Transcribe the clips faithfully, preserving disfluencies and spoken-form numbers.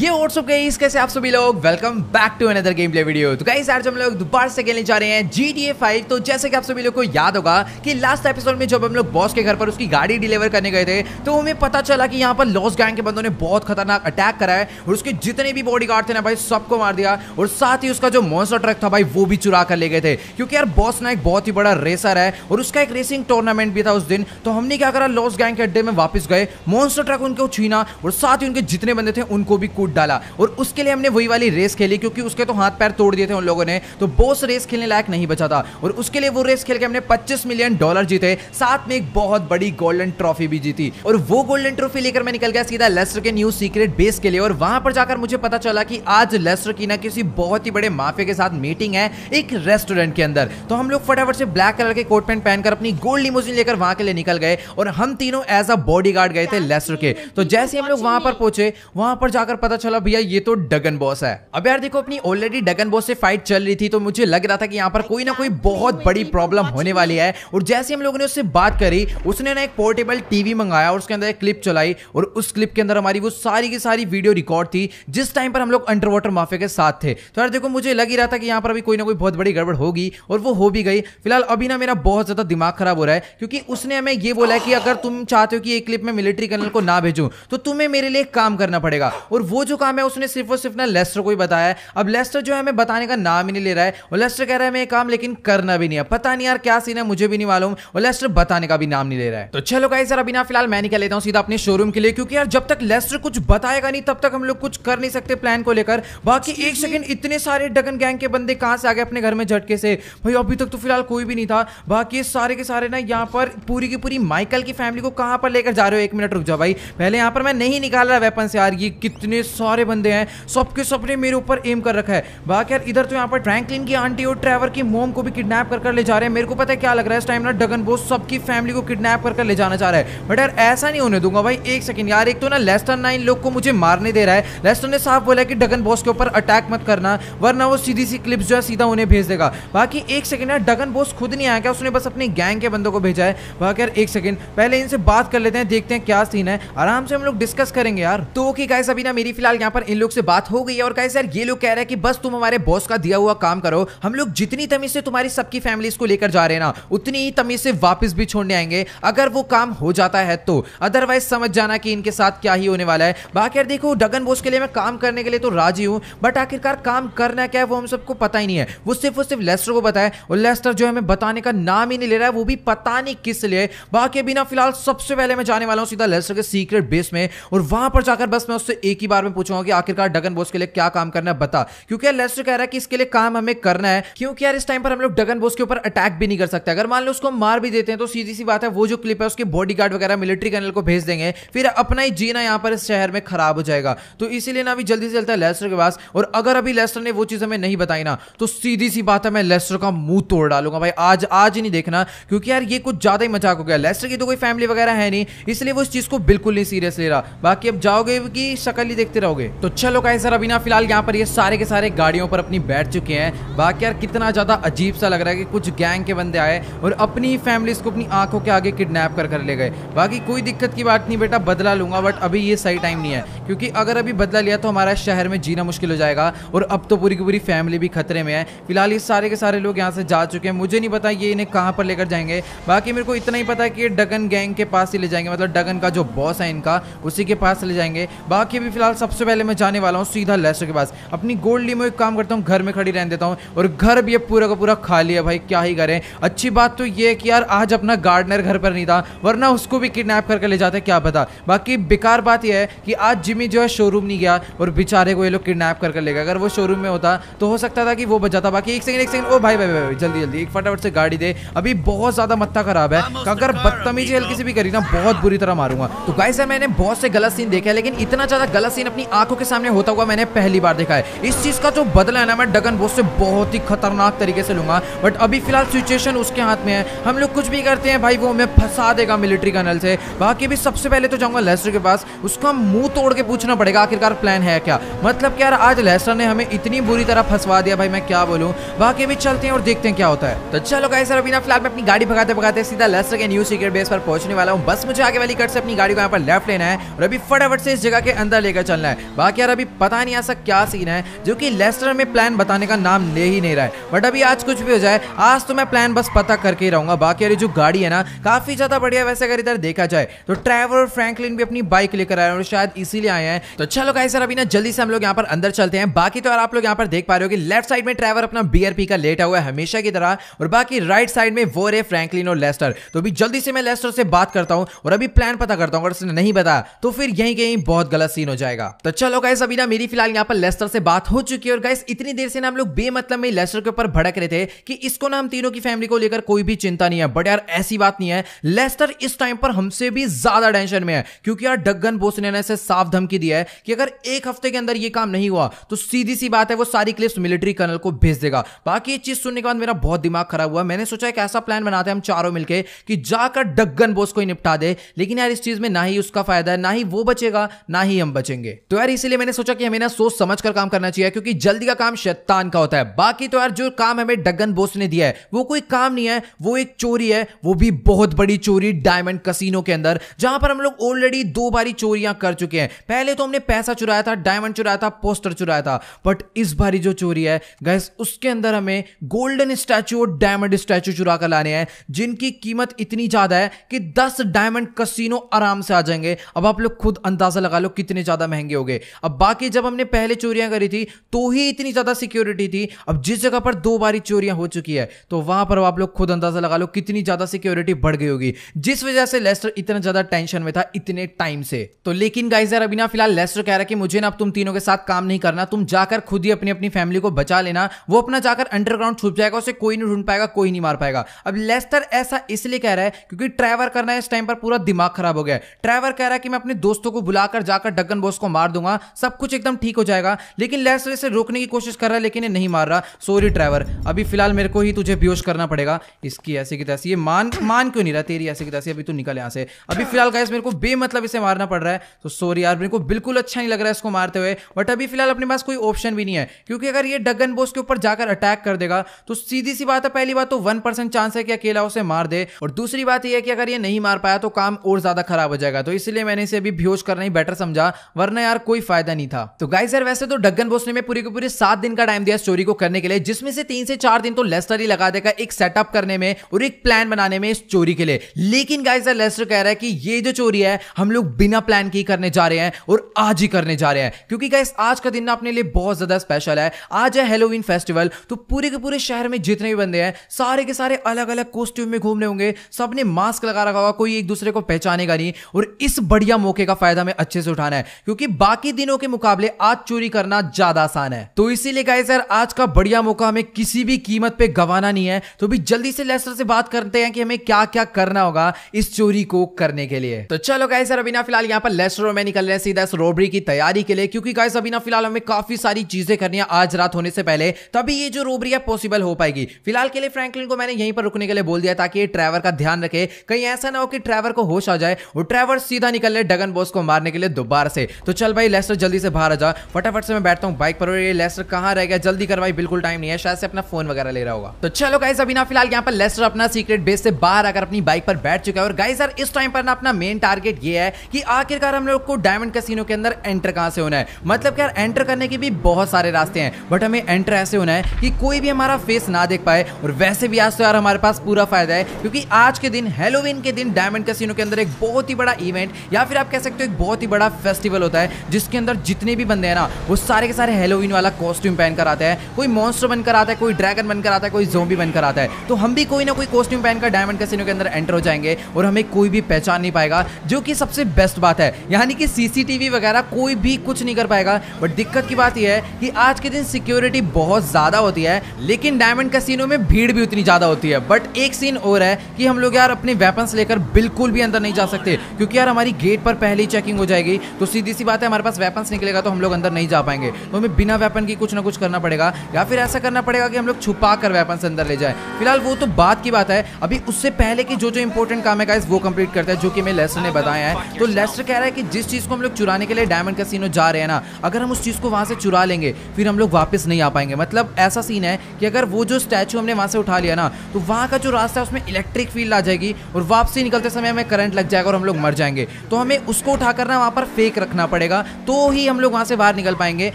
ये WhatsApp guys, कैसे आप सभी लोग, welcome back to another game play video. तो गाइस आज हम लोग दोबारा से खेलने जा रहे हैं जी टी ए फाइव। तो जैसे कि आप सभी लोग को याद होगा कि लास्ट एपिसोड में जब हम लोग बॉस के घर पर उसकी गाड़ी डिलीवर करने गए थे तो हमें पता चला कि यहाँ पर लॉस गैंग के बंदों ने बहुत खतरनाक अटैक करा है और उसके जितने भी बॉडीगार्ड थे ना भाई सबको मार दिया, और साथ ही उसका जो मॉन्स्टर ट्रक था भाई वो भी चुरा कर ले गए थे, क्योंकि यार बॉस ना एक बहुत ही बड़ा रेसर है और उसका एक रेसिंग टूर्नामेंट भी था उस दिन। तो हमने क्या करा, लॉस गैंग के अड्डे में वापस गए, मॉन्स्टर ट्रक उनको छीना और साथ ही उनके जितने बंदे थे उनको भी कूट डाला, और उसके लिए हमने वही वाली रेस खेली क्योंकि उसके तो हाथ पैर तोड़ दिए थे उन लोगों ने, तो बॉस रेस खेलने लायक नहीं बचा था। और उसके लिए वो रेस खेल के हमने पच्चीस मिलियन डॉलर जीते, साथ में एक बहुत बड़ी गोल्डन ट्रॉफी भी जीती। और वो गोल्डन ट्रॉफी लेकर मैं निकल गया सीधा लेस्टर के न्यू सीक्रेट बेस के लिए, और वहां पर जाकर मुझे पता चला कि आज लेस्टर की ना किसी बहुत ही बड़े माफिया के साथ मीटिंग है एक रेस्टोरेंट के अंदर। तो हम लोग फटाफट से ब्लैक कलर के कोट पैंट पहनकर अपनी गोल्ड लिमोजिन लेकर वहां के लिए निकल गए, और हम तीनों एज अ बॉडीगार्ड गए थे लेस्टर के। तो जैसे हम लोग वहां पर पहुंचे, वहां पर जाकर पता चला भैया ये तो डगन बॉस है। अब यार देखो अपनी ऑलरेडी डगन बॉस से फाइट चल रही थी, तो मुझे लग रहा था कि यहाँ पर कोई ना कोई बहुत बड़ी प्रॉब्लम होने वाली है। और जैसे हम लोगों ने उससे बात करी, उसने ना एक पोर्टेबल टीवी मंगाया और उसके अंदर एक क्लिप चलाई, और उस क्लिप के अंदर हमारी वो सारी की सारी वीडियो रिकॉर्ड थी जिस टाइम पर हम लोग अंडर वाटर माफिया के साथ थे। तो यार देखो मुझे लग ही रहा था कि यहाँ पर अभी कोई ना कोई बहुत बड़ी गड़बड़ होगी, और वो हो भी गई। फिलहाल अभी ना मेरा बहुत ज्यादा दिमाग खराब हो रहा है, क्योंकि उसने हमें ये बोला है कि अगर तुम चाहते हो कि ये क्लिप में मिलिट्री कर्नल को ना भेजूं तो तुम्हें मेरे लिए काम करना पड़ेगा, और वो जो काम है उसने सिर्फ और सिर्फ ना लेस्टर को ही बताया है। अब लेस्टर जो है हमें बताने का नाम ही नहीं ले रहा है, और लेस्टर कह रहा है मैं ये काम लेकिन करना भी नहीं है। पता नहीं यार क्या सीन है, मुझे भी नहीं मालूम, और लेस्टर बताने का भी नाम नहीं ले रहा है। तो चलो गाइस यार अभी ना फिलहाल मैं निकल लेता हूं सीधा अपने शोरूम के लिए, क्योंकि यार जब तक लेस्टर कुछ बताएगा नहीं तब तक हम लोग कुछ कर नहीं सकते प्लान को लेकर। बाकी एक सेकंड, इतने सारे डगन गैंग के बंदे कहां से आ गए अपने घर में झटके से भाई? अभी तक तो फिलहाल कोई भी नहीं था। बाकी सारे के सारे ना यहाँ पर पूरी की पूरी माइकल की फैमिली को कहां पर लेकर जा रहे हो? एक मिनट रुक जाओ भाई, पहले यहाँ पर मैं नहीं निकाल रहा वेपन से। यार ये कितने सारे बंदे हैं, सबके सबने मेरे ऊपर एम कर रखा है। बाकी यार इधर तो यहाँ पर फ्रैंकलिन की आंटी और ट्रेवर की मोम को भी किडनैप कर कर ले जा रहे हैं। मेरे को पता है क्या लग रहा है, इस टाइम ना डगन बॉस सबकी फैमिली को किडनैप कर कर ले जाना चाह रहा है, बट यार ऐसा नहीं होने दूंगा भाई। एक सेकंड यार, एक तो ना लेस्टर ना इन लोग को मुझे मारने दे रहा है। लेस्टर ने साफ बोला है कि डगन बॉस के ऊपर अटैक मत करना वरना वो सीधी सी क्लिप्स जो है सीधा उन्हें भेज देगा। बाकी एक सेकंड यार, डगन बॉस खुद नहीं आया क्या? उसने बस अपने गैंग के बंदों को भेजा है। बाकी यार एक सेकंड पहले इनसे बात कर लेते हैं, देखते हैं क्या सीन है, आराम से हम लोग डिस्कस करेंगे यार। तो ओके गाइस अभी ना मेरी फिलहाल यहाँ पर इन लोग से बात हो गई है, और गाइस यार ये लोग कह रहे हैं कि बस तुम हमारे बॉस का दिया हुआ काम करो, हम लोग जितनी तमीज से तुम्हारी सबकी फैमिलीज को लेकर जा रहे हैं ना उतनी ही तमीज से वापस भी छोड़ने आएंगे अगर वो काम हो जाता है तो, अदरवाइज समझ जाना कि इनके साथ क्या ही होने वाला है। बाकी यार देखो डगन बॉस के लिए मैं काम करने के लिए तो राजी हूँ, बट आखिरकार काम करना क्या है वो हम सबको पता ही नहीं है। वो सिर्फ और सिर्फ लेस्टर को पता है, और लेस्टर जो है हमें बताने का नाम ही नहीं ले रहा है, वो भी पता नहीं किस लिए। बाकी अभी ना फिलहाल सबसे पहले मैं जाने वाला हूँ सीधा लेस्टर के सीक्रेट बेस में, और वहां पर जाकर बस मैं उससे एक ही बार में पूछूंगा कि आखिरकार डगन बॉस के लिए क्या काम करना है बता, क्योंकि यार लेस्टर कह रहा है कि इसके लिए काम हमें करना है, क्योंकि यार इस टाइम पर हम लोग डगन बॉस के ऊपर अटैक भी नहीं कर सकते। अगर मान लो उसको मार भी देते हैं तो सीधी सी बात है वो जो क्लिप है उसके बॉडीगार्ड वगैरह मिलिट्री कर्नल को भेज देंगे, फिर अपना ही जीना यहाँ पर इस शहर में खराब हो जाएगा। तो इसीलिए ना अभी जल्दी से चलता है लेस्टर के पास, और अगर अभी लेस्टर ने वो चीज हमें नहीं बताई ना तो सीधी सी बात है मैं लेस्टर का मुंह तोड़ डालूंगा भाई, आज आज नहीं देखना, क्योंकि यार ये कुछ ज्यादा ही मजाक हो गया। लेस्टर की तो कोई फैमिली वगैरह है नहीं, इसलिए वो इस चीज को बिल्कुल नहीं सीरियस ले रहा। बाकी अब जाओगे कि शक्ल ही देखते रहोगे। तो चलो गाइस यार अभी ना फिलहाल यहाँ पर ये सारे के सारे गाड़ियों पर अपनी बैठ चुके हैं। बाकी यार कितना ज्यादा अजीब सा लग रहा है कि कुछ गैंग के बंदे आए और अपनी फैमिलीज को अपनी आंखों के आगे किडनैप कर कर ले गए। बाकी कोई दिक्कत की बात नहीं बेटा, बदला लूंगा, बट अभी ये सही टाइम नहीं है, क्योंकि अगर अभी बदला लिया तो हमारा शहर में जीना मुश्किल हो जाएगा, और अब तो पूरी की पूरी फैमिली भी खतरे में है। फिलहाल ये सारे के सारे लोग यहाँ से जा चुके हैं, मुझे नहीं पता ये इन्हें कहाँ पर लेकर जाएंगे। बाकी मेरे को इतना ही पता है कि डगन गैंग के पास ही ले जाएंगे, मतलब डगन का जो बॉस है इनका उसी के पास ले जाएंगे। बाकी अभी फिलहाल सबसे पहले मैं जाने वाला हूँ सीधा लेस्टर के पास। अपनी गोल्ड लिमो एक काम करता हूँ घर में खड़ी रहने देता हूँ, और घर भी अब पूरा का पूरा खाली है भाई, क्या ही करें। अच्छी बात तो ये है कि यार आज अपना गार्डनर घर पर नहीं था, वरना उसको भी किडनैप करके ले जाते क्या पता। बाकी बेकार बात यह है कि आज जिमी जो है शोरूम नहीं गया, और बेचारे को ये लोग किडनैप करके ले गए। अगर वो शोरूम में होता तो हो सकता था कि वो बच जाता। बाकी एक सेकंड एक सेकंड, ओ भाई भाई भाई जल्दी जल्दी एक फटाफट से गाड़ी दे, अभी बहुत ज्यादा मत्था खराब है, अगर बदतमीजी हल्की से भी करी ना बहुत बुरी तरह मारूंगा। तो गाइस मैंने बहुत से गलत सीन देखा है, लेकिन इतना ज्यादा गलत सीन अपनी आंखों के सामने होता हुआ मैंने पहली बार देखा है। इस चीज का जो बदला है ना मैं डगन बॉस से बहुत ही खतरनाक तरीके से लूंगा, बट अभी फिलहाल सिचुएशन उसके हाथ में है, हम लोग कुछ भी करते हैं भाई वो हमें फंसा देगा मिलिट्री कर्नल से। बाकी भी सबसे पहले तो जाऊंगा लेस्टर के पास, उसका मुंह तोड़ के पूछना पड़ेगा आखिरकार प्लान है क्या, मतलब कि यार आज लेस्टर ने हमें इतनी बुरी तरह फंसवा दिया भाई मैं क्या बोलूं। बाकी भी चलते हैं और देखते हैं क्या होता है। तो चलो गाइस अभी ना फिलहाल मैं अपनी गाड़ी भगाते भगाते सीधा लेस्टर के न्यू सीक्रेट बेस पर पहुंचने वाला हूँ। बस मुझे आगे वाली कट से अपनी गाड़ी को यहाँ पर लेफ्ट लेना है, और अभी फटाफट से इस जगह के अंदर लेकर चलना है। करना है। बाकी यार अभी पता नहीं ऐसा क्या सीन है जो कि लेस्टर में प्लान बताने का नाम ले ही नहीं रहा है, बट अभी आज कुछ भी हो जाए आज तो मैं प्लान बस पता करके ही रहूंगा। बाकी यार जो गाड़ी है ना काफी ज्यादा बढ़िया, वैसे अगर इधर देखा जाए तो ट्रेवर और फ्रैंकलिन भी अपनी बाइक लेकर आए और शायद इसीलिए आए हैं। तो चलो गाइस यार अभी ना जल्दी से हम लोग यहाँ पर अंदर चलते हैं। बाकी तो यार आप लोग यहाँ पर देख पा रहे हो कि लेफ्ट साइड में ट्रेवर अपना बीयर पी का लेटा हुआ है हमेशा की तरह, और बाकी राइट साइड में वो रहे फ्रैंकलिन और लेस्टर। तो अभी जल्दी से मैं लेस्टर से बात करता हूँ और अभी प्लान पता करता हूँ, अगर उसने नहीं बताया तो फिर यहीं कहीं बहुत गलत सीन हो जाएगा। तो चलो गाइस अभी ना मेरी फिलहाल यहाँ पर लेस्टर से बात हो चुकी है, और गाइस इतनी देर से ना हम लोग बेमतलब में लेस्टर के ऊपर भड़क रहे थे कि इसको ना हम तीनों की फैमिली को लेकर कोई भी चिंता नहीं है, बट यार ऐसी बात नहीं है। लेस्टर इस टाइम पर हमसे भी ज्यादा टेंशन में है क्योंकि यार डगन बोस ने ऐसे साफ धमकी दी है कि अगर एक हफ्ते के अंदर ये काम नहीं हुआ तो सीधी सी बात है वो सारी क्लिप्स मिलिट्री कर्नल को भेज देगा। बाकी ये चीज सुनने के बाद मेरा बहुत दिमाग खराब हुआ, मैंने सोचा एक ऐसा प्लान बनाते हैं हम चारों मिलकर कि जाकर डगन बोस को ही निपटा दे, लेकिन यार इस चीज में ना ही उसका फायदा है, ना ही वो बचेगा ना ही हम बचेंगे। तो यार इसीलिए मैंने सोचा कि हमें ना सोच समझ कर काम करना चाहिए क्योंकि जल्दी का काम शैतान का होता है। बाकी तो यार जो काम हमें डगन बोस ने दिया है वो कोई काम नहीं है, वो एक चोरी है, वो भी बहुत बड़ी चोरी डायमंड कसीनो के अंदर, जहां पर हम लोग ऑलरेडी दो बारी चोरियां कर चुके हैं। पहले तो हमने पैसा चुराया था, डायमंड चुराया था, पोस्टर चुराया था, बट इस बारी जो चोरी है गाइस उसके अंदर हमें गोल्डन स्टैच्यू और डायमंड स्टैच्यू चुरा कर लाने हैं, जिनकी कीमत इतनी ज्यादा है कि दस डायमंड कसीनो आराम से आ जाएंगे। अब आप लोग खुद अंदाजा लगा लो कितने ज्यादा महंगे हो गए। अब बाकी जब हमने पहले चोरियां करी थी तो ही इतनी ज्यादा सिक्योरिटी थी, अब जिस जगह पर दो बारी चोरियां हो चुकी है तो वहां पर आप लोग खुद अंदाजा लगा लो कितनी ज्यादा सिक्योरिटी बढ़ गई होगी, जिस वजह से लेस्टर इतना ज्यादा टेंशन में था इतने टाइम से। तो लेकिन गाइस यार अभी ना फिलहाल लेस्टर कह रहा है कि मुझे ना अब तुम तीनों के साथ काम नहीं करना, तुम जाकर खुद ही अपनी अपनी फैमिली को बचा लेना, वो अपना जाकर अंडरग्राउंड छुप जाएगा, उसे कोई नहीं ढूंढ पाएगा, कोई नहीं मार पाएगा। अब लेस्टर ऐसा इसलिए कह रहा है क्योंकि ट्रेवर करना इस टाइम पर पूरा दिमाग खराब हो गया है। ट्रेवर कह रहा है कि मैं अपने दोस्तों को बुलाकर जाकर डगन बोस को मार दूंगा, सब कुछ एकदम ठीक हो जाएगा, लेकिन लेस्टर इसे रोकने की कोशिश कर रहा है लेकिन ये नहीं मार रहा। सॉरी ट्रेवर, अभी फिलहाल मेरे को ही तुझे बेहोश करना पड़ेगा। इसकी ऐसी की तैसी ये मान मान क्यों नहीं रहा तेरी ऐसी की तैसी, अभी तू निकल यहाँ से। अभी फिलहाल गाइस मेरे को बेमतलब इसे मारना पड़ रहा है, तो सॉरी यार मेरे को बिल्कुल अच्छा नहीं लग रहा है इसको मारते हुए, बट अभी फिलहाल अपने पास कोई ऑप्शन भी नहीं है क्योंकि अगर ये डगन बोस के ऊपर जाकर अटैक कर देगा तो सीधी सी बात है, पहली बात तो वन परसेंट चांस है कि अकेला उसे मार दे, और दूसरी बात यह है कि अगर ये नहीं मार पाया तो काम और ज्यादा खराब हो जाएगा। तो इसलिए मैंने इसे अभी बेहोश करना ही बेटर समझा, वरना यार कोई फायदा नहीं था। तो गाइस यार वैसे तो डगन बोस ने मैं पूरी के पूरी सात दिन का टाइम दिया स्टोरी को करने के लिए, जिसमें से तीन से चार दिन तो लेस्टर ही लगा देगा एक सेटअप करने में और एक प्लान बनाने में इस चोरी के लिए। लेकिन गाइस यार लेस्टर कह रहा है कि ये जो चोरी है हम लोग बिना प्लान की करने जा रहे हैं और आज ही करने जा रहे हैं, क्योंकि गाइस आज का दिन ना अपने लिए बहुत ज्यादा स्पेशल है। आज है हेलोवीन फेस्टिवल, तो पूरे के पूरे शहर में जितने भी बंदे हैं सारे के सारे अलग अलग कॉस्ट्यूम में घूमने होंगे, सबने मास्क लगा रखा होगा, कोई एक दूसरे को पहचानेगा नहीं, और इस बढ़िया मौके का फायदा हमें अच्छे से उठाना है क्योंकि बाकी दिनों के मुकाबले आज चोरी करना ज्यादा आसान है। तो इसीलिए गाइस यार आज का बढ़िया मौका हमें किसी भी कीमत पे गंवाना नहीं है। तो भी जल्दी से लेस्टर से बात करते हैं कि हमें क्या क्या करना होगा इस चोरी को करने के लिए। तो चलो गाइस यार अभी ना फिलहाल यहाँ पर लेस्टर और मैं निकल रहे हैं सीधा इस रोबरी की तैयारी के लिए, क्योंकि गाइस अभी ना फिलहाल हमें काफी सारी चीजें करनी है आज रात होने से पहले, तभी ये जो रोबरी है पॉसिबल हो पाएगी। फिलहाल के लिए फ्रैंकलिन को मैंने यहीं पर रुकने के लिए बोल दिया ताकि ट्रेवर का ध्यान रखे, कहीं ऐसा ना हो कि ट्रेवर को होश आ जाए और ट्रेवर सीधा निकल ले डगन बोस को मारने के लिए दोबारा से। तो चल भाई लेस्टर जल्दी से बाहर आ जा, फटाफट से मैं बैठता हूँ बाइक पर, और ये लेस्टर कहाँ रह गया, जल्दी कर भाई, बिल्कुल टाइम नहीं है, शायद से अपना फोन वगैरह ले रहा होगा। तो चलो गाइस अभी ना फिलहाल यहाँ पर लेस्टर अपना सीक्रेट बेस से बाहर आकर अपनी बाइक पर बैठ चुका है, और गाइस यार इस टाइम पर ना अपना मेन टारगेट ये है कि आखिरकार हम लोग को डायमंड कैसीनो के अंदर एंटर कहाँ से होना है। मतलब कि यार एंटर करने के भी बहुत सारे रास्ते हैं, बट हमें एंटर ऐसे होना है कि कोई भी हमारा फेस ना देख पाए, और वैसे भी आज तो यार हमारे पास पूरा फायदा है क्योंकि आज के दिन हेलोवीन के दिन डायमंड कैसीनो के अंदर एक बहुत ही बड़ा इवेंट या फिर आप कह सकते हो एक बहुत ही बड़ा फेस्टिवल होता है, जिसके अंदर जितने भी बंदे हैं ना वो सारे के सारे हेलोवीन वाला कॉस्ट्यूम पहनकर आते हैं, कोई मॉन्स्टर बनकर आता है, कोई ड्रैगन बनकर आता है, कोई ज़ॉम्बी बनकर आता है। तो हम भी कोई ना कोई कॉस्ट्यूम पहनकर डायमंड कैसीनो के अंदर एंटर हो जाएंगे और हमें कोई भी पहचान नहीं पाएगा, जो कि सबसे बेस्ट बात है, यानी कि सीसीटीवी वगैरह कोई भी कुछ नहीं कर पाएगा। बट दिक्कत की बात यह है कि आज के दिन सिक्योरिटी बहुत ज्यादा होती है, लेकिन डायमंड कैसीनो में भीड़ भी उतनी ज्यादा होती है। बट एक सीन और है कि हम लोग यार अपने वेपन्स लेकर बिल्कुल भी अंदर नहीं जा सकते, क्योंकि यार हमारी गेट पर पहले ही चेकिंग हो जाएगी, तो सीधी सी बात है हमारे पास वेपन्स निकलेगा तो हम लोग अंदर नहीं जा पाएंगे। तो हमें बिना वेपन की कुछ ना कुछ करना पड़ेगा, या फिर ऐसा करना पड़ेगा कि हम लोग छुपा कर वेपन्स अंदर ले जाए। फिलहाल वो तो बात की बात है, अभी उससे पहले कि जो जो इंपॉर्टेंट काम है गाइस वो कंप्लीट करता है, जो कि मैं लेस्टर ने बताया है। तो लेस्टर कह रहा है कि जिस चीज को हम लोग चुराने के लिए डायमंड कैसीनो जा रहे हैं ना, अगर हम उस चीज को वहां से चुरा लेंगे फिर हम लोग वापस नहीं आ पाएंगे। मतलब ऐसा सीन है कि अगर वो जो स्टैचू हमने वहां से उठा लिया ना, तो वहां का जो रास्ता है उसमें इलेक्ट्रिक फील्ड आ जाएगी और वापसी निकलते समय हमें करंट लग जाएगा और हम लोग मर जाएंगे। तो हमें उसको उठाकर ना वहां पर फेंक रखना पड़ेगा, जाएगा तो ही हम लोग वहाँ से बाहर निकल पाएंगे।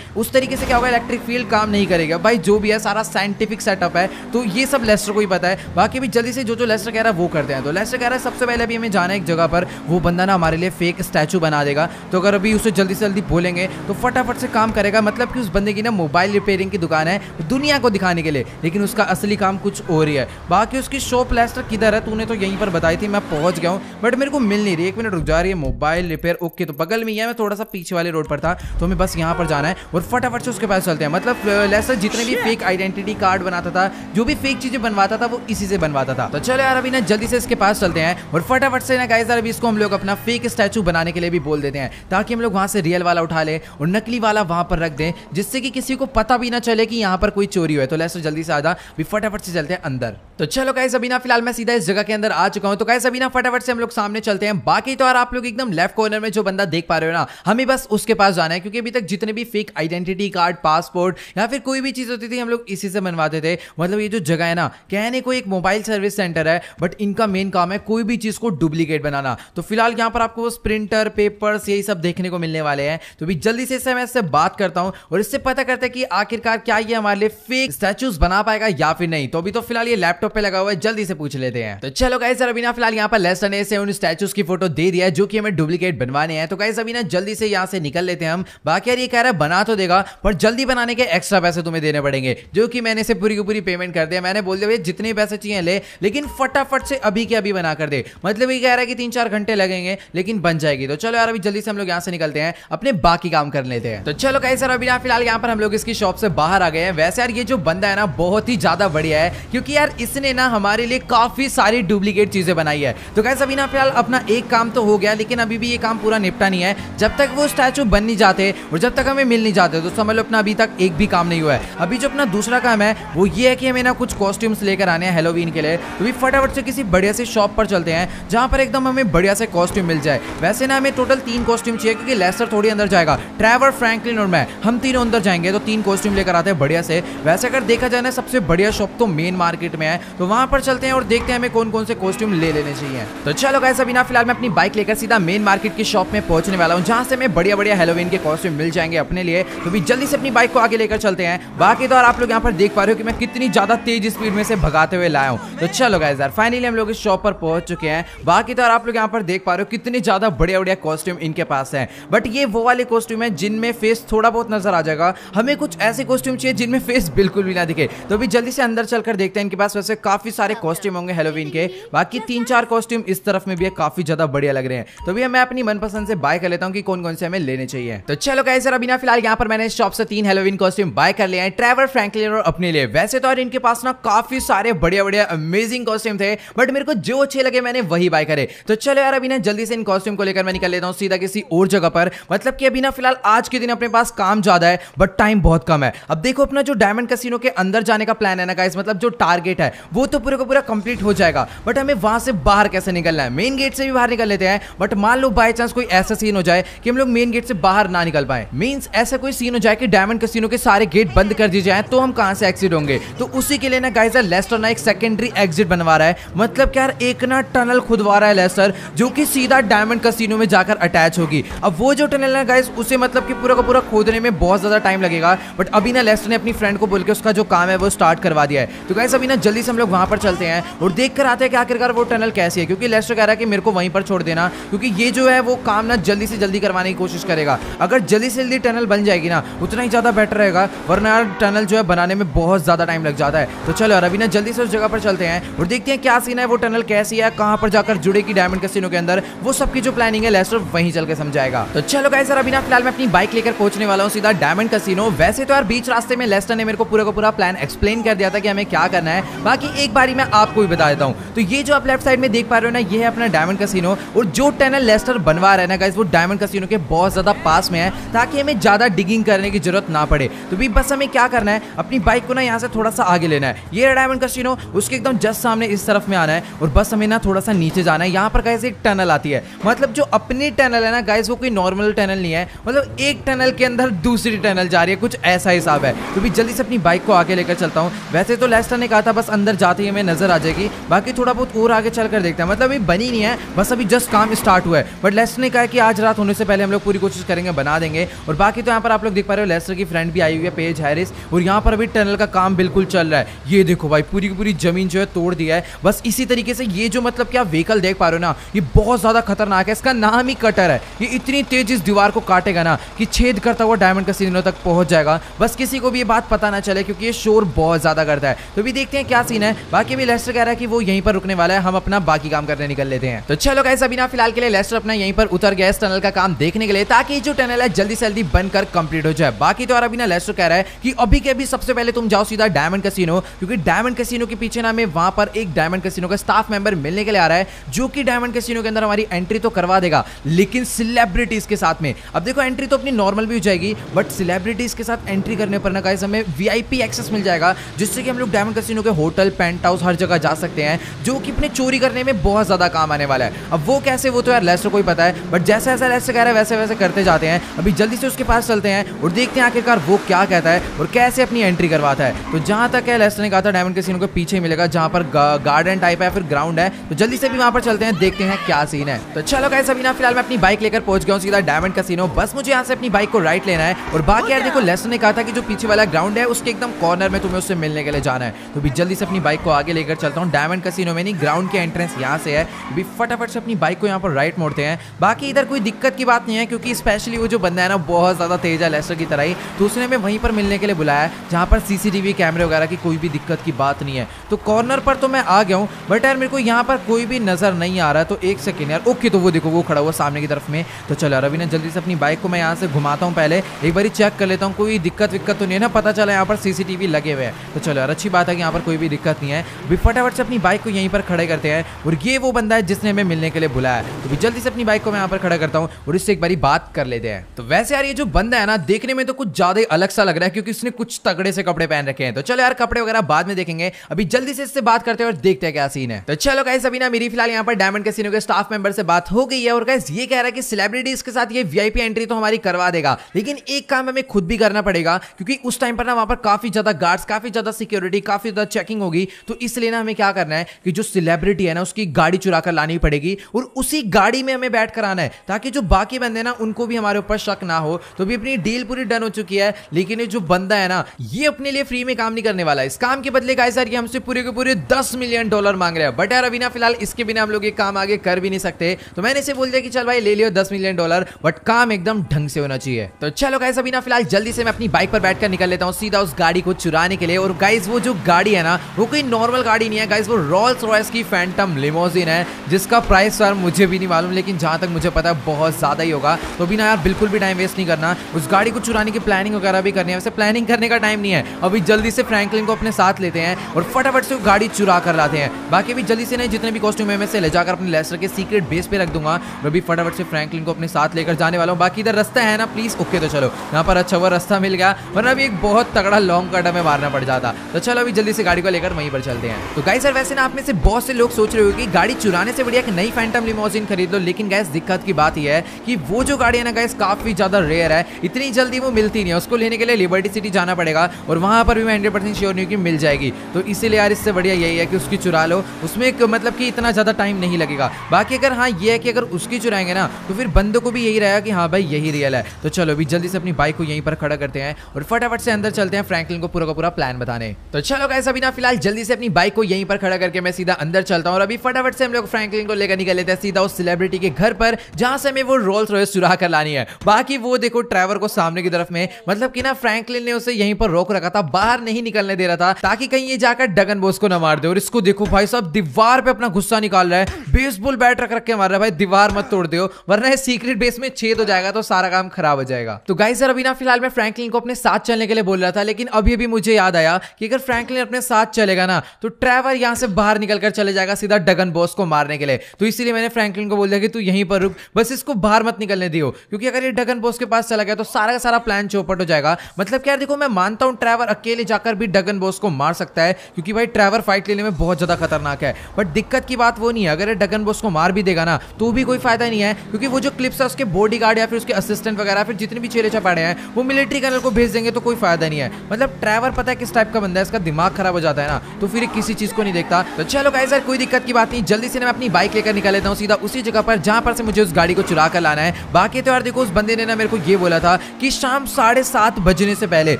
उस तरीके से क्या होगा, इलेक्ट्रिक फील्ड काम नहीं करेगा। भाई जो भी है सारा साइंटिफिक सेटअप है, तो ये सब लेस्टर को ही पता है। बाकी भी जल्दी से जो जो लेस्टर कह रहा है वो करते हैं। तो लेस्टर कह रहा है सबसे पहले अभी हमें जाना है एक जगह पर, वो बंदा ना हमारे लिए फेक स्टैचू बना देगा, तो अगर अभी उसे जल्दी से जल्दी बोलेंगे तो फटाफट से काम करेगा। मतलब कि उस बंदे की ना मोबाइल रिपेयरिंग की दुकान है दुनिया को दिखाने के लिए, लेकिन उसका असली काम कुछ और ही है। बाकी उसकी शॉप लेस्टर किधर है, तूने तो यहीं पर बताई थी, मैं पहुंच गया हूँ बट मेरे को मिल नहीं रही। एक मिनट रुक जा रही है, मोबाइल रिपेयर ओके तो बगल में ही है, मैं थोड़ा सा पीछे वाले रोड पर था, तो हमें बस यहाँ पर जाना है और फटाफट से उसके पास चलते हैं। मतलब लेस्टर जितने भी फेक आइडेंटिटी कार्ड बनाता था, जो भी फेक चीजें बनवाता था, वो इसी से बनवाता था। तो चलो यार अभी ना जल्दी से इसके पास चलते हैं और फटाफट से ना गाइस यार अभी इसको हम लोग अपना फेक स्टैचू बनाने के लिए भी बोल देते हैं, ताकि हम लोग वहाँ से रियल वाला उठा ले और नकली वाला वहाँ पर रख दें, जिससे कि किसी को पता भी ना चले कि यहाँ पर कोई चोरी हुआ। तो लेस्टर जल्दी से आ जा, फटाफट से चलते हैं अंदर। तो चलो गाइस अभी ना फिलहाल मैं सीधा इस जगह के अंदर आ चुका हूँ। तो गाइस अभी ना फटाफट से हम लोग सामने चलते हैं। बाकी तो यार आप लोग एकदम लेफ्ट कॉर्नर में जो बंदा देख पा रहे हो ना, हमें बस उसके पास जाना है, क्योंकि अभी तक जितने भी फेक आइडेंटिटी कार्ड, पासपोर्ट या फिर कोई भी चीज होती थी हम लोग इसी से बनवाते थे। मतलब ये जो जगह है ना, कहने को एक मोबाइल सर्विस सेंटर है बट इनका मेन काम है कोई भी चीज को डुप्लीकेट बनाना। तो फिलहाल यहाँ पर आपको प्रिंटर, पेपर्स, यही सब देखने को मिलने वाले हैं। तो भी जल्दी से इससे मैं इससे बात करता हूँ और इससे पता करते हैं कि आखिरकार क्या ये हमारे लिए फेक स्टैचूज बना पाएगा या फिर नहीं। तो अभी तो फिलहाल ये लैपटॉप पे लगा हुआ है, जल्दी से पूछ लेते हैं। तो चलो गाइस अभी ना फिलहाल यहाँ पर लेस्टर ने से उन स्टैचूज की फोटो दे दिया है जो कि हमें डुप्लीकेट बनवाने हैं। तो गाइस अभी ना जल्दी से यहाँ से निकल लेते हैं हम। बाकी यार ये कह रहा है बना तो देगा पर जल्दी बनाने के एक्स्ट्रा पैसे तुम्हें देने पड़ेंगे, जो कि मैंने इसे पूरी की पूरी पेमेंट कर दिया। मैंने बोल दिया जितने पैसे चाहिए ले, लेकिन फटाफट से अभी के अभी बना कर दे। मतलब ये कह रहा है कि तीन चार घंटे लगेंगे लेकिन बन जाएगी। तो चलो यार अभी जल्दी से हम लोग यहाँ से निकलते हैं, अपने बाकी काम कर लेते हैं। तो चलो गाइस अभी ना फिलहाल यहाँ पर हम लोग इसकी शॉप से बाहर आ गए हैं। वैसे यार ये जो बंदा है ना बहुत ही ज्यादा बढ़िया है, क्योंकि यार इसने ना हमारे लिए काफी सारी डुप्लीकेट चीजें बनाई है। तो गाइस अभी ना फिलहाल अपना एक काम तो हो गया, लेकिन अभी भी ये काम पूरा निपटा नहीं है। जब तक वो स्टैचू बन नहीं जाते और जब तक हमें मिल नहीं जाते, तो समझ लो अपना अभी तक एक भी काम नहीं हुआ है। अभी जो अपना दूसरा काम है वो ये है कि हमें ना कुछ कॉस्ट्यूम्स लेकर आने हैं हेलोवीन के लिए। तो भी फटाफट से किसी बढ़िया से शॉप पर चलते हैं जहाँ पर एकदम हमें बढ़िया से कॉस्ट्यूम मिल जाए। वैसे ना हमें टोटल तीन कॉस्ट्यूम चाहिए, क्योंकि लेस्टर थोड़ी अंदर जाएगा, ट्रेवर, फ्रैंकलिन और मैं, हम तीनों अंदर जाएंगे। तो तीन कॉस्ट्यूम लेकर आते हैं बढ़िया से। वैसे अगर देखा जाए ना सबसे बढ़िया शॉप तो मेन मार्केट में है, तो वहां पर चलते हैं और देखते हैं हमें कौन कौन से कॉस्ट्यूम ले लेने चाहिए। तो चलो गाइस अभी ना फिलहाल मैं अपनी बाइक लेकर सीधा मेन मार्केट की शॉप में पहुंचने वाला हूँ, जहाँ से मैं बढ़िया बढ़िया हेलोवीन के कॉस्ट्यूम मिल जाएंगे अपने लिए। तो भी जल्दी से अपनी बाइक को आगे लेकर चलते हैं। बाकी तो और आप लोग यहाँ पर देख पा रहे हो कि मैं कितनी ज्यादा तेज स्पीड में से भगाते हुए लाया हूँ। तो चलो गाइस यार फाइनली हम लोग इस शॉप पर पहुंच चुके हैं। बाकी तो और आप लोग यहाँ पर देख पा रहे हो कितने ज्यादा बढ़िया बढ़िया कॉस्ट्यूम इनके पास है, बट ये वो वाले कॉस्ट्यूम है जिनमें फेस थोड़ा बहुत नजर आ जाएगा। हमें कुछ ऐसे कॉस्ट्यूम चाहिए जिनमें फेस बिल्कुल भी ना दिखे। तो भी जल्दी से अंदर चलकर देखते हैं इनके पास वैसे काफी सारे कॉस्ट्यूम होंगे हेलोवीन के। बाकी तीन चार कॉस्ट्यूम इस तरफ में भी है, काफी ज्यादा बढ़िया लग रहे हैं। तो भी मैं अपनी मनपसंद से बाय कर लेता हूँ कि कौन कौन से हमें लेने चाहिए। तो चलो गाइस अभी ना फिलहाल यहाँ पर मैंने इस शॉप से तीन हेलोवीन कॉस्ट्यूम बाय कर लिए हैं, ट्रेवर, फ्रैंकलिन और अपने लिए। वैसे तो और इनके पास ना काफी सारे बढ़िया बढ़िया अमेजिंग कॉस्ट्यूम थे, बट मेरे को जो अच्छे लगे मैंने वही बाय करे। तो चलो यार अभी ना जल्दी से इन कॉस्ट्यूम को लेकर मैं निकल लेता हूँ सीधा किसी और जगह पर। मतलब कि अभी ना फिलहाल आज के दिन अपने पास काम ज्यादा है बट टाइम बहुत कम है। अब देखो अपना जो डायमंड कैसीनो के अंदर जाने का प्लान है ना गाइस, मतलब जो टारगेट है वो तो पूरे का पूरा कंप्लीट हो जाएगा, बट हमें वहां से बाहर कैसे निकलना है। मेन गेट से भी बाहर निकल लेते हैं, बट मान लो बाय चांस कोई ऐसा सीन हो जाए कि हम लोग मेन गेट से बाहर ना निकल पाए, मींस ऐसा कोई सीन हो जाए कि डायमंड कैसीनो के सारे गेट बंद कर दिए जाए, तो हम कहां से एग्जिट होंगे। तो उसी के लिए ना गाइस लेस्टर ना एक सेकेंडरी एग्जिट बनवा रहा है। मतलब क्या यार एक ना टनल खुदवा रहा है लेस्टर, जो कि सीधा डायमंड कैसीनो में जाकर अटैच होगी। अब वो जो टनल है गाइस उसे मतलब कि पूरा का पूरा खोदने में बहुत ज्यादा टाइम लगेगा, बट अभी ना लेस्टर ने अपनी फ्रेंड को बोल के उसका जो काम है वो स्टार्ट करवा दिया है। तो गाइस अभी ना जल्दी से हम लोग वहां पर चलते हैं और देख कर आते हैं कि आखिरकार वो टनल कैसी है, क्योंकि लेस्टर कह रहा है कि मेरे को वहीं पर छोड़ देना, क्योंकि ये जो है वो काम ना जल्दी से जल्दी करवाने की कोशिश करेगा। अगर जल्दी से जल्दी टनल बन जाएगी ना उतना ही ज्यादा बेटर रहेगा, वरना टनल जो है बनाने में बहुत ज्यादा टाइम लग जाता है। तो चलो यार अभी ना जल्दी से उस जगह पर चलते हैं और देखते हैं क्या सीन है, वो टनल कैसी है, कहां पर जाकर जुड़ेगी डायमंड कैसीनो के अंदर। वो सबकी जो प्लानिंग है लेस्टर वहीं चल के समझाएगा। तो चलो गाइस अभी ना फिलहाल मैं अपनी बाइक लेकर पहुंचने वाला हूँ सीधा डायमंड कैसीनो। वैसे तो यार बीच रास्ते में लेस्टर ने मेरे को पूरा का पूरा प्लान एक्सप्लेन कर दिया था कि हमें क्या करना है। बाकी एक बारी मैं आपको भी बता देता हूँ। तो ये जो आप लेफ्ट साइड में देख पा रहे हो ना ये है अपना डायमंड कैसीनो, और जो टनल लेस्टर बनवा रहे ना गाइस वो डायमंड कैसीनो के बहुत ज्यादा पास में है, ताकि हमें ज्यादा डिगिंग करने की जरूरत ना पड़े। तो भी बस हमें क्या करना है, अपनी बाइक को ना यहाँ से थोड़ा सा आगे लेना है, ये डायमंड कैसीनो, उसके एकदम जस्ट सामने इस तरफ में आना है और बस हमें ना थोड़ा सा नीचे जाना है। यहाँ पर गाइस एक टनल आती है, मतलब जो अपनी टनल है ना गाइस वो कोई नॉर्मल टनल नहीं है, मतलब एक टनल के अंदर दूसरी टनल जा रही है, कुछ ऐसा हिसाब है। तो भी जल्दी से अपनी बाइक को आगे लेकर चलता हूँ। वैसे तो लेस्टर ने कहा था बस अंदर जाते ही हमें नजर आ जाएगी, बाकी थोड़ा बहुत और आगे चल कर देखते हैं। मतलब अभी बनी नहीं है, बस अभी जस्ट काम स्टार्ट हुआ है, बट लेस्टर ने कहा कि आज रात होने से पहले हम लोग पूरी कोशिश करेंगे, बना देंगे। और बाकी तो यहाँ पर आप लोग देख पा रहे हो लेस्टर की फ्रेंड भी आई हुई है पेज हैरिस, और यहाँ पर अभी टनल का काम बिल्कुल चल रहा है। ये देखो भाई पूरी की पूरी जमीन जो है तोड़ दिया है। बस इसी तरीके से ये जो मतलब कि आप व्हीकल देख पा रहे हो ना, ये बहुत ज़्यादा खतरनाक है, इसका नाम ही कटर है। ये इतनी तेज इस दीवार को काटेगा ना कि छेद करता हुआ डायमंड कैसीनो तक पहुँच जाएगा। बस किसी को भी ये बात पता ना चले क्योंकि ये शोर बहुत ज़्यादा करता है। तो भी देखते हैं क्या सीन है। बाकी भी लेस्टर कह रहा है कि वो यहीं पर रुकने वाला है, हम अपना बाकी काम करने निकल लेते हैं। तो चलो गाइस अभी ना फिलहाल के लिए लेस्टर अपना यहीं पर उतर गया इस टनल का काम देखने के लिए, ताकि जो टनल है जल्दी से जल्दी बनकर कंप्लीट हो जाए। बाकी तो यार अभी ना लेस्टर कह रहा है कि अभी के अभी सबसे पहले तुम जाओ सीधा डायमंड कैसीनो, क्योंकि डायमंड कैसीनो के पीछे ना हमें वहां पर एक डायमंड कैसीनो का स्टाफ मेंबर मिलने के लिए आ रहा है, जो कि डायमंड कैसीनो के अंदर हमारी एंट्री तो करवा देगा लेकिन सेलिब्रिटीज के साथ में। अब देखो एंट्री तो अपनी नॉर्मल भी हो जाएगी, बट सेलिब्रिटीज के साथ एंट्री करने पर ना गाइस हमें वीआईपी एक्सेस मिल जाएगा, जिससे कि हम लोग डायमंड कैसीनो के होटल, पेंट हाउस, हर जगह जा सकते हैं, जो कि अपने चोरी करने में बहुत ज्यादा काम आने वाला है। अब वो कैसे, वो तो यार लेस्टर को ही पता है, बट जैसे जैसे लेस्टर कह रहा है वैसे वैसे करते जाते हैं। अभी जल्दी से उसके पास चलते हैं और देखते हैं आखिरकार वो क्या कहता है और कैसे अपनी एंट्री करवाता है। तो जहां तक है लेस्टर ने कहा था डायमंड कैसीनो के पीछे मिलेगा, जहां पर गार्डन टाइप है फिर ग्राउंड है। तो जल्दी से भी वहां पर चलते हैं, देखते हैं क्या सीन है। तो चलो गाइस अभी ना फिलहाल मैं अपनी बाइक लेकर पहुंच गया हूं सीधा डायमंड कैसीनो। बस मुझे यहाँ से अपनी बाइक को राइट लेना है। और बाकी यार देखो लेस्टर ने कहा था कि जो पीछे वाला ग्राउंड है उसके एकदम कॉर्नर में तुम्हें उससे मिलने के लिए जाना है। तो भी जल्दी से अपनी बाइक को आगे लेकर चलता हूँ डायमंड कैसीनो में, नहीं ग्राउंड के एंट्रेंस यहाँ से है। भी फटाफट से अपनी बाइक को यहाँ पर राइट मोड़ते हैं। बाकी इधर कोई दिक्कत की बात नहीं है, क्योंकि स्पेशली वो जो बंदा है ना बहुत ज़्यादा तेज है लेस्टर की तरह ही, तो उसने हमें वहीं पर मिलने के लिए बुलाया जहाँ पर सीसीटीवी कैमरे वगैरह की कोई भी दिक्कत की बात नहीं है। तो कॉर्नर पर तो मैं आ गया हूँ, बट यार मेरे को यहाँ पर कोई भी नज़र नहीं आ रहा। तो एक सेकेंड यार, ओके तो वो देखो वो खड़ा हुआ सामने की तरफ में। तो चलो यार अभी ना जल्दी से अपनी बाइक को मैं यहाँ से घुमाता हूँ, पहले एक बार चेक कर लेता हूँ कोई दिक्कत विक्कत तो नहीं है ना। पता चला यहाँ पर सीसीटीवी लगे हुए हैं, तो चलो यार अच्छी बात है कि यहाँ पर कोई भी दिक्कत नहीं है। भी फटाफट से अपनी बाइक को यहीं पर खड़े करते हैं, और ये वो बंदा है जिसने हमें मिलने के लिए बुलाया है। तो भी जल्दी से अपनी बाइक को मैं यहाँ पर खड़ा करता हूँ और इससे एक बारी बात कर लेते हैं। तो वैसे यार ये जो बंदा है ना देखने में तो कुछ ज्यादा अलग सा लग रहा है, क्योंकि उसने कुछ तगड़े से कपड़े पहन रखे हैं। तो चलो यार कपड़े वगैरह बाद में देखेंगे, अभी जल्दी से इससे बात करते हैं और देखते हैं क्या सीन है। तो चलो गाइस अभी ना मेरी फिलहाल यहाँ पर डायमंड कैसीनो के स्टाफ मेंबर से बात हो गई है, और गाइस ये कह रहा है कि सेलिब्रिटीज के साथ ये वीआईपी एंट्री तो हमारी करवा देगा, लेकिन एक काम हमें खुद भी करना पड़ेगा, क्योंकि उस टाइम पर ना वहाँ पर काफी ज्यादा गार्ड्स, काफी ज्यादा सिक्योरिटी, काफी ज्यादा चेकिंग होगी। तो इसलिए ना हमें क्या करना है कि जो सेलिब्रिटी है ना उसकी गाड़ी चुरा कर लानी पड़ेगी, और उसी गाड़ी में हमें बैठ कर आना है, ताकि जो बाकी बंदे ना उनको भी हमारे ऊपर शक ना हो। तो भी अपनी डील पूरी डन हो चुकी है, लेकिन ये जो बंदा है ना ये अपने लिए फ्री में काम नहीं करने वाला। इस काम के बदले गाइस यार ये हमसे पूरे के पूरे दस मिलियन डॉलर मांग रहे हैं, बट यार अभी ना फिलहाल इसके बिना हम लोग ये काम आगे कर भी नहीं सकते। तो मैंने इसे बोल दिया कि चल भाई ले लियो दस मिलियन डॉलर, बट काम एकदम ढंग से होना चाहिए। तो चलो गाइस अभी ना फिलहाल जल्दी से मैं अपनी बाइक पर बैठकर निकल लेता हूँ सीधा उस गाड़ी को चुराने के लिए। और गाइस वो जो गाड़ी है ना वो कोई नॉर्मल गाड़ी नहीं है गाइस, वो रॉल्स रॉयस की फैंटम लिमोजिन है, जिसका प्राइस यार मुझे भी नहीं मालूम, लेकिन जहां तक मुझे पता है बहुत ज्यादा ही होगा। तो भी ना यार बिल्कुल भी टाइम वेस्ट नहीं करना, उस गाड़ी को चुराने की प्लानिंग वगैरह भी करनी है। वैसे प्लानिंग करने का टाइम नहीं है, अभी जल्दी से फ्रैंकलिन को अपने साथ लेते हैं और फटाफट से वो गाड़ी चुरा कर लाते हैं। बाकी भी जल्दी से नहीं जितने भी कॉस्ट्यूम है मैं से ले जाकर अपने लेस्टर के सीक्रेट बेस पे रख दूंगा, और अभी फटाफट से फ्रैंकलिन को अपने साथ लेकर जाने वाला हूँ। बाकी इधर रास्ता है ना प्लीज, ओके तो चलो यहाँ पर अच्छा वो रास्ता मिल गया, वरना अभी एक बहुत तगड़ा लॉन्ग कट हमें मारना पड़ जाता। तो चलो अभी जल्दी से गाड़ी को लेकर वहीं पर चलते हैं। तो गाइस यार वैसे ना आप में से बहुत से लोग सोच रहे हो कि गाड़ी चुराने से बढ़िया एक नई फैंटम लिमोजिन खरीद लो, लेकिन गाइस दिक्कत की बात यह है कि वो जो गाड़ी है ना गाइस काफी ज्यादा रेयर है, इतनी जल्दी वो मिलती नहीं है। उसको लेने के लिए लिबर्टी सिटी जाना पड़ेगा, और वहां पर भी मैं हंड्रेड परसेंट श्योर नहीं हूँ कि मिल जाएगी। तो इसीलिए यार इससे बढ़िया यही है कि उसकी चुरा लो, उसमें मतलब कि इतना ज्यादा टाइम नहीं लगेगा। बाकी अगर हाँ ये है कि अगर उसकी चुराएंगे ना तो फिर बंदों को भी यही रहेगा कि हाँ भाई यही रियल है। तो चलो अभी जल्दी से अपनी बाइक को यहीं पर खड़ा करते हैं और फटाफट से अंदर चलते हैं फ्रैंकलिन को पूरा का पूरा प्लान बताने। तो चलो गाइस अभी ना फिलहाल जल्दी से अपनी बाइक को यहीं पर खड़ा करके मैं सीधा अंदर चलता हूँ, और अभी फटाफट से हम लोग फ्रैंकलिन को लेकर निकल लेते हैं सीधा उस सेलिब्रिटी के घर पर, जहां से हमें वो रोल्स रॉयस चुरा कर लानी है। बाकी वो देखो ट्रेवर को सामने की तरफ में, मतलब कि ना फ्रैंकलिन ने उसे यहीं पर रोक रखा था, बाहर नहीं निकलने दे रहा था, ताकि कहीं ये जाकर डगन बॉस को ना मार दे। और इसको देखो भाई साहब दीवार पे अपना गुस्सा निकाल रहा है, बेसबॉल बैट रख रख के मार रहा है। भाई दीवार मत तोड़ दो, वरना सीक्रेट बेस में छेद हो जाएगा, तो सारा काम खराब हो जाएगा। तो गाइस यार अभी ना फिलहाल मैं फ्रैंकलिन को अपने साथ चलने के लिए बोल रहा था, लेकिन अभी अभी मुझे याद आया कि अगर फ्रैंकलिन अपने साथ चलेगा ना तो ट्रेवर यहां से बाहर निकलकर चले जाएगा सीधा डगन बॉस को मारने के लिए। तो इसीलिए मैंने फ्रैंकलिन को बोल दिया कि तू यहीं पर रुक, बस इसको बाहर मत निकलने दियो, क्योंकि अगर ये डगन बॉस के पास चला गया तो सारा का सारा प्लान चौपट हो जाएगा। मतलब क्या देखो मैं मानता हूँ ट्रेवर अकेले जाकर भी डगन बॉस को मार सकता है, क्योंकि भाई ट्रेवर फाइट लेने में बहुत ज्यादा खतरनाक है, बट दिक्कत की बात वो नहीं है। अगर ये डगन बॉस को मार भी देगा ना तो भी कोई फायदा नहीं है, क्योंकि वो जो क्लिप्स है उसके बॉडीगार्ड या फिर उसके असिस्टेंट वगैरह फिर जितने भी चेले चपाड़े हैं वो मिलिट्री कर्नल को भेज देंगे, तो कोई फायदा नहीं है। मतलब ट्रेवर पता है किस टाइप का बंदा है, इसका दिमाग खराब हो जाता है ना, तो फिर किसी चीज को नहीं देखता। तो चलो गाइस यार कोई दिक्कत की बात नहीं, जल्दी से मैं अपनी बाइक लेकर निकल लेता हूँ सीधा उसी जगह पर जहां पर से मुझे उस गाड़ी को चुरा कर लाना है। बाकी तो यार देखो उस बंदे ने ना मेरे को ये बोला था कि शाम साढ़े सात बजने से पहले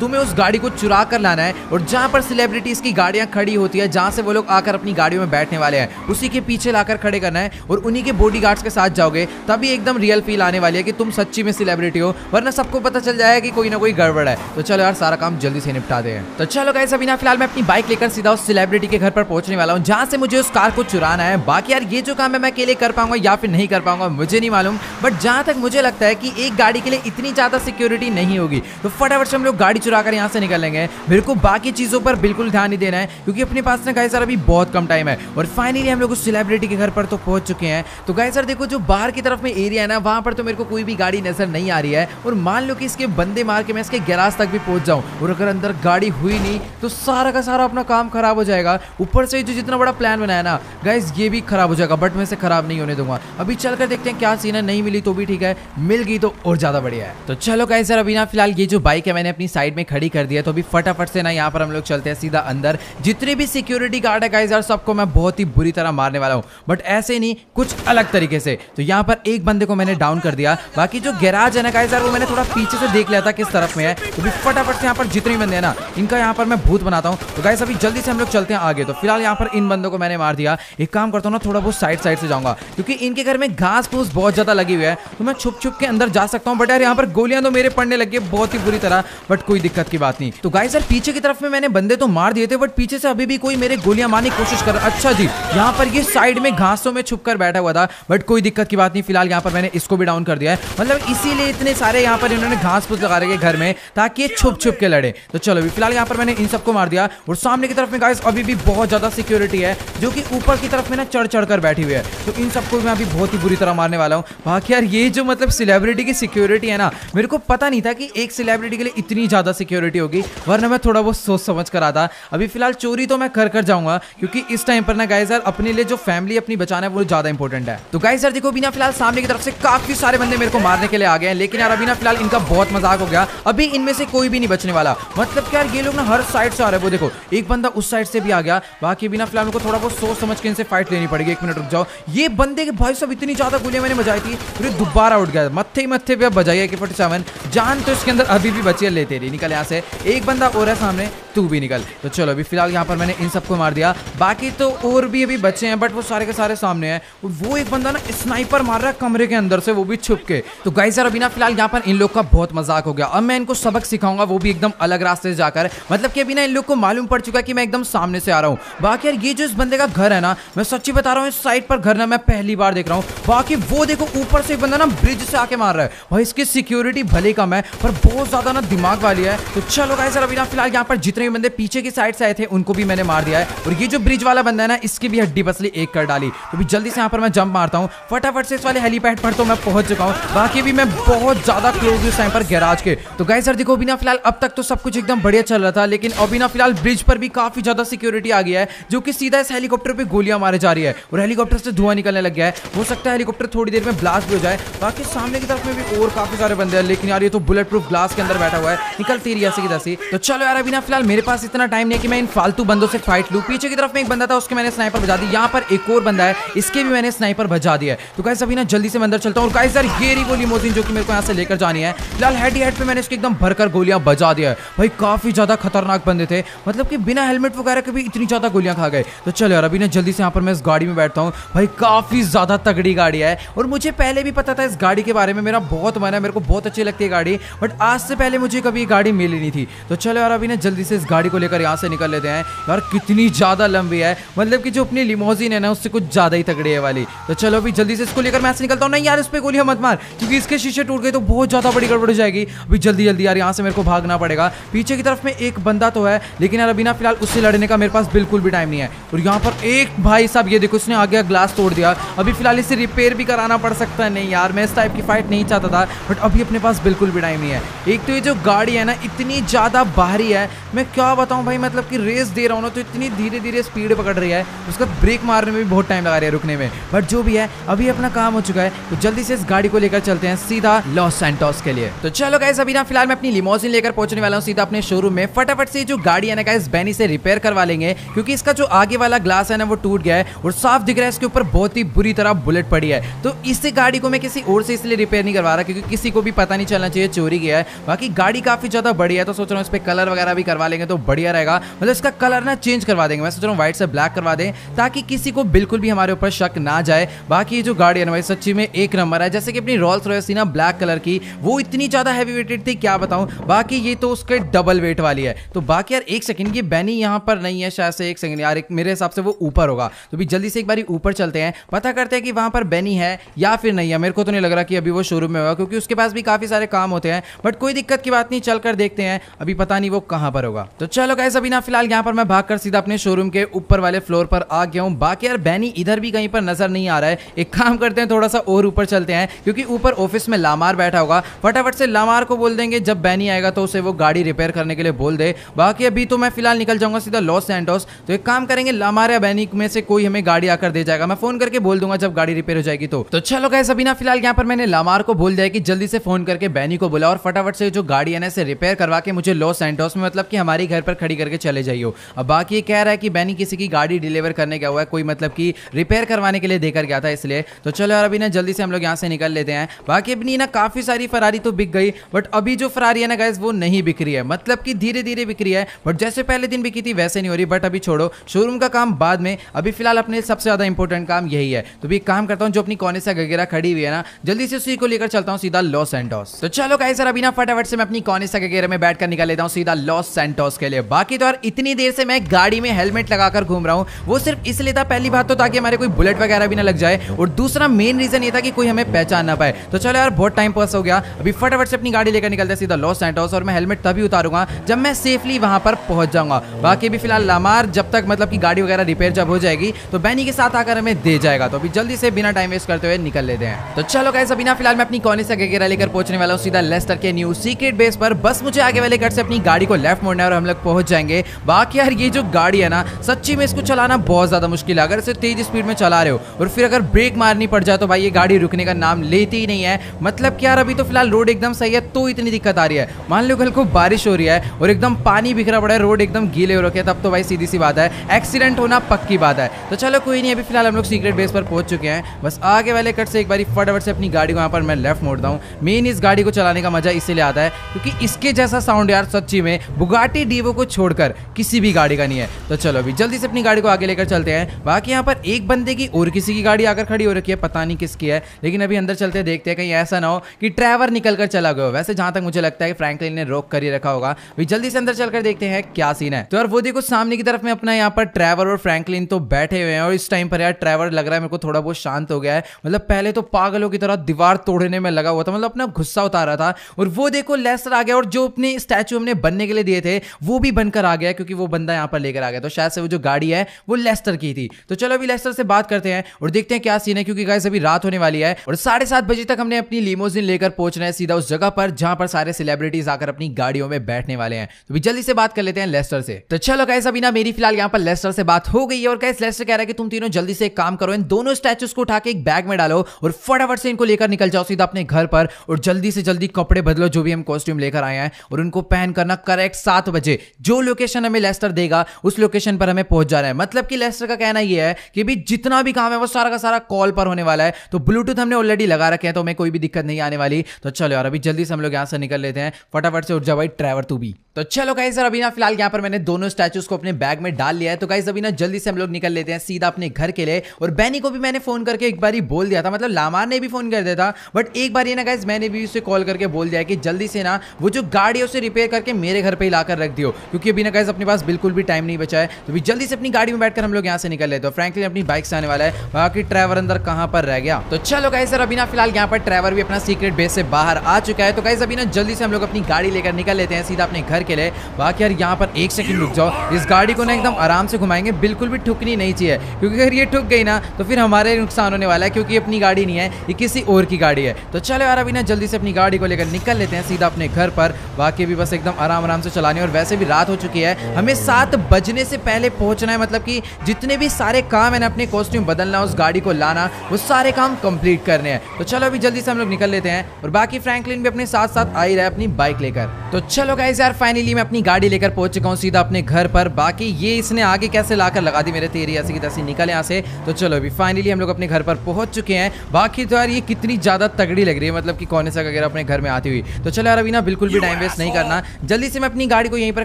तुम्हें उस गाड़ी को चुरा कर लाना है और जहाँ पर सेलिब्रिटीज की गाड़ियाँ खड़ी होती है जहाँ से वो लोग आकर अपनी गाड़ियों में बैठने वाले हैं उसी के पीछे लाकर खड़े करना है और उन्हीं के बॉडीगार्ड्स के साथ जाओगे तभी एकदम रियल फील आने वाली है कि तुम सच्ची में सेलिब्रिटी हो, वरना सबको पता चल जाएगा कि कोई ना कोई गड़बड़ है। तो चलो यार सारा काम जल्दी से निपटा दे। तो चलो गाइस अभी ना फिलहाल मैं अपनी बाइक लेकर सीधा उस सेलिब्रिटी के घर पर पहुंचने वाला हूँ जहाँ से मुझे उस कार को चुराना है। बाकी यार ये जो काम है मैं अकेले कर पाऊंगा या फिर नहीं कर पाऊंगा मुझे नहीं मालूम, बट जहाँ तक मुझे लगता है कि एक गाड़ी के लिए इतनी ज़्यादा सिक्योरिटी नहीं होगी। तो फटाफट से हम लोग गाड़ी चुरा कर यहाँ से निकलेंगे। मेरे को बाकी चीज़ों पर बिल्कुल ध्यान नहीं देना है क्योंकि अपने पास ना गाइस यार अभी बहुत कम टाइम है। और फाइनली हम लोग उस सेलिब्रिटी के घर पर तो पहुँच चुके हैं। तो गाइस यार देखो जो बाहर की तरफ में एरिया है ना वहाँ पर तो मेरे को कोई भी गाड़ी नजर नहीं आ रही है और मान लो कि इसके बंदे मार के मैं इसके गैराज तक भी पहुँच जाऊँ और अगर अंदर गाड़ी हुई नहीं तो सारा का सारा अपना काम खराब हो जाएगा। ऊपर से जो जितना बड़ा प्लान बनाया ना गाइस ये भी खराब हो जाएगा, बट मैं इसे खराब नहीं होने दूंगा। अभी चलकर देखते हैं क्या सीन है, नहीं मिली तो भी ठीक है, मिल गई तो और ज्यादा बढ़िया है। तो चलो गाइस यार अभी ना फिलहाल ये जो बाइक है मैंने अपनी साइड में खड़ी कर दी है। तो अभी फटाफट से ना यहाँ पर हम लोग चलते हैं सीधा अंदर। जितने भी सिक्योरिटी गार्ड है गाइस यार सबको मैं बहुत ही बुरी तरह मारने वाला हूँ, बट ऐसे नहीं कुछ अलग तरीके से। तो यहाँ पर एक बंदे को मैंने डाउन कर दिया। बाकी जो गैराज है ना गाइस यार वो मैंने थोड़ा पीछे से देख लिया था किस तरफ में है। तो अभी फटाफट से यहाँ पर जितने बंदे हैं ना इनका यहाँ पर मैं भूत बनाता हूँ। तो गाइस अभी जल्दी से हम लोग चलते हैं आगे। तो फिलहाल यहाँ पर इन बंदों को मैंने मार दिया। एक काम करता हूँ ना थोड़ा बहुत साइड साइड से जाऊंगा क्योंकि इनके घर में घास फूस बहुत ज्यादा लगी हुई है तो मैं छुप छुप के अंदर जा सकता हूँ। बट यार यहाँ पर गोलियां तो मेरे पड़ने लगी है बहुत ही बुरी तरह, बट कोई दिक्कत की बात नहीं। तो गाइस यार पीछे की तरफ में मैंने बंदे तो मार दिए थे बट पीछे से अभी भी कोई मेरे गोलियां मारने की कोशिश कर। अच्छा जी यहाँ पर ये साइड में घासों में छुप कर बैठा हुआ था, बट कोई दिक्कत की बात नहीं। फिलहाल यहाँ पर मैंने इसको भी डाउन कर दिया है। मतलब इसीलिए इतने सारे यहाँ पर इन्होंने घास फूस लगा रखे हैं घर में ताकि ये छुप छुप के लड़े। तो चलो अभी फिलहाल यहाँ पर मैंने इन सबको मार दिया और सामने की तरफ में गाइस अभी भी बहुत ज्यादा सिक्योरिटी है जो कि ऊपर की तरफ में ना चढ़ चढ़ कर बैठी हुई है। तो इन सबको मैं अभी बहुत ही बुरी तरह मारने वाला हूँ। बाकी यार ये जो मतलब सेलिब्रिटी की सिक्योरिटी है ना मेरे को पता नहीं था कि एक सेलिब्रिटी के लिए इतनी ज़्यादा सिक्योरिटी होगी, वरना मैं थोड़ा बहुत सोच समझ कर आता। अभी फिलहाल चोरी तो मैं कर कर जाऊँगा क्योंकि इस टाइम पर ना गाइस यार अपने लिए जो फैमिली अपनी बचाना है वो ज़्यादा इंपॉर्टेंट है। तो गाइस यार देखो बिना फिलहाल सामने की तरफ से काफ़ी सारे बंदे मेरे को मारने के लिए आ गए हैं, लेकिन यार अभी ना फिलहाल इनका बहुत मजाक हो गया। अभी इनमें से कोई भी नहीं बचने वाला। मतलब कि यार ये लोग ना हर साइड से आ रहे हैं। वो देखो एक बंदा उस साइड से भी आ गया। बाकी बिना फिलहाल उनको थोड़ा बहुत सोच समझ के इनसे फाइट लेनी पड़ेगी। एक मिनट रुक जाओ। ये बंदे के भाई साहब इतनी ज़्यादा गोलियां मैंने बजाई थी फिर दोबारा उठ गया। मत्थे ही मत्थे पे बजाई है कि फोर्टी सेवन। जान तो इसके अंदर अभी भी बची है, लेते रही। निकल यहाँ से, एक बंदा और है सामने, तू भी निकल। तो चलो अभी फिलहाल यहाँ पर मैंने इन सबको मार दिया। बाकी तो और भी अभी बच्चे हैं बट वो सारे के सारे सामने हैं। वो एक बंदा ना स्नाइपर मार रहा है कमरे के अंदर से, वो भी छुप के। तो गाइस यार अभी ना फिलहाल यहाँ पर इन लोग का बहुत मजाक हो गया। अब मैं इनको सबक सिखाऊंगा, वो भी एकदम अलग रास्ते से जाकर। मतलब कि अभी ना इन लोग को मालूम पड़ चुका है कि मैं एकदम सामने से आ रहा हूँ। बाकी यार ये जो इस बंदे का घर है ना, मैं सच्ची बता रहा हूँ इस साइड पर घर ना मैं पहली बार देख रहा हूँ। बाकी वो देखो ऊपर से एक बंदा ना ब्रिज से आके मार रहा है। भाई इसकी सिक्योरिटी भले कम है पर बहुत ज्यादा ना दिमाग वाली है। तो चलो गाइस यार अभी ना फिलहाल यहाँ पर जितने बंदे पीछे की साइड से आए थे उनको भी मैंने मार दिया है। और ये जो ब्रिज वाला बंदा है ना इसकी भी हड्डी पसली एक कर डाली। तो भी जल्दी से यहाँ पर मैं जंप मारता हूँ फटाफट से। इस वाले हेलीपैड पर तो मैं पहुंच चुका हूँ। बाकी भी मैं बहुत ज्यादा क्लोज हूँ इस टाइम पर गैराज के। तो गाइस यार देखो अभी ना फिलहाल अब तक तो सब कुछ एकदम बढ़िया चल रहा था, लेकिन अभी ना फिलहाल ब्रिज पर भी काफी ज्यादा सिक्योरिटी आ गया है जो कि सीधा इस हेलीकॉप्टर पर गोलियां मारे जा रही है और हेलीकॉप्टर से धुआं निकलने लग गया है। हो सकता है हेलीकॉप्टर थोड़ी देर में ब्लास्ट भी हो जाए। बाकी सामने की तरफ में भी और काफी सारे बंदे हैं, लेकिन यार ये तो बुलेट प्रूफ ग्लास के अंदर बैठा हुआ है। निकलती रही ऐसी की तैसी। तो चलो यार अभी ना फिलहाल मेरे पास इतना टाइम नहीं कि मैं इन फालतू बंदों से फाइट लूँ। पीछे की तरफ में एक बंदा था, उसके मैंने स्नाइपर बजा दी। यहाँ पर एक और बंदा है, इसके भी मैंने स्नाइपर बजा दिया है। तो गाइस अभी ना जल्दी से मैं अंदर चलता हूँ। और गाइस यार ये रही वो लिमोजिन जो कि मेरे को यहाँ से लेकर जानी है। फिलहाल हेड हेड पे मैंने इसको एकदम भरकर गोलियाँ बजा दिया है। भाई काफ़ी ज़्यादा खतरनाक बंदे थे, मतलब कि बिना हेलमेट वगैरह के भी इतनी ज़्यादा गोलियाँ खा गए। तो चलो यार अभी ना जल्दी से यहाँ पर मैं इस गाड़ी में बैठता हूँ। भाई काफ़ी ज़्यादा तगड़ी गाड़ी है और मुझे पहले भी पता था इस गाड़ी के बारे में। मेरा बहुत मन है, मेरे को बहुत अच्छी लगती है गाड़ी, बट आज से पहले मुझे कभी ये गाड़ी मिली नहीं थी। तो चलो यार अभी ना जल्दी से इस गाड़ी को लेकर यहाँ से निकल लेते हैं। यार कितनी ज़्यादा लंबी है, मतलब कि जो अपनी लिमोजिन है ना उससे कुछ ज़्यादा ही तगड़ी है वाली। तो चलो अभी जल्दी से इसको लेकर मैं ऐसे निकलता हूँ। नहीं यार इस पर गोलियां मत मार, क्योंकि इसके शीशे टूट गए तो बहुत ज़्यादा बड़ी गड़बड़ हो जाएगी। अभी जल्दी जल्दी यार यहाँ से मेरे को भागना पड़ेगा। पीछे की तरफ में एक बंदा तो है, लेकिन यार अभी ना फिलहाल उससे लड़ने का मेरे पास बिल्कुल भी टाइम नहीं है। और यहाँ पर एक भाई साहब ये देखो उसने आगे ग्लास तोड़ दिया। अभी फिलहाल इसे रिपेयर भी कराना पड़ सकता है। नहीं यार मैं इस टाइप की फाइट नहीं चाहता था, बट अभी अपने पास बिल्कुल भी टाइम नहीं है। एक तो ये जो गाड़ी है ना इतनी ज़्यादा भारी है, मैं क्या बताऊँ भाई। मतलब कि रेस दे रहा हूँ ना तो इतनी धीरे धीरे स्पीड पकड़ रही है, उसका ब्रेक मारने में भी बहुत टाइम लगा रही है रुकने में। बट जो भी है अभी अपना काम हो चुका है। तो जल्दी से इस गाड़ी को लेकर चलते हैं सीधा लॉस सैंटोस के लिए। तो चलो गाइस अभी ना फिलहाल मैं अपनी लिमोजिन लेकर पहुंचने वाला हूँ सीधा अपने शोरूम में। फटाफट से जो गाड़ी है ना गाइस बैनी से रिपेयर करवा लेंगे, क्योंकि इसका जो आगे वाला ग्लास है ना वो टूट गया है और साफ दिख रहा है इसके ऊपर बहुत ही बुरी तरह बुलेट पड़ी है। तो इस गाड़ी को मैं किसी ओर से इसलिए रिपेयर नहीं करवा रहा क्योंकि किसी को भी पता नहीं चलना चाहिए चोरी गया है। बाकी गाड़ी काफ़ी ज़्यादा बढ़िया है, तो सोच रहा हूँ इस पर कलर वगैरह भी करवा लेंगे तो बढ़िया रहेगा। मतलब इसका कलर ना चेंज करवा देंगे, मैं सोच रहा हूँ व्हाइट से ब्लैक करवा दें ताकि किसी को बिल्कुल भी हमारे ऊपर शक ना जाए। बाकी जो गाड़ी है ना भाई सच्ची में एक नंबर है, जैसे कि अपनी रॉल्स रॉयस थी ना ब्लैक कलर की, वो इतनी ज़्यादा हैवी वेटेड थी क्या बताऊँ। बाकी ये तो उसके डबल वेट वाली है। तो बाकी यार एक सेकंड, ये बैनी यहाँ पर नहीं है शायद से, एक सेकंड यार एक मेरे हिसाब से वो ऊपर होगा, तो भी जल्दी से एक बारी ऊपर चलते हैं, पता करते हैं कि वहाँ पर बैनी है या फिर नहीं है। मेरे को तो नहीं लग रहा कि अभी वो शोरूम में होगा क्योंकि उसके पास भी काफ़ी सारे काम होते हैं, बट कोई दिक्कत की बात नहीं, चल कर देखते हैं। अभी पता नहीं वो कहाँ पर होगा। तो चलो गाइस अभी ना फिलहाल यहाँ पर मैं भाग कर सीधा अपने शोरूम के ऊपर वाले फ्लोर पर आ गया हूँ। बाकी यार बैनी इधर भी कहीं पर नजर नहीं आ रहा है। एक काम करते हैं थोड़ा सा और ऊपर चलते हैं क्योंकि ऊपर ऑफिस में लामार बैठा होगा, फटाफट से लामार को बोल देंगे जब बैनी आएगा तो उसे वो गाड़ी रिपेयर करने के लिए बोल दे। बाकी अभी तो मैं फिलहाल निकल जाऊंगा सीधा लॉस सैंटोस। तो एक काम करेंगे, लामार या बैनी में से कोई हमें गाड़ी आकर दे जाएगा, मैं फोन करके बोल दूंगा जब गाड़ी रिपेयर हो जाएगी। तो तो चलो गाइस अभी ना फिलहाल यहाँ पर मैंने लामार को बोल दिया कि जल्दी से फोन करके बैनी को बोला और फटाफट से जो गाड़ी है ना इसे रिपेयर करवा के मुझे लॉस सैंटोस में मतलब कि हमारे घर पर खड़ी करके चले जाइयो। अब बाकी कह रहा है कि बैनी किसी की गाड़ी डिलीवर करने गया हुआ है, कोई मतलब कि रिपेयर करवाने के लिए देकर गया था इसलिए। तो चलो यार अभी ना जल्दी से हम लोग यहाँ से निकल लेते हैं। बाकी अपनी ना काफी सारी फरारी तो बिक गई, बट अभी जो फरारी है ना गाइस वो नहीं बिक रही है, मतलब कि धीरे धीरे बिक रही है, बट जैसे पहले दिन बिकी थी वैसे नहीं हो रही। बट अभी छोड़ो, शोरूम का काम बाद में, अभी फिलहाल अपने सबसे ज्यादा इंपॉर्टेंट काम यही है। तो भी एक काम करता हूँ, जो अपनी कॉनेसा गगेरा खड़ी हुई है ना जल्दी से उसी को लेकर चलता हूँ सीधा लॉस सैंटोस। तो चलो गाइस यार अभी ना फटाफट से मैं अपनी कॉनेसा गगेरा में बैठकर निकल लेता हूँ सीधा लॉस सैंटोस के लिए। बाकी तो यार इतनी देर से मैं गाड़ी में हेलमेट लगाकर घूम रहा हूँ, वो सिर्फ इसलिए था पहली बात तो ताकि हमारे कोई बुलेट वगैरह भी ना लग जाए, और दूसरा मेन रीजन ये था कि कोई हमें पहचान ना पाए। तो चलो यार बहुत टाइम पास हो गया, अभी फटाफट से अपनी गाड़ी लेकर निकलते हैं सीधा लॉस सैंटोस, और मैं हेलमेट तभी उतारूंगा जब मैं सेफली वहां पर पहुंच जाऊंगा। बाकी भी फिलहाल लामार जब तक मतलब कि गाड़ी वगैरह रिपेयर जब हो जाएगी तो बैनी के साथ आकर हमें दे जाएगा। तो अभी जल्दी से बिना टाइम वेस्ट करते हुए निकल लेते हैं। तो चलो गाइस अभी ना फिलहाल मैं अपनी कॉलेज से गगेरा लेकर पहुंचने वाला हूँ सीधा लेस्टर के न्यू सीक्रेट बेस पर। बस मुझे आगे वाले कट से अपनी गाड़ी को लेफ्ट मोड़ना है और हम लोग पहुंच जाएंगे। बाकी यार ये जो गाड़ी है ना सच्ची में इसको चलाना बहुत ज्यादा मुश्किल है। अगर इसे तेज स्पीड में चला रहे हो और फिर अगर ब्रेक मारनी पड़ जाए तो भाई ये गाड़ी रुकने का नाम लेती ही नहीं है। मतलब कि यार अभी तो फिलहाल रोड एकदम सही है तो इतनी दिक्कत आ रही है। मान लो कल को बारिश हो रही है और एकदम पानी बिखरा पड़ा है, रोड एकदम गीले हो रखे, तब तो भाई सीधी सी बात है एक्सीडेंट होना पक्की बात है। तो चलो कोई नहीं, अभी फिलहाल हम लोग सीक्रेट बेस पर पहुंच चुके हैं। बस आगे वाले कट से एक बारी फटाफट से अपनी गाड़ी को यहाँ पर मैं लेफ्ट मोड़ता हूँ। मेन इस गाड़ी को चलाने का मजा इसीलिए आता है क्योंकि इसके जैसा साउंड यार सच्ची में बुगाटी डीवो को छोड़कर किसी भी गाड़ी का नहीं है। तो चलो अभी जल्दी से अपनी गाड़ी को आगे लेकर चलते हैं। बाकी यहाँ पर एक बंदे की और किसी की गाड़ी आकर खड़ी हो रखी है, पता नहीं किसकी है, लेकिन अभी अंदर चलते देखते हैं कहीं ऐसा ना हो कि ट्रेवर निकल कर चला गया। वैसे जहाँ तक मुझे लगता है कि फ्रैंकलिन ने रोक कर ही रखा होगा। अभी जल्दी से अंदर चलकर देखते हैं क्या सीन है। तो यार वो देखो सामने की तरफ में अपना यहाँ पर ट्रेवर और फ्रैंकलिन तो बैठे हुए हैं, और इस टाइम पर यार ट्रेवर लग रहा है मेरे को थोड़ा बहुत शांत हो गया है। मतलब पहले तो पागलों की तरह दीवार तोड़ने में लगा हुआ था, मतलब अपना गुस्सा उतार रहा था। और वो देखो लेस्टर आ गया, और जो अपने स्टैचू हमने बनने के लिए दिए थे वो भी बनकर आ गया क्योंकि वो बंदा यहाँ पर लेकर आ गया। तो शायद से वो जो गाड़ी है वो लेस्टर की थी। तो चलो अभी लेस्टर से बात करते हैं और देखते हैं क्या सीन है, क्योंकि गाइस अभी रात होने वाली है और साढ़े सात बजे तक हमने अपनी लिमोजिन लेकर पहुंचना है सीधा उस जगह पर जहां पर सारे सेलिब्रिटीज आकर अपनी गाड़ियों में बैठने वाले हैं। तो भी जल्दी से बात कर लेते हैं लेस्टर से। तो चलो गाइस अभी ना मेरी फिलहाल यहाँ पर लेस्टर से बात हो गई है, और गाइस लेस्टर कह रहा है कि तुम तीनों जल्दी से एक काम करो, इन दोनों स्टैचूज को उठा के एक बैग में डालो और फटाफट से इनको लेकर निकल जाओ सीधा अपने घर पर, और जल्दी से जल्दी कपड़े बदलो जो भी हम कॉस्ट्यूम लेकर आए हैं, और उनको पहन करना करेक्ट सात बजे जो लोकेशन हमें लेस्टर देगा उस लोकेशन पर हमें पहुंच जाना है। मतलब कि लेस्टर का कहना यह है कि भी जितना भी काम है वो सारा का सारा कॉल पर होने वाला है। तो ब्लूटूथ हमने ऑलरेडी लगा रखे हैं तो हमें कोई भी दिक्कत नहीं आने वाली। तो चलो यार अभी जल्दी से हम लोग यहाँ से निकल लेते हैं, फटाफट से उठ जा भाई ट्रेवर तू भी। तो चलो गाइस अभी ना फिलहाल यहाँ पर मैंने दोनों स्टैचूज को अपने बैग में डाल लिया है। तो गाइस अभी ना जल्दी से हम लोग निकल लेते हैं सीधा अपने घर के लिए, और बैनी को भी मैंने फोन करके एक बार ही बोल दिया था, मतलब लामार ने भी फोन कर दिया था, बट एक बार ये ना गाइस मैंने भी उसे कॉल करके बोल दिया कि जल्दी से ना वो जो गाड़ी है उसे रिपेयर करके मेरे घर पर ही लाकर रख दियो, क्योंकि अभी ना गाइस अपने पास बिल्कुल भी टाइम नहीं बचा है। तो भी जल्दी से अपनी गाड़ी में बैठकर हम लोग यहाँ से निकल लेते हैं। फ्रैंकलिन अपनी बाइक से आने वाला है, बाकी ट्रेवर अंदर कहाँ पर रह गया। तो चलो गाइस अभी ना फिलहाल यहाँ पर ट्रेवर भी अपना सीक्रेट बेस से बाहर आ चुका है। तो गाइस अभी ना जल्दी से हम लोग अपनी गाड़ी लेकर निकल लेते हैं सीधा अपने घर के लिए। बाकी यार यहाँ पर एक सेकंड रुक जाओ, इस गाड़ी को ना एकदम आराम से घुमाएंगे, बिल्कुल भी ठुकनी नहीं चाहिए क्योंकि अगर ये ठुक गई ना तो फिर हमारे नुकसान होने वाला है, क्योंकि अपनी गाड़ी नहीं है ये किसी और की गाड़ी है। तो चलो यार अभी ना जल्दी से अपनी गाड़ी को लेकर निकल लेते हैं सीधा अपने घर पर। बाकी भी बस एकदम आराम आराम से चलानी, और वैसे भी रात हो चुकी है, हमें सात बजने से पहले पहुँचना है। मतलब कि जितने भी सारे काम है ना, अपने कॉस्ट्यूम बदलना, उस गाड़ी को लाना, वो सारे काम कंप्लीट करने हैं। तो चलो अभी जल्दी से हम लोग निकल लेते हैं, और बाकी फ्रैंकलिन भी अपने साथ साथ आ ही रहा है अपनी बाइक लेकर। तो चलो गाइस यार फाइनली मैं अपनी गाड़ी लेकर पहुंच चुका हूँ सीधा अपने घर पर। बाकी ये इसने आगे कैसे लाकर लगा दी मेरे तेरी ऐसे की तैसे निकले यहाँ से। तो चलो अभी फाइनली हम लोग अपने घर पर पहुंच चुके हैं। बाकी तो यार ये कितनी ज़्यादा तगड़ी लग रही है, मतलब कि कौन सा वगैरह अपने घर में आती हुई। तो चलो यार अभी ना बिल्कुल भी टाइम वेस्ट नहीं करना, जल्दी से मैं अपनी गाड़ी को यहीं पर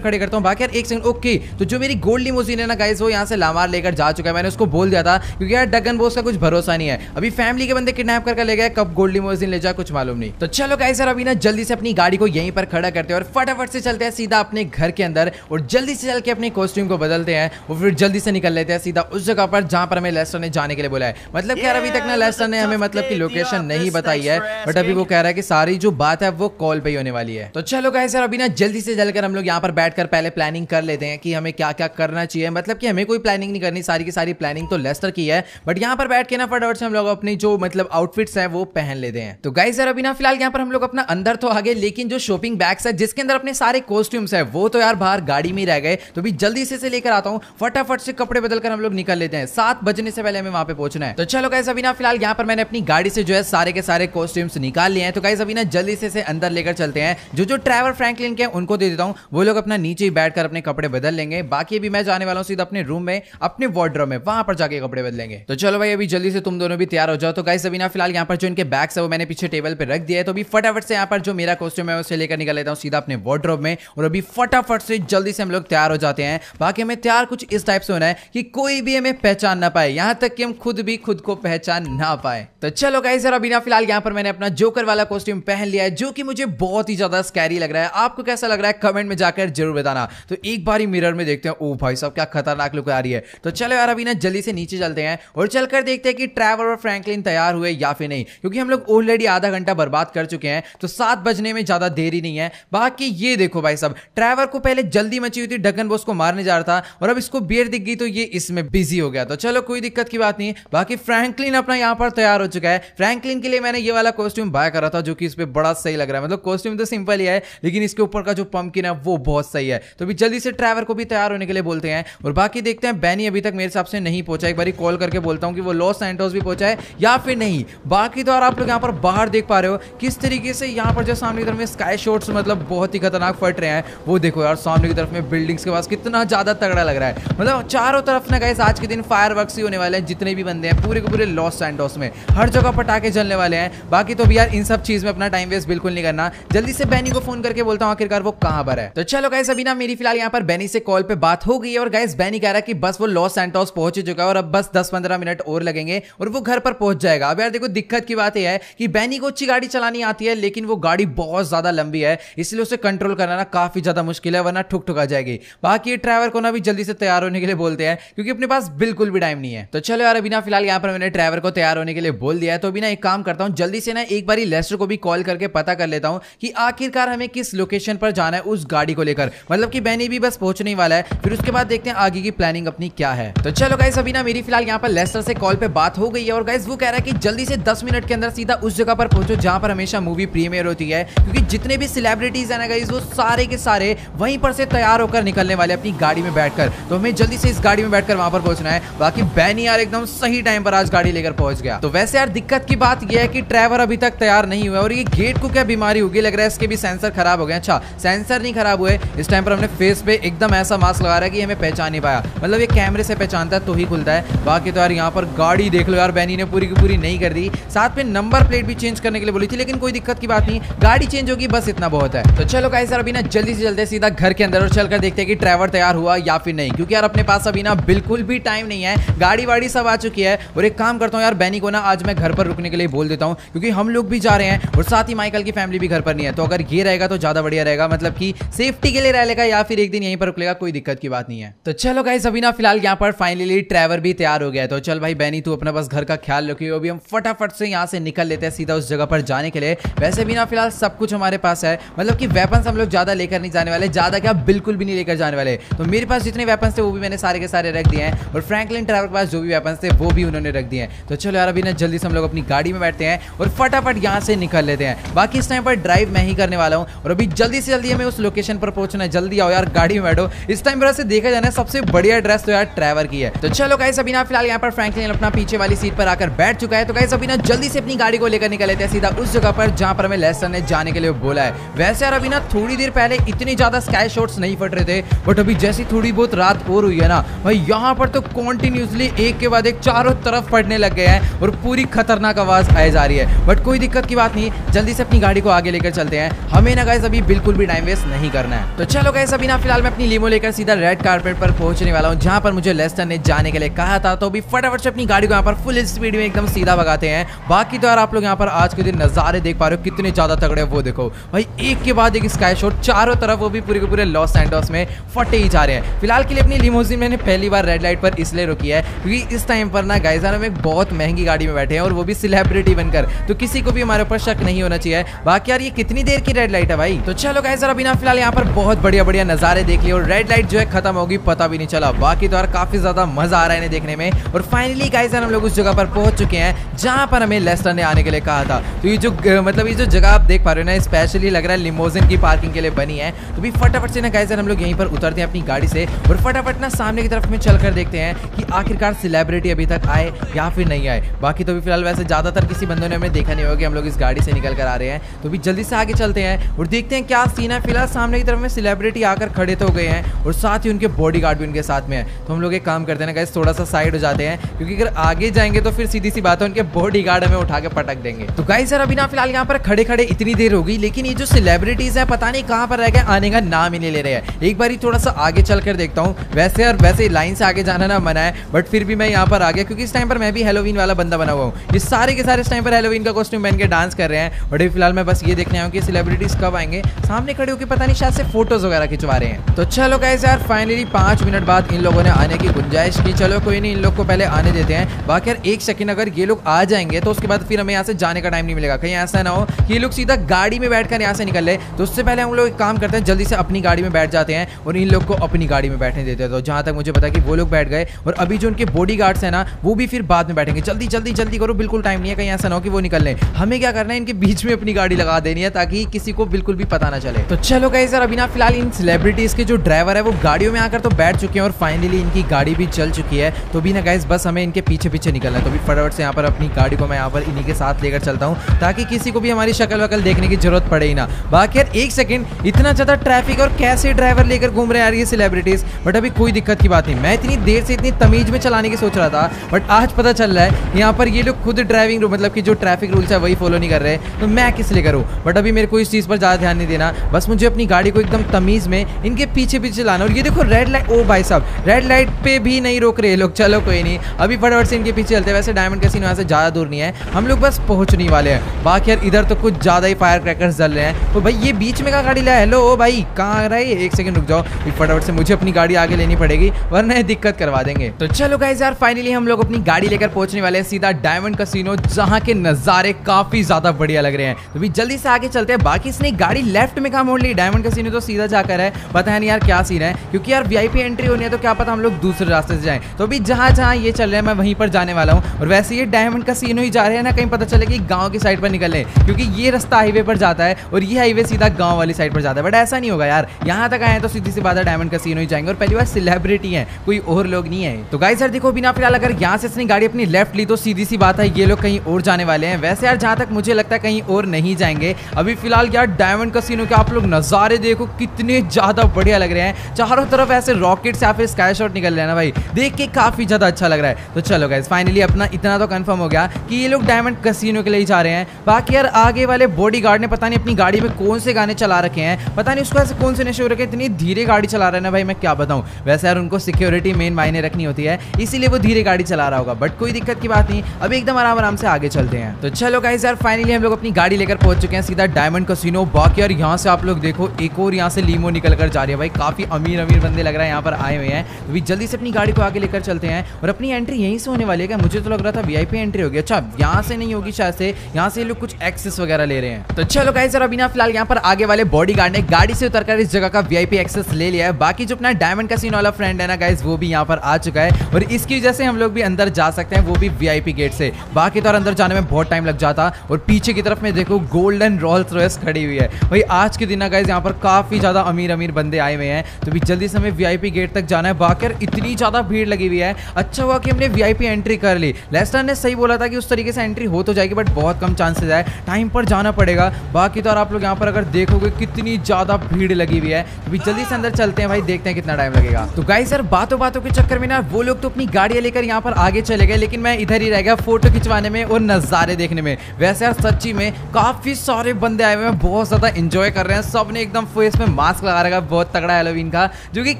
खड़े करता हूँ। बाकी यार एक सेकंड, ओके तो जो मेरी गोल्ड लिमोसिन है ना गाइस, वो यहाँ से लामार लेकर जा चुका है। मैंने उसको बोल दिया था क्योंकि यार डगन बॉस का कुछ भरोसा नहीं है, अभी फैमिली के बंदे किडनैप करके ले गए, कब गोल्ड लिमोसिन ले जाए कुछ मालूम नहीं। तो चलो गाइस यार अभी ना जल्दी से अपनी गाड़ी को यहीं पर खड़ा करते हैं और फटाफट से चलते हैं सीधा अपने घर के अंदर और जल्दी से चल के अपने कॉस्ट्यूम को बदलते हैं और फिर जल्दी से निकल लेते हैं सीधा उस जगह पर जहाँ पर हमें लेस्टर ने जाने के लिए बोला है। मतलब यार अभी तक ना लेस्टर ने हमें मतलब की लोकेशन नहीं बताई है, बट अभी वो कह रहा है कि सारी जो बात है वो कॉल पे ही होने वाली है। तो चलो गाइस यार अभी ना जल्दी से जलकर हम लोग यहाँ पर बैठकर पहले प्लानिंग कर लेते हैं कि हमें क्या क्या करना चाहिए। मतलब कि हमें कोई प्लानिंग नहीं करनी, सारी की सारी प्लानिंग तो लेस्टर की है, बट यहाँ पर बैठ के ना फटाफट से हम लोग अपनी जो मतलब आउटफिट्स हैं वो पहन लेते हैं। तो गाइस यार अभी ना फिलहाल यहाँ पर हम लोग अपना अंदर तो आ गए, लेकिन जो शॉपिंग बैग्स है जिसके अंदर अपने सारे कॉस्ट्यूम्स है वो तो यार बाहर गाड़ी में रह गए। तो अभी जल्दी से, से लेकर आता हूँ, फटाफट से कपड़े बदलकर हम लोग निकल लेते हैं, सात बजने से पहले हमें वहाँ पे पहुंचना है। तो चलो गाइस अभी ना फिलहाल यहाँ पर मैंने अपनी गाड़ी से जो है सारे के सारे कॉस्ट्यूम्स निकाल लिए हैं। तो गाइस अभी ना जल्दी से अंदर लेकर चलते हैं, जो जो ट्रेवर फ्रैंकलिन के उनको दे देता हूँ, वो लोग अपना नीचे ही बैठकर अपने कपड़े बदल लेंगे। बाकी अभी मैं जाने वाला हूँ सीधा अपने रूम में, अपने वार्डरोब में, वहां पर जाके कपड़े बदलेंगे। तो चलो भाई अभी जल्दी से तुम दोनों भी तैयार हो जाओ। तो गाइस अभी ना फिलहाल यहाँ पर जो इनके बैग्स है वो मैंने पीछे टेबल पर रख दिया है। तो अभी फटाफट से यहाँ पर जो मेरा कॉस्ट्यूम है उसे लेकर निकल लेता हूँ सीधा अपने वार्डरोब में और अभी फटाफट से जल्दी से हम लोग तैयार हो जाते हैं। बाकी हमें तैयार कुछ इस टाइप से होना है कि कोई भी हमें पहचान ना पाए, यहाँ तक कि हम खुद भी खुद को पहचान ना पाए। तो चलो गाइस अभी ना फिलहाल यहाँ पर मैंने अपना जोकर वाला कॉस्ट्यूम पहन लिया है, जो कि मुझे बहुत ही ज्यादा स्कैरी लग रहा है। आपको कैसा लग रहा है कमेंट में जाकर जरूर बताना। तो एक बार ही मिरर में देखते हैं, ओ भाई साहब क्या खतरनाक लुक आ रही है। तो चलो यार अभी ना जल्दी से नीचे चलते हैं और चलकर देखते हैं कि ट्रेवर और फ्रैंकलिन तैयार हुए या फिर नहीं, क्योंकि हम लोग ऑलरेडी आधा घंटा बर्बाद कर चुके हैं। तो सात बजने में ज्यादा देरी नहीं है। बाकी ये देखो भाई साहब, ट्रेवर को पहले जल्दी मची हुई थी, डगन बॉस को मारने जा रहा था और अब इसको बियर दिख गई तो ये इसमें बिजी हो गया। तो चलो कोई दिक्कत की बात नहीं। बाकी फ्रैंकलिन अपना यहाँ पर तैयार हो चुका है। फ्रैंकलिन के लिए मैंने ये वाला कॉस्ट्यूम बाय करा था, जो कि इस पर बड़ा सही लग रहा है। मतलब कॉस्ट्यूम तो सिंपल ही है, लेकिन इसके ऊपर का जो पंपकिन है वो बहुत सही है। तो अभी जल्दी से ट्रेवर को भी तैयार होने के लिए बोलते हैं और बाकी देखते हैं। बैनी अभी तक मेरे हिसाब से नहीं पहुंचा, एक बार कॉल करके बोलता हूँ कि वो लॉस सैंटोस भी पहुंचा है या फिर नहीं। बाकी तो यार आप लोग यहाँ पर बाहर देख पा रहे हो किस तरीके से यहाँ पर जो सामने की तरफ में स्काई शॉट्स मतलब बहुत ही खतरनाक फट रहे हैं। वो देखो यार सामने की तरफ में बिल्डिंग्स के पास कितना ज्यादा तगड़ा लग रहा है। मतलब चारों तरफ ना गाइस आज के दिन फायरवर्क्स ही होने वाले हैं, जितने भी बंदे हैं पूरे के पूरे लॉस सैंटोस में हर जगह पटाखे जलने वाले हैं। बाकी तो भी यार इन सब चीज में अपना टाइम वेस्ट बिल्कुल नहीं करना, जल्दी से बैनी को फोन करके बोलता हूँ आखिरकार वो कहाँ पर है। तो चलो गाइस अभी ना मेरी फिलहाल यहाँ पर बैनी से कॉल पे बात हो गई है और गाइस बैनी कह रहा है कि बस वो लॉस सैंटोस पहुंच चुका है और अब बस दस पंद्रह मिनट और लगेंगे और वो घर पर पहुंच जाएगा। अब यार देखो दिक्कत की बात यह है कि बैनी को अच्छी गाड़ी चलानी आती है, लेकिन वो गाड़ी बहुत ज्यादा लंबी है, इसलिए उसे कंट्रोल करना ना काफी ज्यादा मुश्किल है, वरना ठुक ठुका जाएगी। बाकी ट्रेवर को ना भी जल्दी से तैयार होने के लिए बोलते हैं क्योंकि अपने पास बिल्कुल भी टाइम नहीं है। तो चलो यार अभी ना फिलहाल यहाँ पर मैंने ट्रेवर को तैयार होने के लिए बोल दिया है। तो अभी ना एक काम करता हूँ, जल्दी से ना एक बार लेस्टर को भी कॉल करके पता कर लेता हूँ कि आखिरकार हमें किस लोकेशन पर जाना है उस गाड़ी को लेकर। मतलब कि बैनी भी बस पहुंचने वाला है, फिर उसके बाद देखते हैं आगे की प्लानिंग अपनी क्या है। तो चलो गाइस अभी ना मेरी फिलहाल यहाँ पर लेस्टर से कॉल पे बात हो गई है और गाइस वो कह रहा है कि जल्दी से दस मिनट के अंदर सीधा उस जगह पर पहुंचो जहां पर हमेशा मूवी प्रीमियर होती है, क्योंकि जितने भी सेलिब्रिटीज हैं ना गाइस वो सारे के सारे वहीं पर से तैयार होकर निकलने वाले अपनी गाड़ी में बैठकर। तो हमें जल्दी से इस गाड़ी में बैठकर वहां पर पहुंचना है। बाकी बैनी यार एकदम सही टाइम पर आज गाड़ी लेकर पहुंच गया। तो वैसे यार दिक्कत की बात यह है कि ट्रेवर अभी तक तैयार नहीं हुआ और ये गेट को क्या बीमारी होगी, लग रहा है इसके भी सेंसर खराब हो गए। अच्छा सेंसर नहीं खराब हुए, इस टाइम पर हमने फेस पे एकदम ऐसा मास्क लगा रहा है कि हमें पहचान नहीं पाया। मतलब ये कैमरे से पहचानता है तो ही खुलता है। बाकी तो यार यहाँ पर गाड़ी देख लो यार, बैनी ने पूरी की पूरी नहीं कर दी, साथ में नंबर प्लेट भी चेंज करने के लिए बोली थी, लेकिन कोई दिक्कत की बात नहीं, गाड़ी चेंज होगी बस इतना बहुत है। तो चलो गाइस अभी ना जल्दी से जल्दी सीधा घर के अंदर और चलकर देखते हैं कि ट्रेवर तैयार हुआ या फिर नहीं, क्योंकि यार अपने पास अभी ना बिल्कुल भी टाइम नहीं है, गाड़ी वाड़ी सब आ चुकी है। और एक काम करता हूँ यार, बैनी को ना आज मैं घर पर रुकने के लिए बोल देता हूँ, क्योंकि हम लोग भी जा रहे हैं और साथ ही माइकल की फैमिली भी घर पर नहीं है। तो अगर ये रहेगा तो ज्यादा बढ़िया रहेगा, मतलब कि सेफ्टी के लिए रह लेगा या फिर एक दिन यहीं पर रुक लेगा, कोई दिक्कत की बात नहीं है। तो चलो गाइस अभी ना फिलहाल यहाँ पर फाइनली ट्रेवर भी तैयार हो गया है। तो चल भाई बैनी तू अपना बस घर का ख्याल रखियो, अभी हम फटाफट से यहाँ से निकल लेते हैं सीधा उस जगह पर जाने के लिए। वैसे भी ना फिलहाल सब कुछ हमारे पास है, मतलब कि वेपन्स हम लोग ज्यादा लेकर नहीं जाने वाले, ज्यादा क्या बिल्कुल भी नहीं लेकर जाने वाले। तो मेरे पास जितने वेपन्स थे वो भी मैंने सारे के सारे रख दिए हैं और फ्रैंकलिन ट्रेवर के पास जो भी वेपन्स थे वो भी उन्होंने रख दिए हैं। तो चलो यार अभी ना जल्दी से हम लोग अपनी गाड़ी में बैठते हैं और फटाफट यहाँ से निकल लेते हैं। बाकी इस टाइम पर ड्राइव मैं ही करने वाला हूँ और अभी जल्दी से जल्दी हमें उस लोकेशन पर पहुंचना है। जल्दी आओ यार, गाड़ी में बैठो। इस टाइम पर देखा जाना सबसे बढ़िया ड्रेस तो यार ट्रेवर की है। तो चलो गाइस अभी ना फिलहाल यहाँ पर फ्रैंकलिन अपना पीछे वाली सीट पर आकर बैठ चुका है। तो गाइस अभी ना जल्दी से अपनी गाड़ी को लेकर निकल लेते हैं सीधा उस जगह पर जहाँ पर हमें लेस्टर ने जाने के लिए बोला है। वैसे यार अभी ना थोड़ी देर पहले इतने ज़्यादा स्काई शॉट्स नहीं फट रहे थे, बट अभी जैसी थोड़ी बहुत रात और हुई है ना भाई, यहाँ पर तो कॉन्टिन्यूसली एक के बाद एक चारों तरफ फटने लग गए हैं और पूरी खतरनाक आवाज़ आए जा रही है। बट कोई दिक्कत की बात नहीं, जल्दी से अपनी गाड़ी को आगे लेकर चलते हैं, हमें ना गाइस अभी बिल्कुल भी टाइम वेस्ट नहीं करना है। तो चलो गाइस अभी ना फिलहाल मैं अपनी लीमो लेकर सीधा रेड कार्पेट पर पहुंचने वाला हूँ, जहाँ पर मुझे लेस्टर ने जाने के लिए कहा था। तो अभी फटाफट से अपनी गाड़ी को यहाँ पर फुल स्पीड में एकदम सीधा भगाते हैं। बाकी तो यार आप लोग यहाँ पर आज के दिन नज़ारे देख पा रहे हो कितने ज़्यादा तगड़े, वो देखो भाई एक के बाद एक स्काई शॉट चारों तरफ, वो भी पूरे के पूरे लॉस सैंटोस में फटे ही जा रहे हैं। फिलहाल के लिए अपनी लिमोजिन मैंने पहली बार रेड लाइट पर इसलिए रोकी है क्योंकि इस टाइम पर ना गाइस हम एक बहुत महंगी गाड़ी में बैठे हैं और वो भी सेलिब्रिटी बनकर, तो किसी को भी हमारे ऊपर शक नहीं होना चाहिए। बाकी यार ये कितनी देर की रेड लाइट है भाई। तो चलो गाइस अभी ना फिलहाल यहाँ पर बहुत बढ़िया बढ़िया नज़ारे देख लिए और रेड लाइट जो है खत्म होगी पता भी नहीं चला। बाकी तो यार काफी ज्यादा मजा आ रहा है देखने में। और फाइनली गाइस हम लोग उस जगह पर पहुंच चुके हैं जहाँ पर हमें लेस्टर ने आने के लिए कहा था। तो ये जो मतलब ये जो जगह आप देख पा रहे हो ना, स्पेशली लग रहा है लिमोजिन की पार्किंग के लिए बनी है। तो भी फटाफट से ना गाइस हम लोग यहीं पर उतरते हैं अपनी गाड़ी से और फटाफट ना सामने की तरफ में चलकर देखते हैं कि आखिरकार सेलिब्रिटी अभी तक आए या फिर नहीं आए। बाकी तो भी फिलहाल वैसे ज्यादातर किसी बंदों ने हमें देखा नहीं होगा, हम लोग इस गाड़ी से निकल कर आ रहे हैं। तो भी जल्दी से आगे चलते हैं और देखते हैं क्या सीन है। फिलहाल सामने की तरफ में सेलिब्रिटी आकर खड़े तो गए हैं और साथ ही उनके बॉडीगार्ड भी उनके साथ में है। तो हम लोग एक काम करते हैं ना गाइस, थोड़ा सा साइड हो जाते हैं क्योंकि अगर आगे जाएंगे तो फिर सीधी सी बात है उनके बॉडीगार्ड हमें उठा के पटक देंगे। तो गाइस सर अभी ना फिलहाल यहाँ पर खड़े खड़े इतनी देर हो गई, लेकिन ये जो सेलिब्रिटीज है पता नहीं कहाँ पर रह गए, आने का नाम ही नहीं ले रहे हैं। एक बार ही थोड़ा सा आगे चल कर देखता हूँ। वैसे और वैसे लाइन से आगे जाना ना मना है, बट फिर भी मैं यहाँ पर आ गया क्योंकि इस टाइम पर मैं भी हेलोवीन वाला बंदा बना हुआ हूँ। ये सारे के सारे इस टाइम पर हेलोवीन का कॉस्ट्यूम पहन के डांस कर रहे हैं। बट फिलहाल मैं बस ये देखने आया हूँ कि सेलिब्रिटीज कब आएंगे, सामने खड़े होकर पता नहीं शायद से फोटोज वगैरह खिंचवा रहे हैं। तो चलो गाइस यार फाइनली पाँच मिनट बाद इन लोगों ने आने की गुंजाइश की। चलो कोई नहीं, इन लोग को पहले आने देते हैं। बाकी यार एक सेकंड, अगर ये लोग आ जाएंगे तो उसके बाद फिर हमें यहाँ से जाने का टाइम नहीं मिलेगा। कहीं ऐसा ना हो कि ये लोग सीधा गाड़ी में बैठकर यहाँ से निकल ले। तो उससे पहले हम लोग एक काम करते हैं, जल्दी से अपनी गाड़ी में बैठ जाते हैं और इन लोग को अपनी गाड़ी में बैठने देते हैं। तो जहाँ तक मुझे पता कि वो लोग बैठ गए और अभी जो उनके बॉडी गार्ड्स हैं ना वो भी फिर बाद में बैठेंगे। जल्दी जल्दी जल्दी करो, बिल्कुल टाइम नहीं है। कहीं ऐसा ना हो कि वो निकल लें। हमें क्या करना है, इनके बीच में अपनी गाड़ी लगा देनी है ताकि किसी को बिल्कुल भी पता ना चले। तो चलो गाइस यार अभी ना फिलहाल इन सेलिब्रिटीज के जो ड्राइवर है वो गाड़ियों में आकर तो बैठ चुके हैं और फाइनली इनकी गाड़ी भी चल चुकी है। तो भी ना गाइस बस हमें इनके पीछे पीछे निकलना है। तो भी फटाफट से यहाँ पर अपनी गाड़ी को मैं यहाँ पर इन्हीं के साथ लेकर चलता हूँ ताकि किसी को भी हमारी शक्ल वकल देखने की जरूरत पड़े ही ना। बाकी यार एक सेकंड, इतना ज़्यादा ट्रैफिक और कैसे ड्राइवर लेकर घूम रहे हैं यार ये सेलिब्रिटीज़। बट अभी कोई दिक्कत की बात नहीं, मैं इतनी देर से इतनी तमीज़ में चलाने की सोच रहा था, बट आज पता चल रहा है यहाँ पर ये लोग खुद ड्राइविंग मतलब कि जो ट्रैफिक रूल्स है वही फॉलो नहीं कर रहे, तो मैं किस लिए करूँ। बट अभी मेरे को इस चीज़ पर ज़्यादा ध्यान नहीं देना, बस मुझे अपनी गाड़ी को एकदम तमीज़ में इनके पीछे पीछे लाना। और ये देखो रेड लाइट, ओ भाई साहब रेड लाइट पे भी नहीं रोक रहे लोग। चलो कोई नहीं, अभी फटाफट से इनके पीछे चलते हैं। वैसे डायमंड कैसीनो यहाँ से ज़्यादा दूर नहीं है, हम लोग बस पहुँचने वाले हैं। बाकी यार इधर तो कुछ ज़्यादा ही फायर क्रैकर्स जल रहे हैं। तो भाई ये बीच में का गाड़ी लाया, हेलो ओ भाई कहाँ आ रहा है, एक सेकंड रुक जाओ। फटाफट से मुझे अपनी गाड़ी आगे लेनी पड़ेगी वरना ये दिक्कत करवा देंगे। तो चलो गाइस यार फाइनली हम लोग अपनी गाड़ी लेकर पहुँचने वाले हैं सीधा डायमंड कैसीनो, जहाँ के नज़ारे काफ़ी ज़्यादा बढ़िया लग रहे हैं। तो भी जल्दी से आगे चलते हैं। बाकी इसने गाड़ी लेफ्ट में कहाँ मोड़ ली, डायमंड कैसीनो तो सीधा जाकर है, पता है नहीं यार क्या सीन है। क्योंकि यार वीआईपी एंट्री होनी है तो क्या पता हम लोग दूसरे रास्ते से जाएँ। तो अभी जहाँ जहाँ ये चल रहा है मैं वहीं पर जाने वाला हूँ। और वैसे ये डायमंड कैसीनो ही जा रहे हैं ना, कहीं पता चले कि गाँव की साइड पर निकल लें, क्योंकि ये रास्ता हाईवे पर जाता है और ये हाईवे सीधा गाँव वाली साइड पर जाता है। बट ऐसा नहीं होगा यार, यहाँ तक आए हैं तो सीधी सी बात है डायमंड कैसीनो ही जाएंगे। और पहली बार सेलिब्रिटी है, कोई और लोग नहीं है। तो गाइस यार देखो बिना फिलहाल अगर यहाँ से इसने गाड़ी अपनी लेफ्ट ली तो सीधी सी बात है ये लोग कहीं और जाने वाले हैं। वैसे यार जहाँ तक मुझे लगता है कहीं और नहीं जाएंगे। अभी फिलहाल यार डायमंड कैसीनो के आप लोग नज़ारे देखो कितने ज़्यादा बढ़िया लग रहे हैं। चारों तरफ ऐसे रॉकेट से या फिर स्काई शॉट निकल रहे हैं ना भाई, देख के काफ़ी ज़्यादा अच्छा लग रहा है। तो चलो गाइस फाइनली अपना इतना तो कंफर्म हो गया कि ये लोग डायमंड कैसीनो के लिए जा रहे हैं। बाकी यार आगे वाले बॉडीगार्ड ने पता नहीं अपनी गाड़ी में कौन से गाने चला रखे हैं, पता नहीं उसको ऐसे कौन से नशे हो रखे, इतनी धीरे गाड़ी चला रहे हैं ना भाई मैं क्या बताऊँ। वैसे यार उनको सिक्योरिटी मेन मायने रखनी होती है, इसीलिए वो धीरे गाड़ी चला रहा होगा। बट कोई दिक्कत की बात नहीं, अभी एकदम आराम आराम से आगे चलते हैं। तो चलो गाइस यार फाइनली हम लोग अपनी गाड़ी लेकर पहुंच चुके हैं सीधा डायमंड कैसीनो। बाकी यार यहाँ से आप लोग देखो एक और यहाँ से लीमो निकल कर जा रही है। भाई काफ़ी अमीर अमीर बंदे लग रहा है यहाँ पर आए हुए हैं। तो भी जल्दी से अपनी गाड़ी को आगे लेकर चलते हैं। और अपनी एंट्री यहीं से होने वाली है क्या, मुझे तो लग रहा था वीआईपी एंट्री होगी। अच्छा यहाँ से नहीं होगी, शायद से यहाँ से लोग कुछ एक्सेस वगैरह ले रहे हैं। तो चलो गाइस यार अभी ना फिलहाल यहाँ पर आगे वाले बॉडीगार्ड ने गाड़ी से उतरकर इस जगह का वीआईपी एक्सेस ले लिया है। बाकी जो अपना डायमंड कैसीनो वाला फ्रेंड है ना गाइस वो भी यहाँ पर आ चुका है और इसकी वजह से हम लोग भी अंदर जा सकते हैं, वो भी वीआईपी गेट से। बाकी तो अंदर जाने में बहुत टाइम लग जाता। और पीछे की तरफ में देखो गोल्डन रोल्स रॉयस खड़ी हुई है। भाई आज के दिन गाइस यहाँ पर काफ़ी ज़्यादा अमीर अमीर बंदे आए हुए हैं। तो भी जल्दी से हमें वीआईपी गेट तक जाना है। बाकी यार इतनी ज़्यादा भीड़ लगी हुई है, अच्छा हुआ कि हमने वीआईपी एंट्री कर ली। लेस्टर ने सही बोला था कि उस तरीके से एंट्री हो तो जाएगी बट बहुत कम चांसेस है, टाइम पर जाना पड़ेगा। बाकी तो आप लोग यहाँ पर अगर देखोगे कितनी ज्यादा भीड़ लगी हुई है। अभी जल्दी से अंदर चलते हैं भाई, देखते हैं कितना टाइम लगेगा। तो गाइस यार बातों बातों के चक्कर में ना वो लोग तो अपनी गाड़ियां लेकर यहाँ पर आगे चले गए, लेकिन मैं इधर ही रह गया फोटो खिंचवाने में और नज़ारे देखने में। वैसे यार सच्ची में काफी सारे बंदे आए हुए हैं, बहुत ज्यादा इंजॉय कर रहे हैं, सब ने एकदम फेस में मास्क लगा रखा है, बहुत तगड़ा हैलोवीन का, जो कि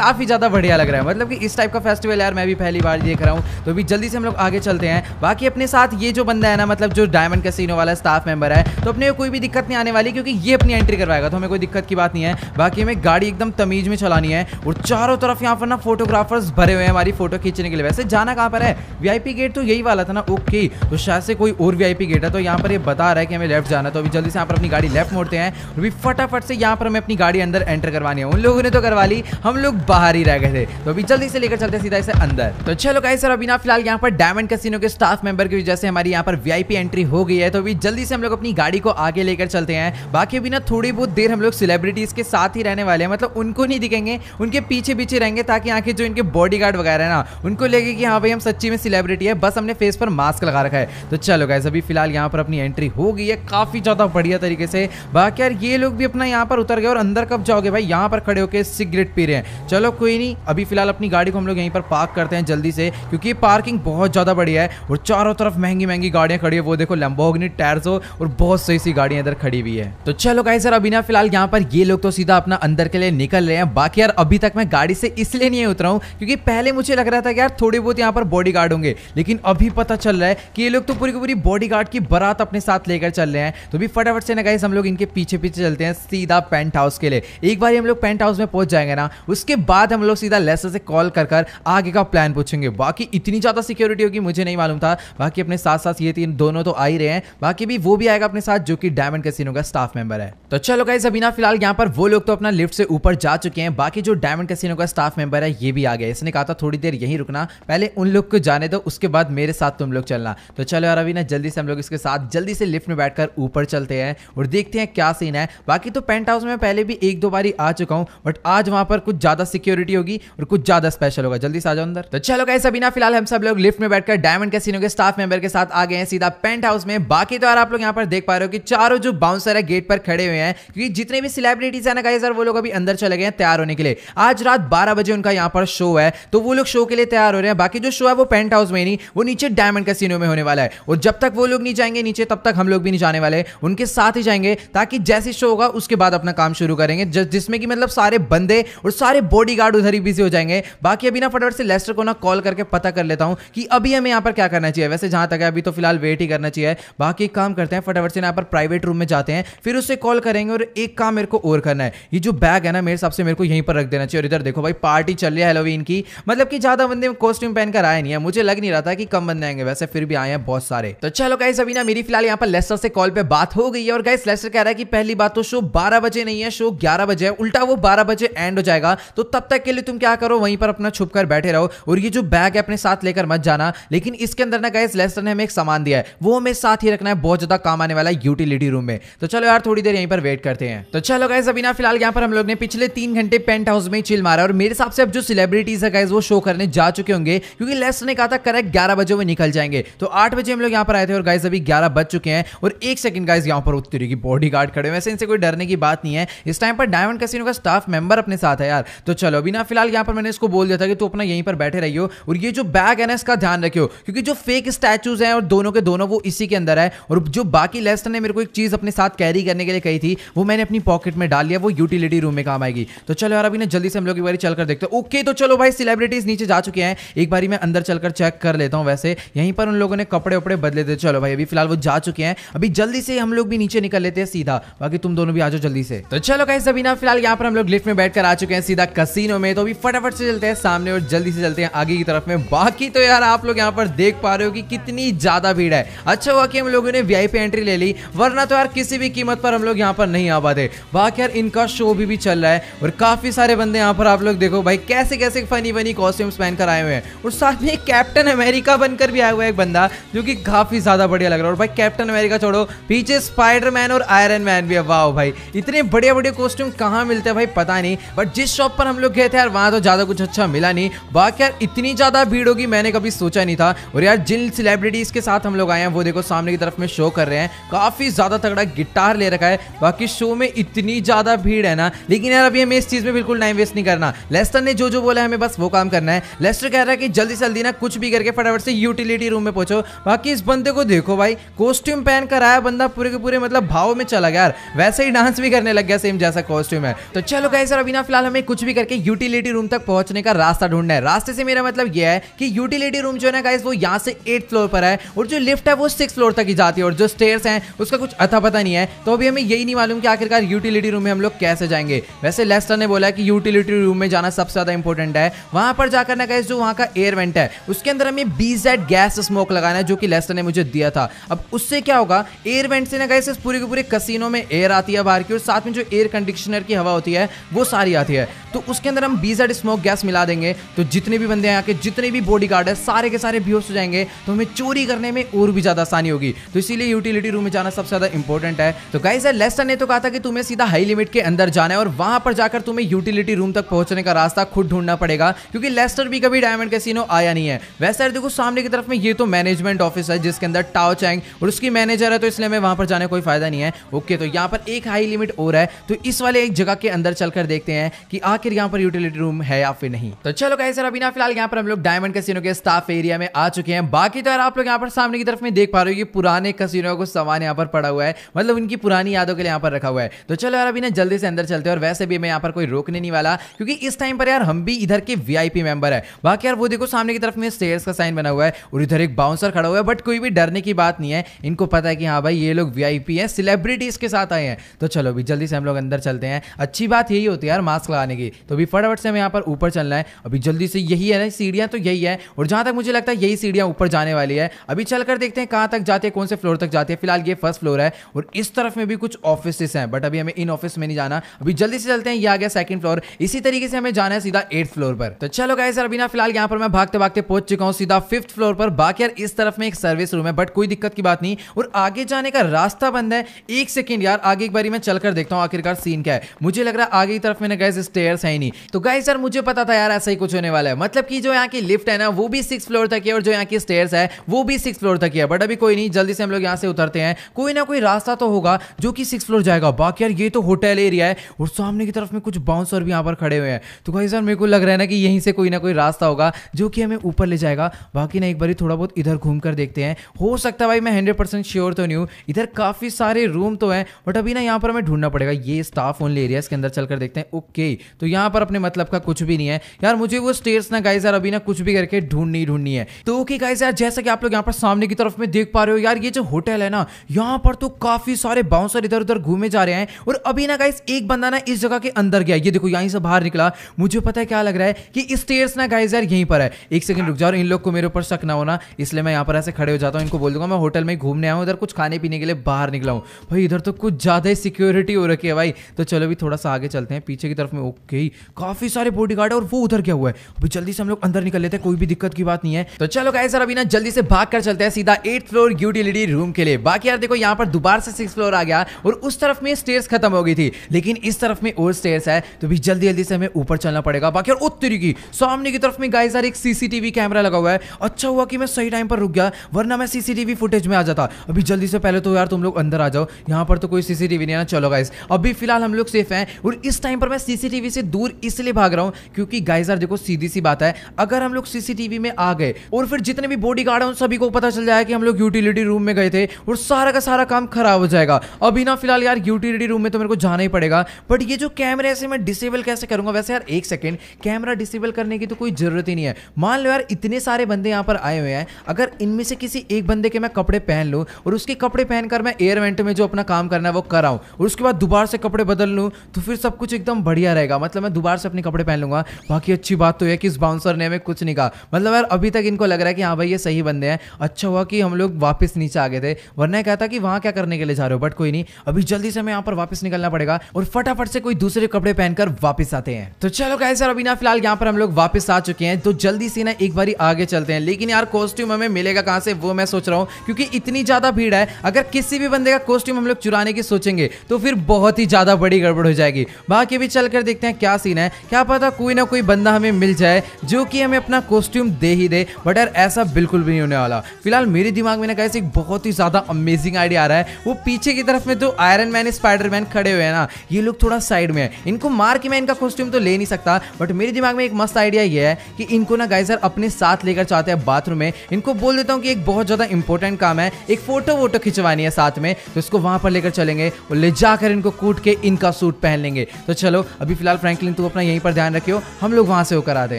काफी ज्यादा बढ़िया लग रहा है। मतलब कि इस टाइप का फेस्टिवल यार मैं भी पहली बार देख रहा हूँ। तो अभी जल्दी से हम लोग आगे चलते हैं। बाकी अपने साथ ये जो बंदा है ना, मतलब जो डायमंड कैसीनो वाला स्टाफ मेंबर है, तो अपने कोई भी दिक्कत नहीं आने वाली, क्योंकि ये अपनी एंट्री करवाएगा, तो हमें कोई दिक्कत की बात नहीं है। बाकी हमें गाड़ी एकदम तमीज में चलानी है। और चारों तरफ यहाँ पर ना फोटोग्राफर्स भरे हुए हैं हमारी फोटो खींचने के लिए। वैसे जाना कहाँ पर है? वीआईपी गेट तो यही वाला था ना, ओके। तो शायद से कोई और वीआईपी गेट है, तो यहाँ पर ये बता रहा है कि हमें लेफ्ट जाना है। तो अभी जल्दी से यहाँ पर अपनी गाड़ी लेफ्ट मोड़ते हैं और अभी फटाफट से यहाँ पर हमें अपनी गाड़ी अंदर एंटर करवानी है। उन लोगों ने तो करवा ली, हम लोग बाहर ही रह गए थे। तो अभी जल्दी से लेकर चलते सीधा इसे अंदर। तो चलो गाइस सर अभी ना फिलहाल यहाँ पर डायमंड कैसीनो के स्टाफ मेंबर की वजह से हमारी यहाँ पर वीआईपी एंट्री हो गई है। तो अभी जल्दी से हम लोग अपनी गाड़ी को आगे लेकर चलते हैं। बाकी अभी ना थोड़ी बहुत देर हम लोग सेलिब्रिटीज के साथ ही रहने वाले हैं, मतलब उनको नहीं दिखेंगे, उनके पीछे पीछे रहेंगे, ताकि यहाँ के जो इनके बॉडीगार्ड वगैरह है ना, उनको लगे कि हाँ भाई हम सच्ची में सेलिब्रिटी है, बस हमने फेस पर मास्क लगा रखा है। तो चलो गाइस अभी फिलहाल यहाँ पर अपनी एंट्री हो गई है काफी ज्यादा बढ़िया तरीके से। बाकी यार ये लोग भी अपना यहाँ पर उतर गए। और अंदर कब जाओगे भाई, यहाँ पर खड़े होकर सिगरेट पी रहे हैं। चलो कोई नहीं, अभी फिलहाल अपनी गाड़ी को हम लोग यहीं पर पार्क करते हैं जल्दी से, क्योंकि पार्किंग बहुत ज्यादा बढ़िया है। और चारों तरफ महंगी महंगी गाड़ियां खड़ी है, वो देखो लैम्बोर्गिनी टैरजो और बहुत सही सी गाड़ियां इधर खड़ी हुई है। तो चलो गाइस यार अभी ना फिलहाल यहाँ पर ये लोग तो सीधा अपना अंदर के लिए निकल रहे हैं। बाकी यार अभी तक मैं गाड़ी से इसलिए नहीं उतरा हूँ क्योंकि पहले मुझे लग रहा था कि यार थोड़े बहुत यहाँ पर बॉडी गार्ड होंगे, लेकिन अभी पता चल रहा है कि ये लोग तो पूरी की पूरी बॉडी गार्ड की बारात अपने साथ लेकर चल रहे हैं। तो भी फटाफट से ना गाइस हम लोग इनके पीछे पीछे चलते हैं सीधा पेंट हाउस के लिए। एक बार हम लोग पेंट हाउस में पहुंच जाएंगे ना, उसके बाद हम लोग सीधा लेस्टर से कॉल कर कर आगे का प्लान पूछेंगे। बाकी इतनी ज्यादा सिक्योरिटी होगी मुझे नहीं मालूम था। बाकी अपने साथ साथ ये तीन दोनों तो आ ही रहे हैं, बाकी भी वो भी आएगा अपने साथ जो कि डायमंड कैसीनो का स्टाफ मेंबर है। तो चलो गाइस अभी ना फिलहाल यहाँ पर वो लोग तो अपना लिफ्ट से ऊपर जा चुके हैं। बाकी जो डायमंड कैसीनो का स्टाफ मेंबर है ये भी आ गया। इसने कहा था थोड़ी देर यहीं रुकना, पहले उन लोग को जाने दो, उसके बाद मेरे साथ तुम लोग चलना। तो चलो यार अभी ना जल्दी से हम लोग इसके साथ जल्दी से लिफ्ट में बैठकर ऊपर चलते हैं और देखते हैं क्या सीन है। बाकी तो पेंट हाउस में पहले भी एक दो बारी आ चुका हूँ, बट आज वहां पर कुछ ज्यादा सिक्योरिटी होगी और कुछ ज्यादा स्पेशल होगा। जल्दी से आ जाओ अंदर। तो चलो गाइस अभी ना फिलहाल हम सब लोग लिफ्ट में बैठकर डायमंड कैसीनो के स्टाफ मेंबर के साथ आ गए हैं सीधा पेंट हाउस में। बाकी तो यार आप लोग यहाँ पर देख पा रहे हो कि चारों जो बाउंसर है गेट पर खड़े हुए हैं, क्योंकि जितने भी सेलिब्रिटीज है ना गाइस यार वो लोग अभी अंदर चले गए हैं तैयार होने के लिए। आज रात बारह बजे उनका यहाँ पर शो है, तो वो लोग शो के लिए तैयार हो रहे हैं। बाकी जो शो है वो पेंट हाउस में नहीं, वो नीचे डायमंड कैसीनो में होने वाला है। और जब तक वो लोग नहीं जाएंगे नीचे, तब तक हम लोग भी नहीं जाने वाले, उनके साथ ही जाएंगे, ताकि जैसे शो होगा उसके बाद अपना काम शुरू करेंगे, जिसमें कि मतलब सारे बंदे और सारे बॉडीगार्ड उधर ही बिजी हो जाएंगे। बाकी अभी ना फटाफट से लेस्टर को ना कॉल करके पता कर लेता हूं कि अभी हमें यहाँ पर क्या करना चाहिए। वैसे जहां तक है अभी तो फिलहाल वेट ही करना चाहिए। बाकी काम करते हैं, फटाफट से यहाँ पर प्राइवेट रूम में जाते हैं, फिर उससे कॉल करेंगे। और एक काम मेरे को और करना है, ये जो बैग है ना मेरे हिसाब से मेरे को यहीं पर रख देना चाहिए। और इधर देखो भाई पार्टी चल रही है हैलोवीन की, मतलब कि ज्यादा बंदे कॉस्ट्यूम पहनकर आए नहीं है, मुझे लग नहीं रहा था कि कम बंदे आएंगे, वैसे फिर भी आए हैं बहुत सारे। तो चलो गाइस अभी ना मेरी फिलहाल यहाँ पर लेस्टर से कॉल पे बात हो गई है। और गाइस लेस्टर कह रहा है कि पहली बात तो शो बारह बजे नहीं है, शो ग्यारह बजे है, उल्टा वो बारह बजे एंड हो जाएगा। तो तब तक के लिए तुम क्या करो, वहीं पर अपना छुप कर बैठे रहो, और ये जो बैग है अपने साथ लेकर मत जाना। लेकिन इसके अंदर ना गाइस लेस्टर ने हमें एक सामान दिया है, वो हमें साथ ही रखना है, बहुत ज्यादा काम आने वाला है यूटिलिटी रूम में। तो चलो यार थोड़ी देर यहीं पर वेट करते हैं। तो चलो गाइस अभी ना फिलहाल यहाँ पर हम लोग ने पिछले तीन घंटे पेंट हाउस में चिल मारा। और मेरे हिसाब से अब जो सेलिब्रिटीज है गाइस वो शो करने जा चुके होंगे, क्योंकि लेस्टर ने कहा था करेक्ट ग्यारह बजे वो निकल जाएंगे। तो आठ बजे हम लोग यहाँ पर आए थे और गाइस अभी ग्यारह बज चुके हैं। और एक सेकंड गाइस यहाँ पर उतरी की बॉडी गार्ड खड़े, वैसे इनसे कोई डरने की बात नहीं है, इस टाइम पर डायमंड कैसीनो का स्टाफ मेंबर अपने साथ है यार। तो चलो अभी ना फिलहाल यहाँ पर मैंने इसको बोल दिया था कि तू अपना यहीं पर बैठे रहियो, और ये जो बैग है ना इसका ध्यान रखियो, क्योंकि जो फेक स्टैचूज हैं और दोनों के दोनों वो इसी के अंदर है। और जो बाकी लेस्टर ने मेरे को एक चीज अपने साथ कैरी करने के लिए कही थी, वो मैंने अपनी पॉकेट में डाल लिया, वो यूटिलिटी रूम में काम आएगी। तो चलो यार अभी ना जल्दी से हम लोग एक बार चलकर देखते हैं। ओके तो चलो भाई सेलिब्रिटीज नीचे जा चुके हैं, एक बारी मैं अंदर चलकर चेक कर लेता हूँ। वैसे यहीं पर उन लोगों ने कपड़े वपड़े बदले थे। चलो भाई अभी फिलहाल वो जा चुके हैं, अभी जल्दी से हम लोग भी नीचे निकल लेते हैं सीधा। बाकी तुम दोनों भी आ जाओ जल्दी से। तो चलो गाइस अभी ना फिलहाल यहाँ पर हम लोग लिफ्ट में बैठकर आ चुके हैं सीधा कैसीनो में। तो अभी फटाफट से चलते हैं सामने और जल्दी से चलते हैं आगे की तरफ में। बाकी तो यार आप लोग यहाँ पर देख पा रहे हो कि कितनी ज्यादा भीड़ है। अच्छा हुआ कि हम लोगों ने वीआईपी एंट्री ले ली, वरना तो यार किसी भी कीमत पर हम लोग यहाँ पर नहीं आ पाते। बाकी यार इनका शो भी, भी चल रहा है और काफी सारे बंदे यहाँ पर आप लोग देखो भाई कैसे कैसे फनी फनी कॉस्ट्यूम्स पहनकर आए हुए हैं। और साथ में कैप्टन अमेरिका बनकर भी आया हुआ है एक बंदा, जो कि काफी ज्यादा बढ़िया लग रहा है। और भाई कैप्टन अमेरिका छोड़ो, पीछे स्पाइडरमैन और आयरन मैन भी है। वाह भाई इतने बढ़िया बढ़िया कॉस्ट्यूम कहाँ मिलते हैं भाई पता नहीं, बट जिस शॉप पर हम लोग गए थे यार वहां तो ज्यादा कुछ अच्छा मिला नहीं। बाकी यार इतनी ज्यादा भीड़ होगी मैंने कभी सोचा नहीं था। और यार जिन सेलिब्रिटीज के साथ हम लोग आए हैं वो देखो सामने की तरफ में शो कर रहे हैं, काफी ज्यादा तगड़ा गिटार ले रखा है। बाकी शो में इतनी इतनी ज्यादा भीड़ है ना। लेकिन यार अभी हमें इस चीज में बिल्कुल टाइम वेस्ट नहीं करना। लेस्टर ने जो जो बोला है हमें बस वो काम करना है। लेस्टर कह रहा है कि जल्दी से जल्दी ना कुछ भी करके फटाफट से यूटिलिटी रूम में पहुंचो। बाकी इस बंदे को देखो भाई, कॉस्ट्यूम पहन कर आया बंदा पूरे के पूरे मतलब भाव में चला गया यार, वैसे ही डांस भी करने लग गया सेम जैसा कॉस्ट्यूम है। तो चलो गाइस सर अभी ना फिलहाल हमें कुछ भी करके यूटिलिटी रूम तक पहुंचने का रास्ता ढूंढना है। रास्ते से मेरा मतलब यह है कि यूटिलिटी रूम जो है ना गाइस वो यहाँ से एट फ्लोर पर है और जो लिफ्ट है वो सिक्स फ्लोर तक ही जाती है और जो स्टेयर्स हैं उसका कुछ अता पता नहीं है। तो अभी हमें यही नहीं मालूम कि आखिरकार यूटिलिटी रूम में हम लोग कैसे जाएंगे। वैसे लेस्टर ने बोला कि यूटिलिटी रूम में जाना सबसे ज्यादा इंपॉर्टेंट है। वहां पर जाकर ना गाइस जो वहां का एयर वेंट है उसके अंदर हमें बीजेड गैस स्मोक लगाना है जो कि लेस्टर ने मुझे दिया था। अब उससे क्या होगा, एयर वेंट से ना गाइस इस पूरे के पूरे कसिनो में एयर आती है बाहर की और साथ में जो एयर कंडीशनर की हवा होती है वो सारी आती है। तो उसके अंदर हम बीजेड स्मोक गैस मिला देंगे तो जितने भी बंदे हैं यहाँ के जितने भी बॉडीगार्ड है सारे के सारे बेहोश हो जाएंगे। तो हमें चोरी करने में और भी ज्यादा आसानी होगी। तो इसीलिए यूटिलिटी रूम में जाना सबसे ज्यादा इंपॉर्टेंट है। तो गाइस लेस्टर ने तो कहा था कि तुम्हें सीधा हाई लिमिट के अंदर जाना है और वहां पर जाकर तुम्हें यूटिलिटी रूम तक पहुंचने का रास्ता खुद ढूंढना पड़ेगा क्योंकि लेस्टर भी कभी डायमंड कैसीनो आया नहीं है। वैसे देखो सामने की तरफ में ये तो मैनेजमेंट ऑफिस है जिसके अंदर टाओ चैंग और उसकी मैनेजर है तो इसलिए हमें वहां पर जाने कोई फायदा नहीं है। ओके तो यहाँ पर एक हाई लिमिट और है तो इस वाले एक जगह के अंदर चलकर देखते हैं कि आखिर यहाँ पर यूटिलिटी रूम है या फिर नहीं। तो चलो गाइस अभी ना फिलहाल यहाँ पर हम लोग डायमंड कैसीनो के स्टाफ एरिया में आ चुके हैं। बाकी तो यार आप लोग यहाँ पर सामने की तरफ में देख पा रहे हो ये पुराने कैसीनो को सामान यहाँ पर पड़ा हुआ है, मतलब उनकी पुरानी यादों के लिए यहाँ पर रखा हुआ है। तो चलो यार अभी ना जल्दी से अंदर चलते हैं और वैसे भी मैं यहाँ पर कोई रोकने नहीं वाला क्योंकि इस टाइम पर यार हम भी इधर के वीआईपी मेंबर है। बाकी यार वो देखो सामने की तरफ में स्टेयर्स का साइन बना हुआ है और इधर एक बाउंसर खड़ा हुआ है, बट कोई भी डरने की बात नहीं है। इनको पता है कि हाँ भाई ये लोग वीआईपी है, सेलिब्रिटीज के साथ आए हैं। तो चलो अभी जल्दी से हम लोग अंदर चलते हैं। अच्छी बात यही होती है यार मास्क लगाने की। तो अभी फटाफट से हमें यहाँ पर ऊपर चलना है। अभी जल्दी से यही है ना सीढ़ियाँ, तो यही है और जहाँ तक मुझे लगता है यही सीढ़ियाँ ऊपर जाने वाली है। अभी चलकर देखते हैं कहाँ तक जाते हैं, कौन से फ्लोर तक जाते हैं। फिलहाल ये फर्स्ट फ्लोर है और इस तरफ में भी कुछ ऑफिसेस हैं, बट अभी हमें इन ऑफिस में नहीं जाना। अभी जल्दी से चलते हैं, ये आ गया सेकंड फ्लोर। इसी तरीके से हमें जाना है सीधा एट फ्लोर पर। तो चलो गाइस अभी ना फिलहाल यहाँ पर मैं भागते भागते पहुंच चुका हूँ सीधा फिफ्थ फ्लोर पर। बाकी यार इस तरफ में एक सर्विस रूम है, बट कोई दिक्कत की बात नहीं और आगे जाने का रास्ता बंद है। एक सेकेंड यार आगे एक बारी मैं चलकर देखता हूँ आखिरकार सीन क्या है। मुझे लग रहा है आगे की तरफ में ना गाइस स्टेयर्स है ही नहीं। तो गाइस यार मुझे पता था यार ऐसा ही कुछ होने वाला है, मतलब कि जो यहाँ की लिफ्ट है ना वो भी सिक्स फ्लोर तक है और जो यहाँ की स्टेयर्स है वो भी सिक्स फ्लोर तक है। बट अभी कोई नहीं, जल्दी से हम लोग यहाँ से उतरते हैं। कोई ना कोई रास्ता तो होगा जो कि सिक्स फ्लोर जाएगा। बाकी यार ये तो होटल एरिया है और सामने की तरफ में कुछ बाउंसर भी यहाँ पर खड़े हुए हैं। तो गाइस यार मेरे को लग रहा है ना कि यहीं से कोई ना कोई रास्ता होगा जो कि हमें ऊपर ले जाएगा। बाकी ना एक बारी थोड़ा बहुत इधर घूम कर देखते हैं। हो सकता है भाई, मैं हंड्रेड परसेंट श्योर तो नहीं हूँ। इधर काफी सारे रूम तो हैं, बट अभी ना यहाँ पर हमें ढूंढना पड़ेगा। ये स्टाफ ओनली एरिया, इसके अंदर चलकर देखते हैं। ओके तो यहाँ पर अपने मतलब का कुछ भी नहीं है यार। मुझे वो स्टेयर्स ना गाइस यार अभी ना कुछ भी करके ढूंढनी ढूंढनी है। तो ओके गाइस यार जैसा कि आप लोग यहाँ पर सामने की तरफ में देख पा रहे हो यार ये जो होटल है ना यहाँ पर तो काफी सारे बाउंसर इधर उधर घूमे जा रहे हैं और अभी ना गाइस एक बंदा ना इस जगह के अंदर गया। ये देखो यहीं से बाहर निकला। मुझे पता है क्या लग रहा है कि स्टेयर्स ना गाइस यार यहीं पर है। एक सेकंड रुक जाओ, इन लोग को मेरे ऊपर शक ना होना, इसलिए मैं यहाँ पर ऐसे खड़े हो जाता हूँ। इनको बोल दूंगा मैं होटल में घूमने आया हूँ, इधर कुछ खाने पीने के लिए बाहर निकला हूँ। भाई इधर तो कुछ ज्यादा ही सिक्योरिटी हो रखी है भाई। तो चलो अभी थोड़ा सा आगे चलते हैं पीछे की तरफ में। ओके काफी सारे बॉडीगार्ड है और वो उधर गया हुआ है। अभी जल्दी से हम लोग अंदर निकल लेते हैं, कोई भी दिक्कत की बात नहीं है। तो चलो गाइस यार अभी ना जल्दी से भाग कर चलते हैं सीधा एट फ्लोर यूटिलिटी रूम के लिए। बाकी यार देखो यहाँ पर दोबारा से सिक्स फ्लोर आ गया और उस तरफ में स्टेयर्स खत्म हो गई थी, लेकिन इस तरफ में और स्टेयर्स है। तो भी जल्दी जल्दी से हमें ऊपर चलना पड़ेगा। बाकी और उत्तरी की सामने की तरफ में गाइस यार एक सीसीटीवी कैमरा लगा हुआ है। अच्छा हुआ कि मैं सही टाइम पर रुक गया, वरना मैं सीसीटीवी फुटेज में आ जाता। अभी जल्दी से पहले तो यार तुम लोग अंदर आ जाओ, यहाँ पर तो कोई सीसीटीवी नहीं है ना। चलो गाइस अभी फिलहाल हम लोग सेफ है और इस टाइम पर मैं सीसीटीवी से दूर इसलिए भाग रहा हूँ क्योंकि गाइस यार देखो सीधी सी बात है, अगर हम लोग सीसीटीवी में आ गए और फिर जितने भी बॉडीगार्ड हैं उन सभी को पता चल जाएगा कि हम लोग यूटिलिटी रूम में गए थे और सारा का सारा काम खराब हो जाएगा। अभी ना फिलहाल यार यूटिलिटी रूम में तो मेरे को जाना ही पड़ेगा, बट ये जो कैमरा है इसे मैं डिसेबल कैसे करूंगा। वैसे यार एक सेकंड, कैमरा डिसेबल करने की तो कोई जरूरत ही नहीं है। मान लो यार इतने सारे बंदे यहाँ पर आए हुए हैं, अगर इनमें से किसी एक बंदे के मैं कपड़े पहन लूँ और उसके कपड़े पहनकर मैं एयर वेंट में जो अपना काम करना है वो कराऊँ और उसके बाद दोबारा से कपड़े बदल लूँ तो फिर सब कुछ एकदम बढ़िया रहेगा। मतलब मैं दोबारा से अपने कपड़े पहन लूंगा। बाकी अच्छी बात तो है कि इस बाउंसर ने हमें कुछ नहीं कहा, मतलब यार अभी तक इनको लग रहा है कि हाँ भाई ये सही बंदे हैं। अच्छा हुआ कि हम लोग वापस नीचे आ गए थे, वरना कहता कि वहाँ क्या करने के लिए जा रहे हो। बट कोई नहीं, अभी जल्दी से हमें यहाँ पर वापस निकलना पड़ेगा और फटाफट से कोई दूसरे कपड़े पहनकर वापस आते हैं। तो चलो गाइस यार अभी ना फिलहाल यहाँ पर हम लोग वापस आ चुके हैं। तो जल्दी से ना एक बारी आगे चलते हैं, लेकिन यार कॉस्ट्यूम हमें मिलेगा कहाँ से वो मैं सोच रहा हूँ क्योंकि इतनी ज्यादा भीड़ है। अगर किसी भी बंदे का कॉस्ट्यूम हम लोग चुराने की सोचेंगे तो फिर बहुत ही ज्यादा बड़ी गड़बड़ हो जाएगी। बाकी भी चलकर देखते हैं क्या सीन है, क्या पता कोई ना कोई बंदा हमें मिल जाए जो कि हमें अपना costume they he they. But यार ऐसा बिल्कुल भी नहीं होने वाला। फिलहाल मेरे दिमाग में ना गाइस एक बहुत ही ज्यादा अमेजिंग आइडिया आ रहा है। वो पीछे की तरफ में तो आयरन मैन स्पाइडरमैन खड़े हुए हैं ना ये लोग थोड़ा साइड में है, इनको मार के मैं इनका कॉस्ट्यूम तो ले नहीं सकता। बट मेरे दिमाग में एक मस्त आइडिया ये है कि इनको ना गाइस यार अपने साथ लेकर चाहते हैं बाथरूम में। इनको बोल देता हूँ कि एक बहुत ज़्यादा इंपॉर्टेंट काम है, एक फोटो वोटो खिंचवानी है साथ में, तो इसको वहाँ पर लेकर चलेंगे और ले जाकर इनको कूट के इनका सूट पहन लेंगे। तो चलो अभी फिलहाल फ्रैंकलिन तू अपना यहीं पर ध्यान रखियो, हम लोग वहाँ से होकर आते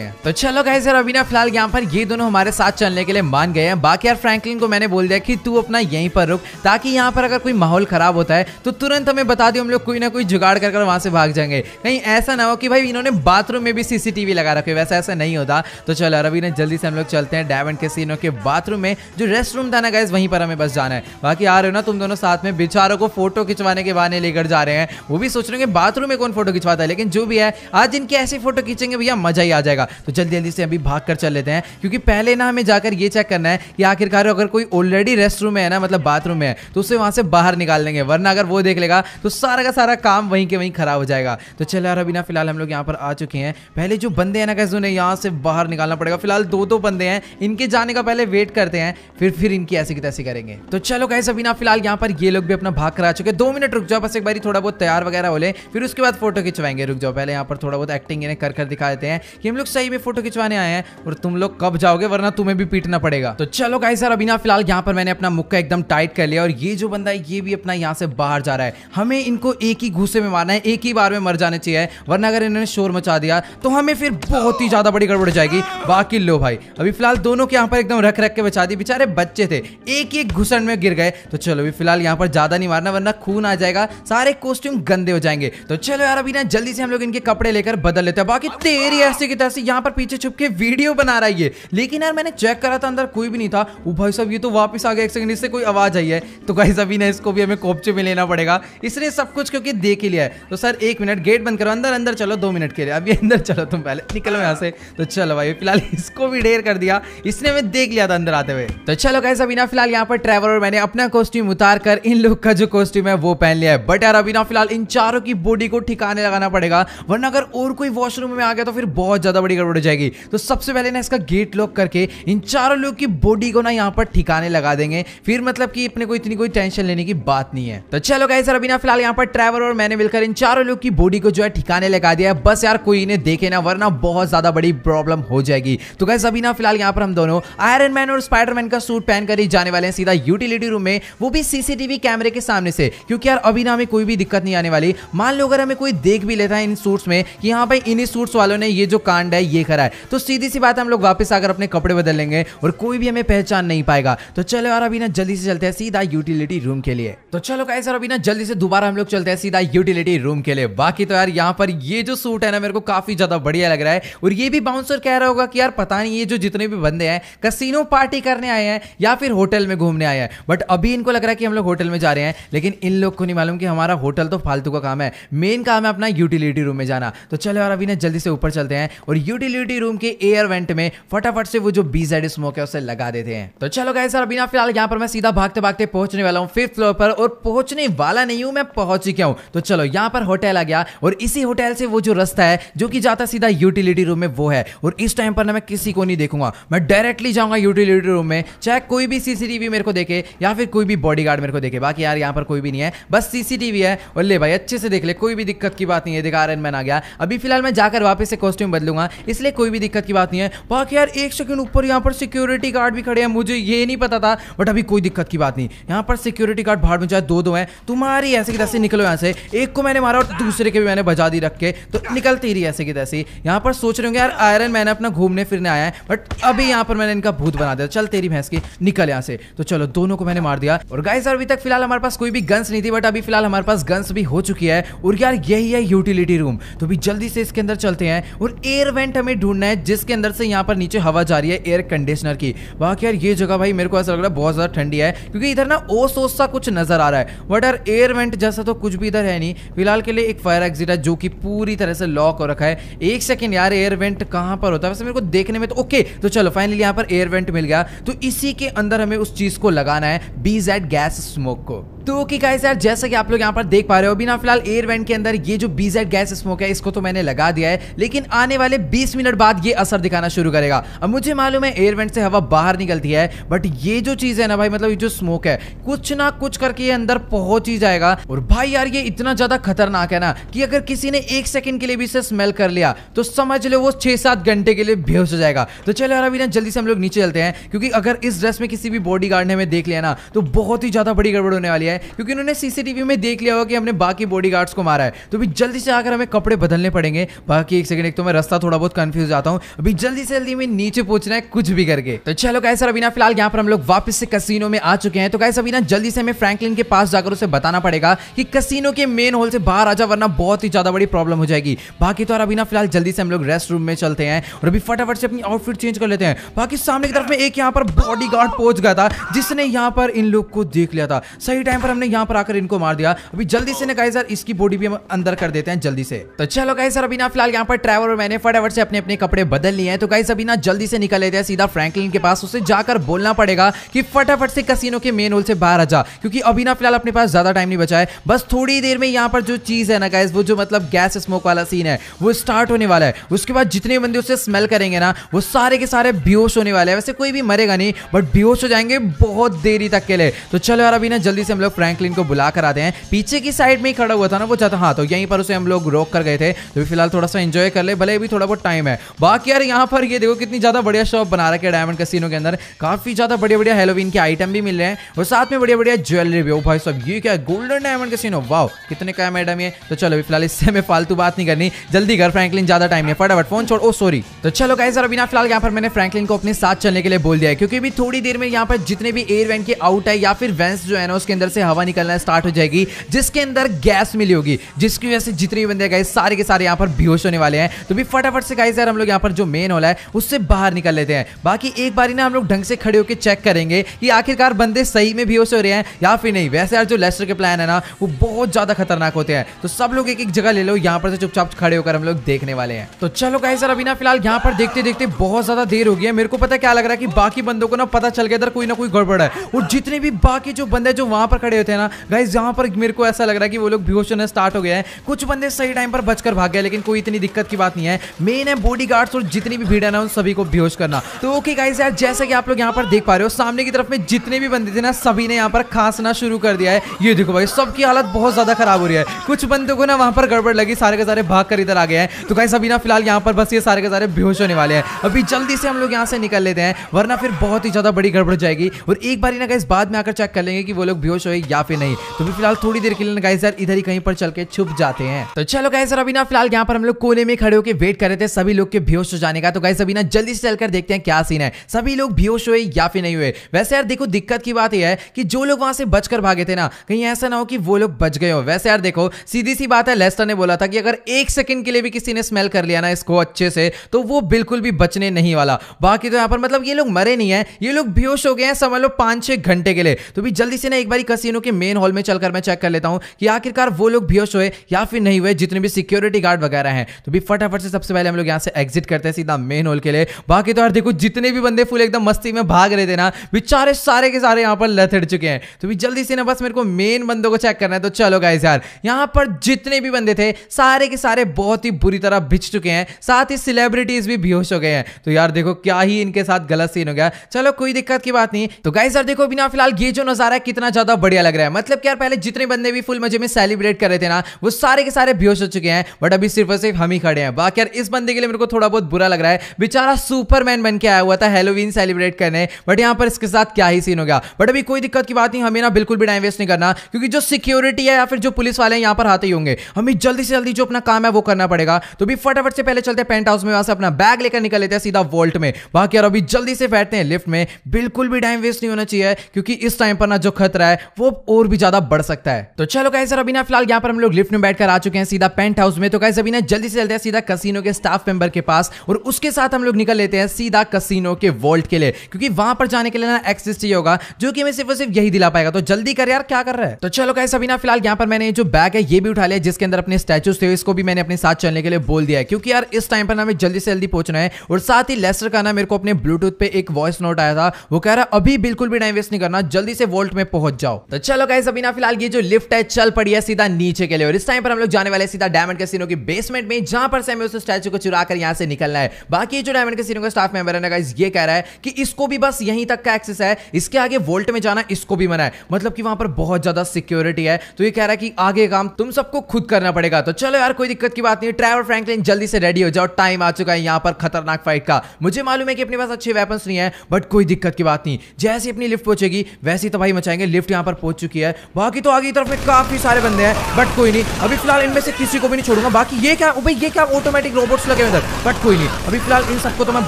हैं। तो चलो गाइस यार अभी ना फिलहाल यहाँ पर ये दोनों हमारे साथ चलने के लिए मान गए हैं। बाकी यार फ्रैंकलिन को मैंने बोल दिया कि तू अपना यहीं पर रुक, ताकि यहाँ पर अगर कोई माहौल खराब होता है तो तुरंत हमें बता दियो, हम लोग कोई ना कोई जुगाड़ कर वहाँ से भाग जाएंगे। कहीं ऐसा ना हो कि भाई इन्होंने बाथरूम में भी सीसीटीवी लगा रखे, वैसा ऐसा नहीं होता। तो चलो रवि ने जल्दी से हम लोग चलते हैं डायमंड कैसीनो के बाथरूम में, जो रेस्ट रूम था ना गाइस वहीं पर हमें बस जाना है। बाकी आ रहे हो ना तुम दोनों साथ में, बेचारों को फोटो खिंचवाने के बहाने लेकर जा रहे हैं, वो भी सोच रहे हैं बाथरूम में कौन फोटो खिंचवाता है, लेकिन जो भी है आज इनके ऐसे फोटो खींचेंगे भैया मजा ही आ जाएगा। तो जल्दी जल्दी से अभी भाग कर चल लेते हैं, क्योंकि पहले ना हमें जाकर ये चेक करना है कि आखिरकार अगर कोई ऑलरेडी रेस्ट रूम में है ना, मतलब बाथरूम में है, तो उसे वहां से बाहर निकाल देंगे, वरना अगर वो देख लेगा तो सारा का सारा काम वहीं के वहीं खराब हो जाएगा। तो चलो यार अभी ना फिलहाल हम लोग यहाँ पर आ चुके हैं। पहले जो बंदे हैं ना गाइस उन्हें यहाँ से बाहर निकालना पड़ेगा। फिलहाल दो दो बंदे हैं, इनके जाने का पहले वेट करते हैं, फिर फिर इनकी ऐसी की तैसी करेंगे। तो चलो गाइस अभी ना फिलहाल यहाँ पर ये लोग भी अपना भाग करा चुके हैं। दो मिनट रुक जाओ बस, एक बार थोड़ा बहुत तैयार वगैरह हो ले, फिर उसके बाद फोटो खिंचवाएंगे। रुक जाओ, पहले यहाँ पर थोड़ा बहुत एक्टिंग इन्हें कर कर दिखा देते हैं कि हम लोग सही में फोटो खिंचवाने आए हैं, और तुम लोग कब जाओगे वरना तुम्हें भी पीटना पड़ेगा। तो चलो गाइस यार अभी ना फिलहाल यहाँ पर मैंने अपना मुक्का एकदम टाइट कर लिया, और ये जो बंदा है ये भी अपना यहाँ से बाहर जा रहा है। हमें इनको एक ही घुसे में मारना है, एक ही बार में मर जाना चाहिए, वरना अगर इन्होंने शोर मचा दिया तो हमें फिर बहुत ही ज्यादा बड़ी गड़बड़ जाएगी। बाकी लो भाई अभी फिलहाल दोनों के यहाँ पर एकदम रख रख के बचा दी, बेचारे बच्चे थे, एक एक घुसन में गिर गए। तो चलो अभी फिलहाल यहाँ पर ज्यादा नहीं मारना वरना खून आ जाएगा, सारे कॉस्ट्यूम गंदे हो जाएंगे। तो चलो यार अभी ना जल्दी से हम लोग इनके कपड़े लेकर बदल लेते हैं। बाकी तेरी ऐसी की तरह यहाँ पर पीछे छुप के वीडियो बना रहा है ये, लेकिन यार मैंने चेक करा था अंदर कोई भी नहीं था। वो भाई साहब ये तो वापस आ गया, एक सेकंड इससे कोई आवाज आई है। तो गाइस अभी ना इसको भी हमें कोपचे में लेना पड़ेगा, इसने सब कुछ क्योंकि देख ही लिया है। तो सर एक मिनट गेट बंद करो, अंदर अंदर चलो दो मिनट के लिए, अभी अंदर चलो, तुम पहले निकलो यहाँ से। तो चलो भाई फिलहाल इसको भी ढेर कर दिया, इसने हमें देख लिया था अंदर आते हुए। तो चलो गाइस अभी ना फिलहाल यहाँ पर ट्रेवर और मैंने अपना कॉस्ट्यूम उतार कर इन लोग का जो कॉस्ट्यूम है वो पहन लिया है। बट यार अभी ना फिलहाल इन चारों की बॉडी को ठिकाने लगाना पड़ेगा, वरना अगर और कोई वॉशरूम में आ गया तो फिर बहुत ज्यादा बड़ी गड़बड़ हो जाएगी। तो सबसे पहले ना इसका गेट लॉक करके इन चारों लोग की बॉडी को ना यहाँ पर ठिकाने लगा देंगे, फिर मतलब कि अपने को इतनी कोई टेंशन लेने की बात नहीं है। तो चलो गाइस अभी ना फिलहाल यहाँ पर ट्रेवर और मैंने मिलकर इन चारों लोग की बॉडी को जो है ठिकाने लगा दिया है। बस यार कोई इन्हें देखे ना, वरना बहुत ज्यादा बड़ी प्रॉब्लम हो जाएगी। तो गाइस अभी ना फिलहाल यहाँ पर हम दोनों आयरन मैन और स्पाइडरमैन का सूट पहनकर ही जाने वाले हैं सीधा यूटिलिटी रूम में, वो भी सीसीटीवी कैमरे के सामने से, क्योंकि यार अभी ना हमें कोई भी दिक्कत नहीं आने वाली। मान लो अगर हमें कोई देख भी लेता है इन सूट्स में कि हाँ भाई इन्हीं सूट्स वालों ने ये जो कांड है ये करा है, तो सीधी सी बात हम लोग वापस आकर अपने कपड़े बदल लेंगे और कोई भी हमें पहचान नहीं पाएगा। तो चलो यार अभी ना जल्दी से चलते हैं सीधा यूटिलिटी रूम के लिए। तो चलो गाइस यार अभी ना जल्दी से दोबारा हम लोग चलते हैं सीधा यूटिलिटी रूम के लिए। बाकी तो यार यहाँ पर ये जो सूट है ना मेरे को काफी ज्यादा बढ़िया लग रहा है, और ये भी बाउंसर कह रहा होगा कि यार पता नहीं ये जो जितने भी बंदे हैं कसीनो पार्टी करने आए हैं या फिर होटल में घूमने आए हैं। बट अभी इनको लग रहा है कि हम लोग होटल में जा रहे हैं, लेकिन इन लोग को नहीं मालूम कि हमारा होटल तो फालतू का काम है, मेन काम है अपना यूटिलिटी रूम में जाना। तो चलो यार अभी ना जल्दी से ऊपर चलते हैं और यूटिलिटी रूम के एयर वेंट में फटाफट से वो जो बीजेड स्मोक है उसे लगा देते हैं। तो चलो गाइस यार अभी ना फिलहाल यहाँ पर मैं सीधा भागते भागते पहुंचने वाला हूँ फिफ्थ फ्लोर पर, और पहुंचने वाला नहीं हूँ मैं, पहुंच ही गया हूँ। तो चलो यहाँ पर होटल आ गया, और इसी होटल से वो जो रास्ता है जो कि जाता सीधा यूटिलिटी रूम में वो है, और इस टाइम पर ना मैं किसी को नहीं देखूंगा, मैं डायरेक्टली जाऊंगा यूटिलिटी रूम में, चाहे कोई भी सीसीटीवी मेरे को देखे या फिर कोई भी बॉडीगार्ड मेरे को देखे। बाकी यार यहाँ पर कोई भी नहीं है, बस सीसीटीवी है, और ले भाई अच्छे से देख ले, कोई भी दिक्कत की बात नहीं है। देखा आयरन मैन आ गया, अभी फिलहाल मैं जाकर वापस से कॉस्ट्यूम बदलूंगा, इसलिए कोई भी दिक्कत की बात नहीं है। बाकी यार एक सेकंड ऊपर यहाँ पर सिक्योरिटी गार्ड भी खड़े हैं, मुझे ये नहीं पता था, बट अभी कोई दिक्कत की बात नहीं। यहाँ पर सिक्योरिटी गार्ड बाहर में चाहे दो दो हैं, तुम्हारी ऐसे की तैसी निकलो यहाँ से, एक को मैंने मारा और दूसरे के भी मैंने बजा दी रख के, तो निकलती रही ऐसे की तैसी। यहाँ पर सोच रहे होंगे यार आयरन मैन अपना घूमने फिरने आया है, बट अभी यहाँ पर मैंने इनका भूत बना दिया, चल तेरी भैंस की निकल यहाँ से। तो चलो दोनों को मैंने मार दिया, और गाइस यार अभी तक फिलहाल हमारे पास कोई भी गन्स नहीं थी, बट अभी फिलहाल हमारे पास गन्स भी हो चुकी है, और यार यही है यूटिलिटी रूम। तो भी जल्दी से इसके अंदर चलते हैं, और एयर वेंट हमें ढूंढना है जिसके अंदर से यहाँ पर नीचे हवा जा रही है एयर कंडीशनर की। बाकी यार ये जगह भाई मेरे को ऐसा लग रहा है बहुत ज़्यादा ठंडी है, क्योंकि इधर ना ओस ओस सा कुछ नजर आ रहा है, बट यार एयर वेंट जैसा तो कुछ भी इधर है नहीं। फिलहाल के लिए एक फायर एग्जिट है जो कि पूरी तरह से लॉक हो रखा है। एक सेकेंड यार एयर वेंट कहाँ पर होता है वैसे मेरे को देखने में, तो ओके। तो चलो फाइनली यहाँ पर एयर वेंट मिल गया, तो इसी के अंदर हमें उस चीज़ को लगाना है बीजेड गैस स्मोक को। तो कि गाइस यार जैसा कि आप लोग यहाँ पर देख पा रहे हो, अभी ना फिलहाल एयर वेंट के अंदर ये जो बीजेड गैस स्मोक है इसको तो मैंने लगा दिया है, लेकिन आने वाले बीस मिनट बाद ये असर दिखाना शुरू करेगा। अब मुझे मालूम है एयर वेंट से हवा बाहर निकलती है, बट ये जो चीज़ है ना भाई, मतलब ये जो स्मोक है कुछ ना कुछ करके ये अंदर पहुंच ही जाएगा। और भाई यार ये इतना ज़्यादा खतरनाक है ना कि अगर किसी ने एक सेकेंड के लिए भी इसे स्मेल कर लिया तो समझ लो वो छः सात घंटे के लिए बेहोश हो जाएगा। तो चलो यार अभी ना जल्दी से हम लोग नीचे चलते हैं, क्योंकि अगर इस ड्रेस में किसी भी बॉडी गार्ड ने हमें देख लिया ना तो बहुत ही ज़्यादा बड़ी गड़बड़ होने वाली है, क्योंकि उन्होंने सीसीटीवी में देख लिया होगा कि हमने बाकी बॉडीगार्ड्स को मारा है। तो भी जल्दी से आकर हमें कपड़े बदलने पड़ेंगे। बाकी एक सेकंड, एक तो मैं रास्ता थोड़ा बहुत कंफ्यूज जाता हूं। अभी जल्दी से जल्दी में नीचे पहुंचना है कुछ भी करके। तो चलो गाइस अभी ना फिलहाल यहाँ पर हम लोग वापस से कसीनो में आ चुके हैं। तो गाइस अभी ना जल्दी से हमें फ्रैंकलिन के पास जाकर उसे बताना पड़ेगा कि कसीनो के मेन हॉल से बाहर आ जा, वरना बहुत ही ज्यादा बड़ी प्रॉब्लम हो जाएगी। बाकी तो अभी ना फिलहाल जल्दी से हम लोग रेस्ट रूम में चलते हैं और अभी फटाफट से अपनी आउटफिट चेंज कर लेते हैं। बाकी सामने की तरफ में एक यहाँ पर बॉडीगार्ड पहुंच गया था जिसने यहाँ पर इन लोग को देख लिया था, सही टाइम पर हमने यहाँ पर आकर इनको मार दिया। अभी जल्दी से ना गाइस यार इसकी बॉडी भी हम अंदर कर देते हैं जल्दी से। तो चलो गाइस यार अभी ना फिलहाल यहाँ पर ट्रेवर और मैंने फटाफट से अपने अपने कपड़े बदल लिए हैं। तो गाइस अभी ना जल्दी से निकल लेते हैं सीधा फ्रैंकलिन के पास, उसे जाकर बोलना पड़ेगा कि फटाफट से कसीनो के मेन हॉल से बाहर आ जा, क्योंकि अभी ना फिलहाल अपने पास ज्यादा टाइम नहीं बचा है। बस थोड़ी देर में यहाँ पर जो चीज है ना गाइस, वो जो मतलब गैस स्मोक वाला सीन है वो स्टार्ट होने वाला है। उसके बाद जितने बंदे उसे स्मेल करेंगे ना वो सारे के सारे बेहोश होने वाले हैं। वैसे कोई भी मरेगा नहीं, बट बेहोश हो जाएंगे बहुत देरी तक के लिए। तो चलो यार अभी ना जल्दी से हम लोग फ्रैंकलिन को बुला कर आते हैं। पीछे की साइड में ही खड़ा हुआ था ना वो चाहता, हाँ तो यहीं पर उसे हम लोग रोक कर गए थे। तो फिलहाल थोड़ा सा एंजॉय कर ले, भले भी थोड़ा बहुत टाइम है। बाकी यार यहाँ पर ये देखो कितनी ज़्यादा बढ़िया शॉप बना रखे है डायमंड कसीनो के अंदर। काफ़ी ज़्यादा बढ़िया बढ़िया हैलोवीन के आइटम भी मिल रहे हैं और साथ में बढ़िया बढ़िया ज्वेलरी भी। ओ भाई सब ये क्या है, गोल्डन डायमंड कसीनो, वाओ कितने का है मैडम ये। तो चलो फिलहाल इससे हमें फालतू बात नहीं करनी, जल्दी कर फ्रैंकलिन, ज़्यादा टाइम नहीं, फटाफट फोन छोड़। Oh sorry. तो चलो गाइस अभी ना फिलहाल यहाँ पर मैंने फ्रैंकलिन को अपने साथ चलने के लिए बोल दिया है, क्योंकि अभी थोड़ी देर में यहाँ पर जितने भी एयर वेंट के आउट है या फिर वेंट्स जो है ना उसके अंदर से हवा निकलना स्टार्ट हो जाएगी, जिसके अंदर गैस मिली होगी, जिसकी वजह से जितने भी बंदे गाइस सारे के सारे यहाँ पर बेहोश होने वाले हैं। तो भी फटाफट से गाइस यार हम लोग यहाँ पर जो मेन हॉल है उससे बाहर निकल लेते हैं। बाकी एक बार ही ना हम लोग ढंग से खड़े होकर चेक करेंगे कि आखिरकार बंदे सही में बेहोश हो रहे हैं या फिर नहीं। वैसे यार जो लेस्टर के प्लान है ना वो बहुत ज्यादा खतरनाक होते हैं। तो सब लोग एक एक जगह ले लो, यहाँ पर से चुपचाप खड़े होकर हम लोग देखने वाले हैं। तो चलो गाइस यार अभी ना फिलहाल यहाँ पर देखते देखते बहुत ज्यादा देर हो गई है। मेरे को पता क्या लग रहा है कि बाकी बंदों को ना पता चल गया इधर कोई ना कोई गड़बड़ है, और जितने भी बाकी जो बंदे जो वहां पर खड़े होते हैं ना गाइस, यहाँ पर मेरे को ऐसा लग रहा है कि वो लोग बेहोश होना स्टार्ट हो गया है। कुछ बंदे सही टाइम पर बचकर भाग गए, लेकिन कोई इतनी दिक्कत की बात नहीं है। मेन है बॉडीगार्ड्स और जितनी भी भीड़ है ना उन सभी को बेहोश करना। तो ओके गाइस यार जैसा कि आप लोग यहाँ पर देख पा रहे हो, सामने की तरफ में जितने भी बंदे थे ना सभी ने यहाँ पर खांसना शुरू कर दिया है। ये देखो भाई सबकी हालत बहुत ज्यादा खराब हो रही है। कुछ बंदों को ना वहां पर गड़बड़ लगी, सारे के सारे भाग कर इधर आ गए हैं। तो गाइस अभी ना फिलहाल यहाँ पर बस ये सारे के सारे बेहोश होने वाले हैं। अभी जल्दी से हम लोग यहाँ से निकल लेते हैं, वरना फिर बहुत ही ज्यादा बड़ी गड़बड़ जाएगी। और एक बार ही ना गाइस बाद में आकर चेक कर लेंगे कि वो लोग बेहोश हुए या फिर नहीं। तो फिलहाल थोड़ी देर के लिए गाइस यार इधर ही कहीं पर चल के छुप जाते हैं। तो चलो गाइस यार अभी ना फिलहाल यहाँ पर हम लोग कोने में खड़े होकर वेट कर रहे थे सभी लोग के बेहोश हो जाने का। तो गाइस अभी ना जल्दी से चलकर देखते हैं क्या सीन है, सभी लोग बेहोश हुए या फिर नहीं हुए। वैसे यार देखो दिक्कत की बात यह है कि जो लोग वहां से बचकर भागे थे ना कहीं ऐसा ना हो कि वो लोग बच गए हो। वैसे यार देखो सीधी सी बात है, लेस्टर ने बोला था कि अगर एक सेकंड के लिए भी किसी ने स्मेल कर लिया ना इसको अच्छे से तो वो बिल्कुल भी बचने नहीं वाला। बाकी तो यहाँ पर मतलब ये लोग मरे नहीं है, ये लोग बेहोश हो गए हैं समझ लो पांच छह घंटे के लिए। तो भी जल्दी से ना एक बार कसीनो के मेन हॉल में चलकर मैं चेक कर लेता हूं कि आखिरकार वो लोग बेहोश हुए या फिर नहीं हुए, जितने भी सिक्योरिटी गार्ड वगैरह हैं। तो भी फटाफट से सबसे पहले हम लोग यहां से एग्जिट करते हैं सीधा मेन हॉल के लिए। बाकी तो यार देखो जितने भी बंदे फुल एकदम मस्ती में भाग रहे थे ना बेचारे सारे के सारे यहां पर लथड़ चुके हैं। तो भी जल्दी से ना बस मेरे को मेन बंदों को चेक करना है। तो चलो गाइस यार यहां पर जितने भी बंदे थे सारे के सारे बहुत ही बुरी तरह बिछ चुके हैं, साथ ही सेलिब्रिटीज भी बेहोश हो गए हैं। तो यार देखो क्या ही इनके साथ गलत सीन हो गया। चलो कोई दिक्कत की बात नहीं। तो गाइस यार देखो बिना फिलहाल ये जो नजारा है कितना ज्यादा बढ़िया लग रहा है। मतलब कि यार पहले जितने बंदे भी फुल मजे में सेलिब्रेट कर रहे थे ना वो सारे के सारे बेहोश हो चुके हैं, बट अभी सिर्फ और सिर्फ हम ही खड़े हैं। बाकी यार इस बंदे के लिए मेरे को थोड़ा बहुत बुरा लग रहा है, बेचारा सुपरमैन बन के आया हुआ था हैलोवीन सेलिब्रेट करने, बट यहाँ पर इसके साथ क्या ही सीन हो गया। बट अभी कोई दिक्कत की बात नहीं, हमें ना बिल्कुल भी टाइम वेस्ट नहीं करना, क्योंकि जो सिक्योरिटी है या फिर जो पुलिस वाले हैं यहाँ पर आते ही होंगे। हमें जल्दी से जल्दी जो अपना काम है वो करना पड़ेगा। तो भी फटाफट से पहले चलते हैं पेंट हाउस में, वहां से अपना बैग लेकर निकल लेते हैं सीधा वॉल्ट में। बाकी यार अभी जल्दी से बैठते हैं लिफ्ट में, बिल्कुल भी टाइम वेस्ट नहीं होना चाहिए, क्योंकि इस टाइम पर ना जो खतरा है वो और भी ज्यादा बढ़ सकता है। तो चलो गाइस अभी ना फिलहाल यहाँ पर हम लोग लिफ्ट में बैठकर आ चुके हैं सीधा पेंट हाउस में। तो गाइस अभी ना जल्दी से चलते हैं सीधा कसीनो के स्टाफ मेंबर के पास, और उसके साथ हम लोग निकल लेते हैं सीधा कसीनो के वॉल्ट के लिए, क्योंकि वहां पर जाने के लिए ना एक्सेस चाहिए होगा जो कि हमें सिर्फ और सिर्फ यही दिला पाएगा। तो जल्दी कर यार, क्या कर रहा है। तो चलो गाइस अभी ना फिलहाल यहाँ पर मैंने जो बैग है ये भी उठा लिया, जिसके अंदर अपने स्टैचूज थे, इसको भी मैंने अपने साथ चलने के लिए बोल दिया है, क्योंकि यार इस टाइम पर ना हमें जल्दी से जल्दी पहुंचना है। और साथ ही लेस्टर का ना मेरे को अपने ब्लूटूथ पे एक वॉइस नोट आया था, वो कह रहा अभी बिल्कुल भी टाइम वेस्ट नहीं करना, जल्दी से वॉल्ट में पहुंच जाओ। तो चलो गाइस अभी ना फिलहाल ये जो लिफ्ट है चल पड़ी है सीधा नीचे के लिए और इस टाइम पर हम लोग जाने वाले सीधा डायमंड कैसीनो के बेसमेंट में जहां पर से हमें उस स्टैचू को चुरा कर यहाँ से निकलना है। बाकी जो डायमंड कैसीनो का स्टाफ मेंबर है ना गाइस ये कह रहा है कि इसको भी बस यहीं तक का एक्सेस है, इसके आगे वोल्ट में जाना इसको भी मना है, मतलब कि वहां पर बहुत ज्यादा सिक्योरिटी है। तो ये कह रहा है कि आगे काम तुम सबको खुद करना पड़ेगा। तो चलो यार कोई दिक्कत की बात नहीं, ट्रेवर फ्रैंकलिन जल्दी से रेडी हो जाओ, टाइम आ चुका है यहाँ पर खतरनाक फाइट का। मुझे मालूम है कि अपने पास अच्छे वेपन्स नहीं है बट कोई दिक्कत की बात नहीं, जैसी अपनी लिफ्ट पहुंचेगी वैसी तबाही मचाएंगे। लिफ्ट यहाँ पर पहुंच चुकी है, बाकी तो आगे की तरफ में काफी सारे बंदे हैं बट कोई नहीं, अभी फिलहाल इनमें से किसी को भी नहीं छोड़ूंगा। बाकी ये क्या भाई, ये क्या ऑटोमेटिक रोबोट्स लगे हुए हैं, बट कोई नहीं, अभी फिलहाल इन सबको तो मैं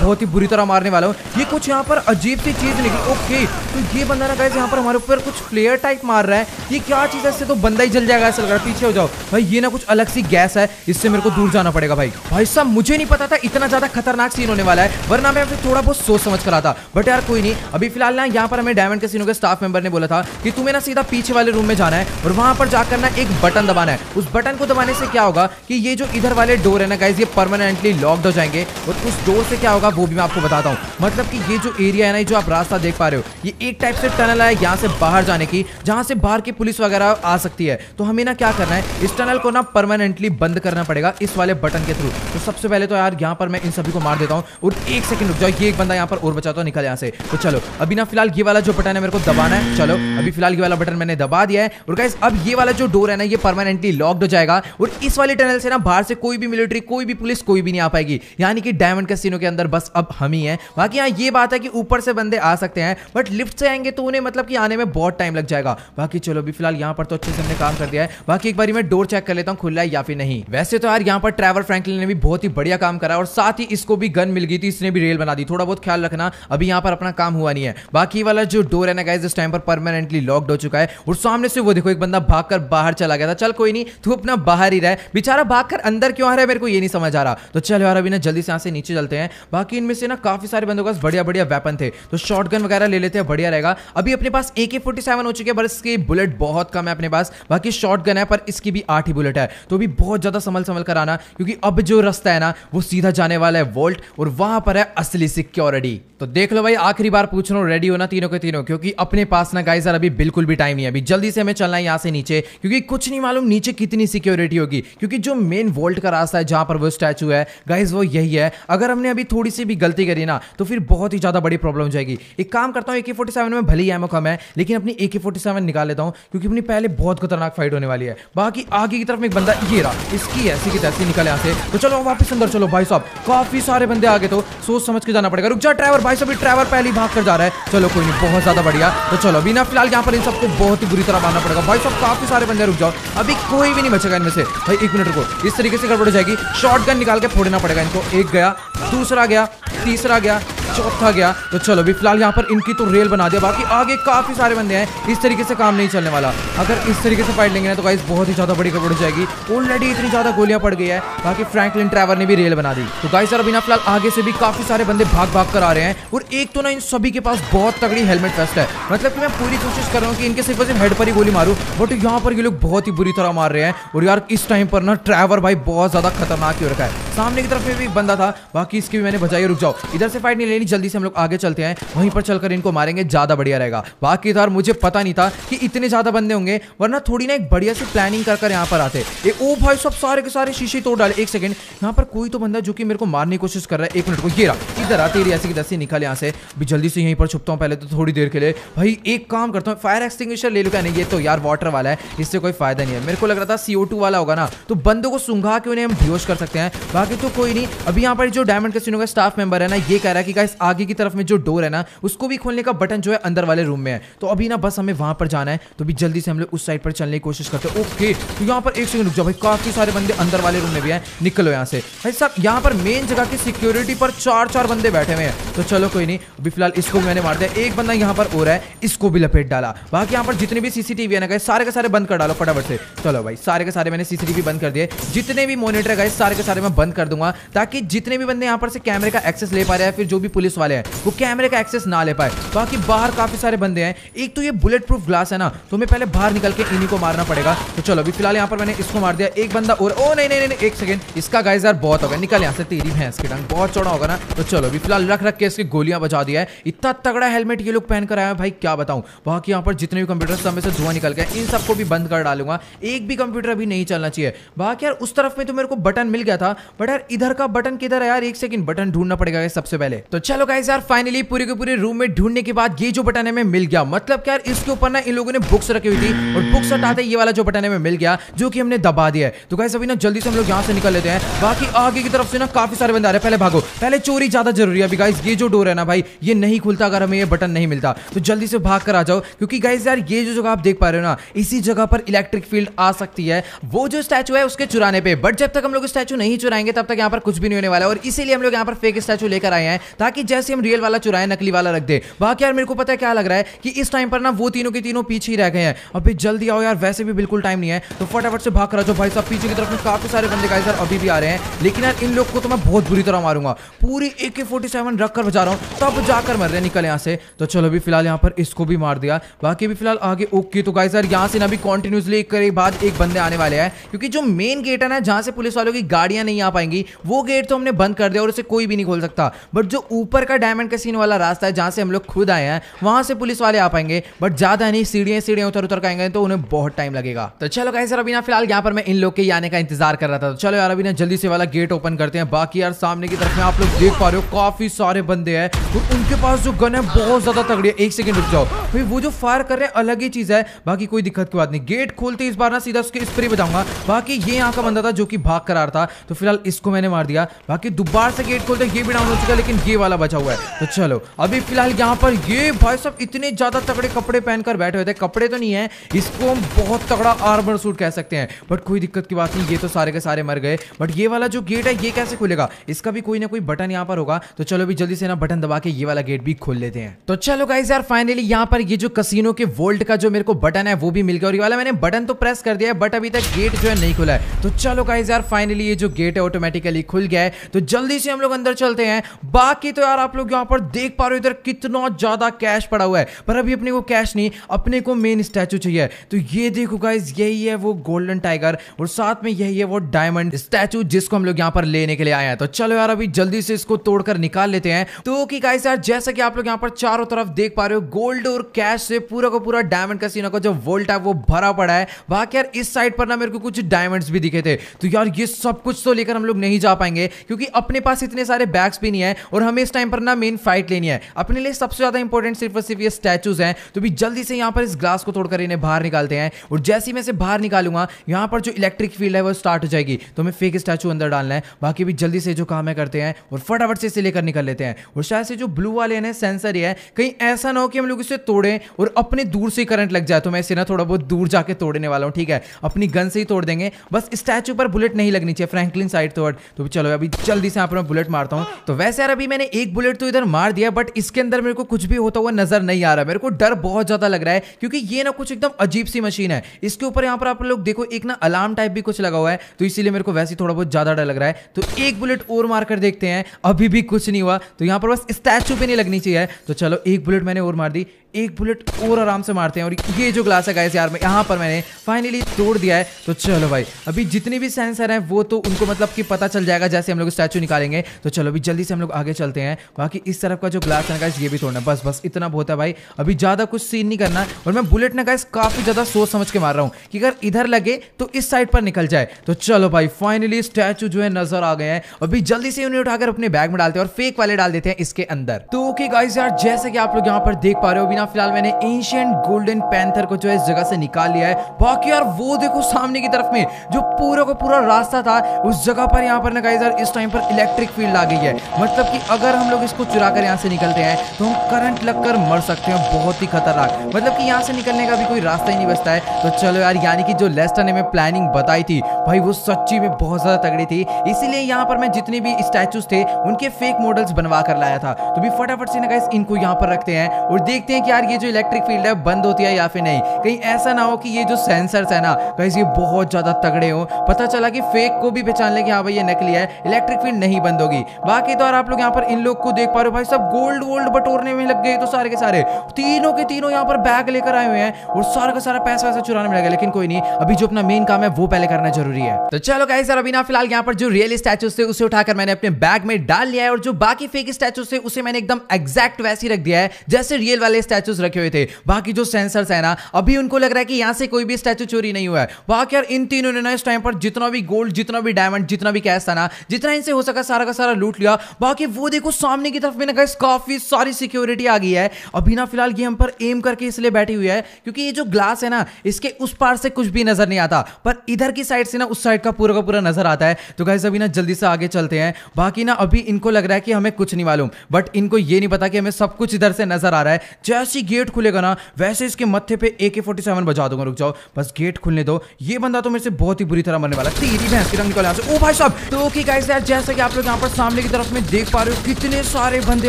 बहुत ही बुरी तरह मारने वाला हूँ। ये कुछ यहाँ पर अजीब सी चीज निकली, ओके तो ये बंदा ना गाइस यहाँ पर हमारे ऊपर कुछ फ्लेयर टाइप मार रहा है, ये क्या चीज है, इससे तो बंदा ही जल जाएगा ऐसा लग रहा है। पीछे हो जाओ भाई, ये ना कुछ अलग सी गैस है, इससे मेरे को दूर जाना पड़ेगा। भाई भाई साहब मुझे नहीं पता था इतना ज्यादा खतरनाक सीन होने वाला है, वरना मैं थोड़ा बहुत सोच समझ कर आता, बट यार कोई नहीं। अभी फिलहाल ना यहाँ पर हमें डायमंड कैसीनो के स्टाफ मेंबर ने बोला था कि तुम्हें ना सीधा पीछे वाले रूम में जाना है और वहां पर जाकर ना एक बटन दबाना है। उस बटन को दबाने से क्या होगा कि ये जो इधर वाले डोर है ना गाइस ये परमानेंटली लॉक्ड हो जाएंगे और उस डोर से क्या होगा वो भी मैं आपको बताता हूँ। मतलब कि ये जो एरिया है ना, जो आप रास्ता देख पा रहे हो, ये एक टाइप से टनल है यहाँ से बाहर जाने की, जहां से बाहर की पुलिस वगैरह आ सकती है। तो हमें ना क्या करना है, इस टनल को ना परमानेंटली बंद करना पड़ेगा इस वाले बटन के थ्रू। तो सबसे पहले तो यार यहाँ पर मैं इन सभी को मार देता हूँ और एक सेकंड रुक जाओ, ये एक बंदा यहाँ पर और बचाता हूँ, निकल यहाँ से। तो चलो अभी ना फिलहाल ये वाला जो बटन है मेरे को दबाना है। चलो अभी फिलहाल ये वाला बटन मैंने दबा दिया है और गाइस अब ये वाला जो डोर है ना ये परमानेंटली लॉक्ड हो जाएगा और इस वाले टनल से ना बाहर से कोई भी मिलिट्री, कोई भी पुलिस, कोई भी नहीं आ पाएगी। यानी कि डायमंड कैसीनो के अंदर बस अब हम ही हैं। बाकी यहाँ ये बात है कि ऊपर से बंदे आ सकते हैं बट लिफ्ट से आएंगे तो उन्हें मतलब कि आने में बहुत टाइम लग जाएगा। बाकी चलो अभी फिलहाल यहाँ पर तो अच्छे से हमने काम कर दिया है। बाकी एक बार मैं डोर चेक कर लेता हूँ खुला है या फिर नहीं। वैसे तो यार यहाँ पर ट्रेवर फ्रैंकलिन ने भी बहुत ही बढ़िया काम करा और साथ ही इसको भी गन मिल गई थी, इसने भी रेल बना दी। थोड़ा बहुत ख्याल रखना, अभी यहाँ पर अपना काम हुआ नहीं है। बाकी वाला जो डोर है ना गाइस इस टाइम पर परमानेंटली लॉक्ड हो चुका है और सामने से वो देखो एक बंदा भागकर बाहर चला गया था। चल कोई नहीं, तू अपना बाहर ही रह, बेचारा भागकर अंदर क्यों आ रहा है मेरे को ये नहीं समझ आ रहा। तो चलो यार अभी ना जल्दी से यहाँ से नीचे चलते हैं। बाकी इनमें से ना काफी सारे बंदों के पास बढ़िया बढ़िया वेपन थे तो शॉटगन वगैरह ले लेते हैं, बढ़िया रहेगा। अभी अपने पास ए के सैंतालीस हो चुके हैं पर इसकी बुलेट बहुत कम है अपने पास। बाकी शॉटगन है पर इसकी भी आठ ही बुलेट है, तो भी बहुत ज्यादा संभल संभल कर आना क्योंकि अब जो रास्ता है ना वो सीधा जाने वाला है वोल्ट और वहां पर है असली सिक्योरिटी। तो देख लो भाई आखिरी बार पूछ रहा हूं, रेडी होना तीनों के तीनों, क्योंकि अपने पास ना गाइस यार अभी बिल्कुल भी टाइम नहीं है। अभी जल्दी से हमें चलना है यहाँ से नीचे क्योंकि कुछ नहीं मालूम नीचे कितनी सिक्योरिटी होगी, क्योंकि जो मेन वॉल्ट का रास्ता है जहां पर वो स्टैचू है गाइस वो यही है। अगर हमने अभी थोड़ी सी भी गलती करी ना तो फिर बहुत ही ज्यादा बड़ी प्रॉब्लम हो जाएगी। एक काम करता हूँ, ए के सैंतालीस में भले ही एमो कम है लेकिन अपनी ए के सैंतालीस निकाल लेता हूँ क्योंकि अपनी पहले बहुत खतरनाक फाइट होने वाली है। बाकी आगे की तरफ में एक बंदा, ये रहा, इसकी ऐसी की तैसी निकल यहाँ से। तो चलो वापस अंदर चलो। भाई साहब काफी सारे बंदे आगे, तो सोच समझ के जाना पड़ेगा। रुक जा ट्रेवर, भाई साहब ट्रेवर पहले भाग कर जा रहा है। चलो कोई नहीं, बहुत ज्यादा बढ़िया। तो चलो अभी ना फिलहाल यहाँ पर इन सबको बहुत ही बुरी तरह मारना पड़ेगा। भाई साहब काफी सारे बंदे, रुक जाओ, अभी कोई भी नहीं बचेगा इनमें से। भाई एक मिनट रुको, इस तरीके से गड़बड़ हो जाएगी, शॉटगन निकाल के फोड़ना पड़ेगा इनको। एक गया, दूसरा गया, तीसरा गया, चौथा गया। तो चलो अभी फिलहाल यहाँ पर इनकी तो रेल बना दिया। बाकी आगे काफी सारे बंदे हैं, इस तरीके से काम नहीं चलने वाला। अगर इस तरीके से फाइट लेंगे ना तो गाइस बहुत ही ज्यादा बड़ी गड़बड़ हो जाएगी। ऑलरेडी इतनी ज्यादा गोलियां पड़ गई है। बाकी फ्रैंकलिन ट्रेवर ने भी रेल बना दी। तो गाइस यार अभी ना फिलहाल आगे से भी काफी सारे बंदे भाग भाग कर आ रहे हैं और एक तो ना इन सभी के पास बहुत तगड़ी हेलमेट वेस्ट है। मतलब कि मैं पूरी कोशिश कर रहा हूँ कि इनके सिर्फ हेड पर ही गोली मारूं बट यहाँ पर ये लोग बहुत ही बुरी तरह मार रहे हैं। और यार इस टाइम पर ना ट्रेवर भाई बहुत ज्यादा खतरनाक हो रखा है। सामने की तरफ में भी बंदा था, बाकी इसकी भी मैंने बचाई। रुक जाओ, इधर से फाइट नहीं लेनी, जल्दी से हम लोग आगे चलते हैं, वहीं पर चलकर इनको मारेंगे, ज्यादा बढ़िया रहेगा। बाकी यार मुझे पता नहीं था कि इतने ज्यादा बंदे होंगे, वरना थोड़ी ना एक बढ़िया सी प्लानिंग कर कर यहाँ पर आते। ए, ओ भाई सब सारे के सारे शीशे तोड़ डाले। एक सेकंड, यहाँ पर कोई तो बंदा जो कि मेरे को मारने की कोशिश कर रहा है। एक मिनट को, ये रहा, इधर आते ही ऐसे की दस्सी निकल यहाँ से। भी जल्दी से यहीं पर छुपता हूँ पहले तो थोड़ी देर के लिए। भाई एक काम करता हूँ, फायर एक्सटिंग्विशर ले लूँ क्या? नहीं, ये तो यार वाटर वाला है, इससे कोई फायदा नहीं है। मेरे को लग रहा था सी ओ टू वाला होगा ना तो बंदों को सूंघा के उन्हें हम बेहोश कर सकते हैं। बाकी तो कोई नहीं। अभी यहाँ पर जो डायमंड कैसीनो का स्टाफ मेंबर है ना ये कह रहा है कि गाइस आगे की तरफ में जो डोर है ना उसको भी खोलने का बटन जो है अंदर वाले रूम में है, तो अभी ना बस हमें वहां पर जाना है। तो भी जल्दी से हम लोग उस साइड पर चलने की कोशिश करते हैं। ओके, तो यहाँ पर एक सेकंड रुक जाओ भाई, काफी सारे बंदे अंदर वाले रूम में भी हैं। निकलो यहाँ से। भाई साहब यहाँ पर मेन जगह की सिक्योरिटी पर चार चार बंदे बैठे हुए हैं। तो चलो कोई नहीं, अभी फिलहाल इसको मैंने मार दिया। एक बंदा यहाँ पर हो रहा है, इसको भी लपेट डाला। बाकी यहाँ पर जितने भी सीसीटीवी है ना गाइस सारे के सारे बंद कर डालो फटाफट से। चलो भाई सारे के सारे मैंने सीसीटीवी बंद कर दिए, जितने भी मॉनिटर है गाइस सारे के सारे मैं बंद कर दूंगा ताकि जितने भी बंदे यहाँ पर से कैमरे का एक्सेस ले पा रहे हैं, फिर जो भी पुलिस पुलिस वाले हैं वो कैमरे का एक्सेस ना ले पाए। बाकी बाहर काफी सारे बंदे हैं। एक तो ये बुलेट प्रूफ ग्लास है ना, तो हमें पहले बाहर निकल के इन्हीं को मारना पड़ेगा। तो चलो अभी फिलहाल यहाँ पर मैंने इसको मार दिया, एक बंदा और। ओ नहीं नहीं नहीं, एक सेकंड, इसका गाइस यार बहुत होगा, निकल यहाँ से, तेरी भैंस की टांग बहुत चौड़ा होगा ना। तो चलो अभी फिलहाल रख रख के इसकी गोलियां बचा दिया है। इतना तगड़ा हेलमेट ये लोग पहन कर आया है भाई, क्या बताऊँ। बाकी यहाँ पर जितने भी कंप्यूटर सब में से धुआं निकल गया, इन सबको भी बंद कर डालूंगा, एक भी कंप्यूटर अभी नहीं चलना चाहिए। बाकी यार उस तरफ में तो मेरे को बटन मिल गया था, बट यार इधर का बटन किधर है यार, एक सेकंड बटन ढूंढना पड़ेगा सबसे पहले। तो चलो गाइस यार फाइनली पूरे के पूरे रूम में ढूंढने के बाद ये जो बटन है मैं मिल गया। मतलब क्या यार इसके ऊपर ना इन लोगों ने बुक्स रखी हुई थी और बुक्स हटाते ये वाला जो बटन है मैं मिल गया, जो कि हमने दबा दिया है। तो गाइस अभी ना जल्दी से हम लोग यहाँ से निकल लेते हैं। बाकी आगे की तरफ से ना काफी सारे बंदे आ रहे हैं, पहले भागो, पहले चोरी ज्यादा जरूरी है। अभी गाइस ये जो डोर है ना भाई, ये नहीं खुलता अगर हमें ये बटन नहीं मिलता, तो जल्दी से भाग कर आ जाओ। क्योंकि गाइस यार ये जो जगह आप देख पा रहे हो ना, इसी जगह पर इलेक्ट्रिक फील्ड आ सकती है वो जो स्टैचू है उसके चुराने पे। बट जब तक हम लोग स्टैचू नहीं चुराएंगे तब तक यहाँ पर कुछ भी नहीं होने वाला है, और इसीलिए हम लोग यहाँ पर फेक स्टैचू लेकर आए हैं, ताकि जैसे हम रियल वाला चुराएं नकली वाला रख दे। बाकी यार मेरे को पता है क्या लग रहा है कि इस टाइम पर ना वो तीनों के तीनों पीछे ही रह गए हैं। अभी जल्दी आओ यार, वैसे भी बिल्कुल टाइम नहीं है, तो फटाफट से भाग कर आओ भाई साहब। पीछे की तरफ में काफी सारे बंदे गाइस यार अभी भी आ रहे हैं, लेकिन यार इन लोग को तो मैं बहुत बुरी तरह मारूंगा। पूरी ए के सैंतालीस रख कर बजा रहा हूँ, तब जाकर मर रहे, निकल यहाँ से। तो चलो अभी फिलहाल यहाँ पर इसको भी मार दिया। बाकी भी फिलहाल आगे ओके। तो गाइस यार यहाँ से ना भी कॉन्टिन्यूसली एक के बाद एक बंदे आने वाले हैं, क्योंकि जो मेन गेट है ना जहाँ से पुलिस वालों की गाड़ियां नहीं आ पाएंगी, वो गेट तो हमने बंद कर दिया और उसे कोई भी नहीं खोल सकता। बट जो ऊपर का डायमंड कैसीनो वाला रास्ता है जहाँ से हम लोग खुद आए हैं, वहां से पुलिस वाले आ पाएंगे, बट ज्यादा नहीं, सीढ़ियां सीढ़ियां उतर उतर आएंगे तो उन्हें बहुत टाइम लगेगा। तो चलो गाइस यार अभी ना फिलहाल यहाँ पर मैं इन लोग के आने का इंतजार कर रहा था। तो चलो यार अभी ना जल्दी से वाला गेट ओपन करते हैं। बाकी यार सामने की तरफ में आप लोग देख पा रहे हो काफी सारे बंदे हैं, और उनके पास जो गन है बहुत ज्यादा तगड़ी है। एक सेकंड रुक जाओ भाई, वो जो फायर कर रहे हैं अलग ही चीज है। बाकी कोई दिक्कत की बात नहीं, गेट खोलते इस बार ना सीधा उसके स्प्रे बजाऊंगा। बाकी ये यहाँ का बंदा था जो कि भाग कर आ रहा था, तो फिलहाल इसको मैंने मार दिया। बाकी दोबारा से गेट खोलते ये भी डाउन हो चुका, लेकिन ये वाला बचा हुआ है। तो चलो अभी फिलहाल यहाँ पर ये भाई साहब इतने ज्यादा तगड़े कपड़े पहनकर बैठे हुए थे, कपड़े तो नहीं है, इसको हम बहुत तगड़ा आर्मर सूट कह सकते हैं। बट कोई दिक्कत की बात नहीं, ये तो सारे के सारे मर गए। बट ये वाला जो गेट है ये कैसे खुलेगा, इसका भी कोई ना कोई बटन यहाँ पर होगा। तो चलो अभी जल्दी से ना बटन दबा के ये वाला गेट भी खोल लेते हैं। तो चलो गाइस यार फाइनली यहाँ पर ये जो कसिनो के वोल्ट का जो मेरे को बटन है वो भी मिल गया, और ये वाला मैंने बटन तो प्रेस कर दिया है, बट अभी तक गेट जो है नहीं खुला है। तो चलो गाइस यार फाइनली ये जो गेट है ऑटोमेटिकली खुल गया है। तो जल्दी से हम लोग अंदर चलते हैं। बाकी तो यार आप लोग यहाँ पर देख पा रहे हो इधर कितना ज्यादा कैश पड़ा हुआ है, पर अभी अपने को कैश नहीं, अपने को मेन स्टैचू चाहिए। तो ये देखो गाइस, यही है वो गोल्डन टाइगर, और साथ में यही है वो डायमंड स्टैचू जिसको हम लोग यहाँ पर लेने के लिए आए हैं। तो चलो यार अभी जल्दी से इसको तोड़कर निकाल लेते हैं। तो कि गाइस यार जैसा कि आप लोग यहाँ पर चारों तरफ देख पा रहे हो, गोल्ड और कैश से पूरा का पूरा डायमंड कैसीनो का जो वोल्ट है वो भरा पड़ा है। बाकी यार इस साइड पर ना मेरे को कुछ डायमंड्स भी दिखे थे। तो यार ये सब कुछ तो लेकर हम लोग नहीं जा पाएंगे, क्योंकि अपने पास इतने सारे बैग्स भी नहीं है, और हमें इस टाइम पर ना मेन फाइट लेनी है। अपने लिए सबसे ज्यादा इंपॉर्टेंट सिर्फ और सिर्फ ये स्टैचूज हैं। तो भी जल्दी से यहाँ पर इस ग्लास को तोड़कर इन्हें बाहर निकालते हैं, और जैसे ही मैं इसे बाहर निकालूंगा यहाँ पर जो इलेक्ट्रिक फील्ड है वो स्टार्ट हो जाएगी। तो हमें फेक स्टैचू अंदर डालना है। बाकी भी जल्दी से जो काम है करते हैं, और फटाफट से इसे लेकर निकल लेते हैं। और शायद से जो ब्लू वाले हैं सेंसर है, कहीं ऐसा ना हो कि हम लोग इसे तोड़ें और अपने दूर से करंट लग जाए। तो मैं इसे ना थोड़ा बहुत दूर जाके तोड़ने वाला हूँ, ठीक है, अपनी गन से ही तोड़ देंगे। बस स्टैचू पर बुलेट नहीं लगनी चाहिए, फ्रैंकलिन साइड तोड़। तो चलो अभी जल्दी से यहाँ पर मैं बुलेट मारता हूँ। तो वैसे यार अभी मैंने एक बुलेट तो इधर मार दिया, बट इसके अंदर मेरे को कुछ भी होता हुआ नजर नहीं आ रहा। मेरे को डर बहुत ज्यादा लग रहा है, क्योंकि ये ना कुछ एकदम अजीब सी मशीन है। इसके ऊपर यहाँ पर आप लोग देखो एक ना अलार्म टाइप भी कुछ लगा हुआ है, तो इसीलिए मेरे को वैसे थोड़ा बहुत ज्यादा डर लग रहा है। तो एक बुलेट और मारकर देखते हैं, अभी भी कुछ नहीं हुआ। तो यहाँ पर बस स्टैचू पे नहीं लगनी चाहिए। तो चलो एक बुलेट मैंने और मार दी, एक बुलेट और आराम से मारते हैं। और ये जो ग्लास है गाइस यार मैं यहाँ पर मैंने फाइनली तोड़ दिया है। तो चलो भाई अभी जितने भी सेंसर हैं वो तो उनको मतलब कि पता चल जाएगा जैसे हम लोग स्टैचू निकालेंगे। तो चलो अभी जल्दी से हम लोग आगे चलते हैं। बाकी इस तरफ का जो ग्लास है गाइस ये भी तोड़ना, बस बस इतना बहुत है भाई, अभी ज़्यादा कुछ सीन नहीं करना। और मैं बुलेट ना गाइस काफ़ी ज़्यादा सोच समझ के मार रहा हूँ कि अगर इधर लगे तो इस साइड पर निकल जाए। तो चलो भाई फाइनली स्टैचू जो है नजर आ गए हैं। अभी जल्दी से उन्हें उठाकर अपने बैग में डालते हैं और फेक वाले डाल देते हैं इसके अंदर। तो ओके गाइस यार जैसे कि आप लोग यहाँ पर देख पा रहे हो, फिलहाल मैंने एंशिएंट गोल्डन पैंथर को जो है इस जगह से निकाल लिया है। बाकी यार वो देखो सामने की तरफ में जो पूरा का पूरा रास्ता था उस जगह पर यहाँ पर ना गाइस यार इस टाइम पर इलेक्ट्रिक फील्ड आ गई है। मतलब कि अगर हम लोग इसको चुरा कर यहाँ से निकलते हैं तो हम करंट लगकर मर सकते हैं, बहुत ही खतरनाक। मतलब कि यहाँ से निकलने का भी कोई रास्ता ही नहीं बचता है। तो चलो यार यानी कि जो लेस्टर ने हमें प्लानिंग बताई थी भाई वो सच्ची में बहुत ज्यादा तगड़ी थी। इसीलिए यहाँ पर मैं जितने भी स्टैचूज थे उनके फेक मॉडल्स बनवा कर लाया था। तो भी फटाफट से ना गाइस इनको यहाँ पर रखते हैं और देखते हैं कि यार ये जो इलेक्ट्रिक फील्ड है बंद होती है या फिर नहीं, कहीं ऐसा ना हो कि ये जो सेंसर्स है ना गाइस ये बहुत ज़्यादा तगड़े हो। पता चला कि फेक को भी पहचान ले कि हाँ भाई ये नकली है, इलेक्ट्रिक फील्ड नहीं बंद होगी। बाकी तो और आप लोग यहाँ पर इन लोग को देख पा रहे हो भाई, सब गोल्ड वोल्ड बटोरने में लग गए। तो सारे के सारे तीनों के तीनों यहाँ पर बैग लेकर आए हुए हैं और सारा का सारा पैसा वैसा चुराने में लगे। लेकिन कोई नहीं, अभी जो अपना मेन काम है वो पहले करना जरूरी है। तो चलो गाइस अभी ना फिलहाल यहाँ पर जो रियल स्टैचूज थे उसे उठाकर मैंने अपने बैग में डाल लिया है और जो बाकी फेक स्टैचूज थे उसे मैंने एकदम एग्जैक्ट वैसी रख दिया है जैसे रियल वाले स्टैचूज रखे हुए थे। बाकी जो सेंसर्स है ना अभी उनको लग रहा है कि यहाँ से कोई भी स्टैचू चोरी नहीं हुआ है। बाकी यार इन तीनों ने ना इस टाइम पर जितना भी गोल्ड, जितना भी डायमंड, जितना भी कैश था ना, जितना इनसे हो सका सारा का सारा लूट लिया। बाकी वो देखो सामने की तरफ में ना गाइस काफी सारी सिक्योरिटी आ गई है। अभी ना फिलहाल ये हम पर एम करके इसलिए बैठी हुई है क्योंकि ये जो ग्लास है ना इसके उस पार से कुछ भी नजर नहीं आता, पर इधर की साइड से ना उस साइड का पूरा का पूरा नजर आता है। तो गाइस अभी ना जल्दी से आगे चलते हैं। बाकी ना अभी इनको लग रहा है कि हमें कुछ नहीं मालूम, बट इनको ये नहीं पता कि हमें सब कुछ इधर से नजर आ रहा है। जैसे गेट खुलेगा ना वैसे इसके मत्थे पे ए के सैंतालीस बजा दूंगा। रुक जाओ, बस गेट खुलने दो। ये बंदा तो मेरे से बहुत ही बुरी तरह मरने वाला, तेरी भैंस की रंग निकाल यहां से। ओ भाई साहब, तो कि गाइस यार जैसे कि आप लोग यहां पर सामने की तरफ में देख पा रहे हो कितने सारे बंदे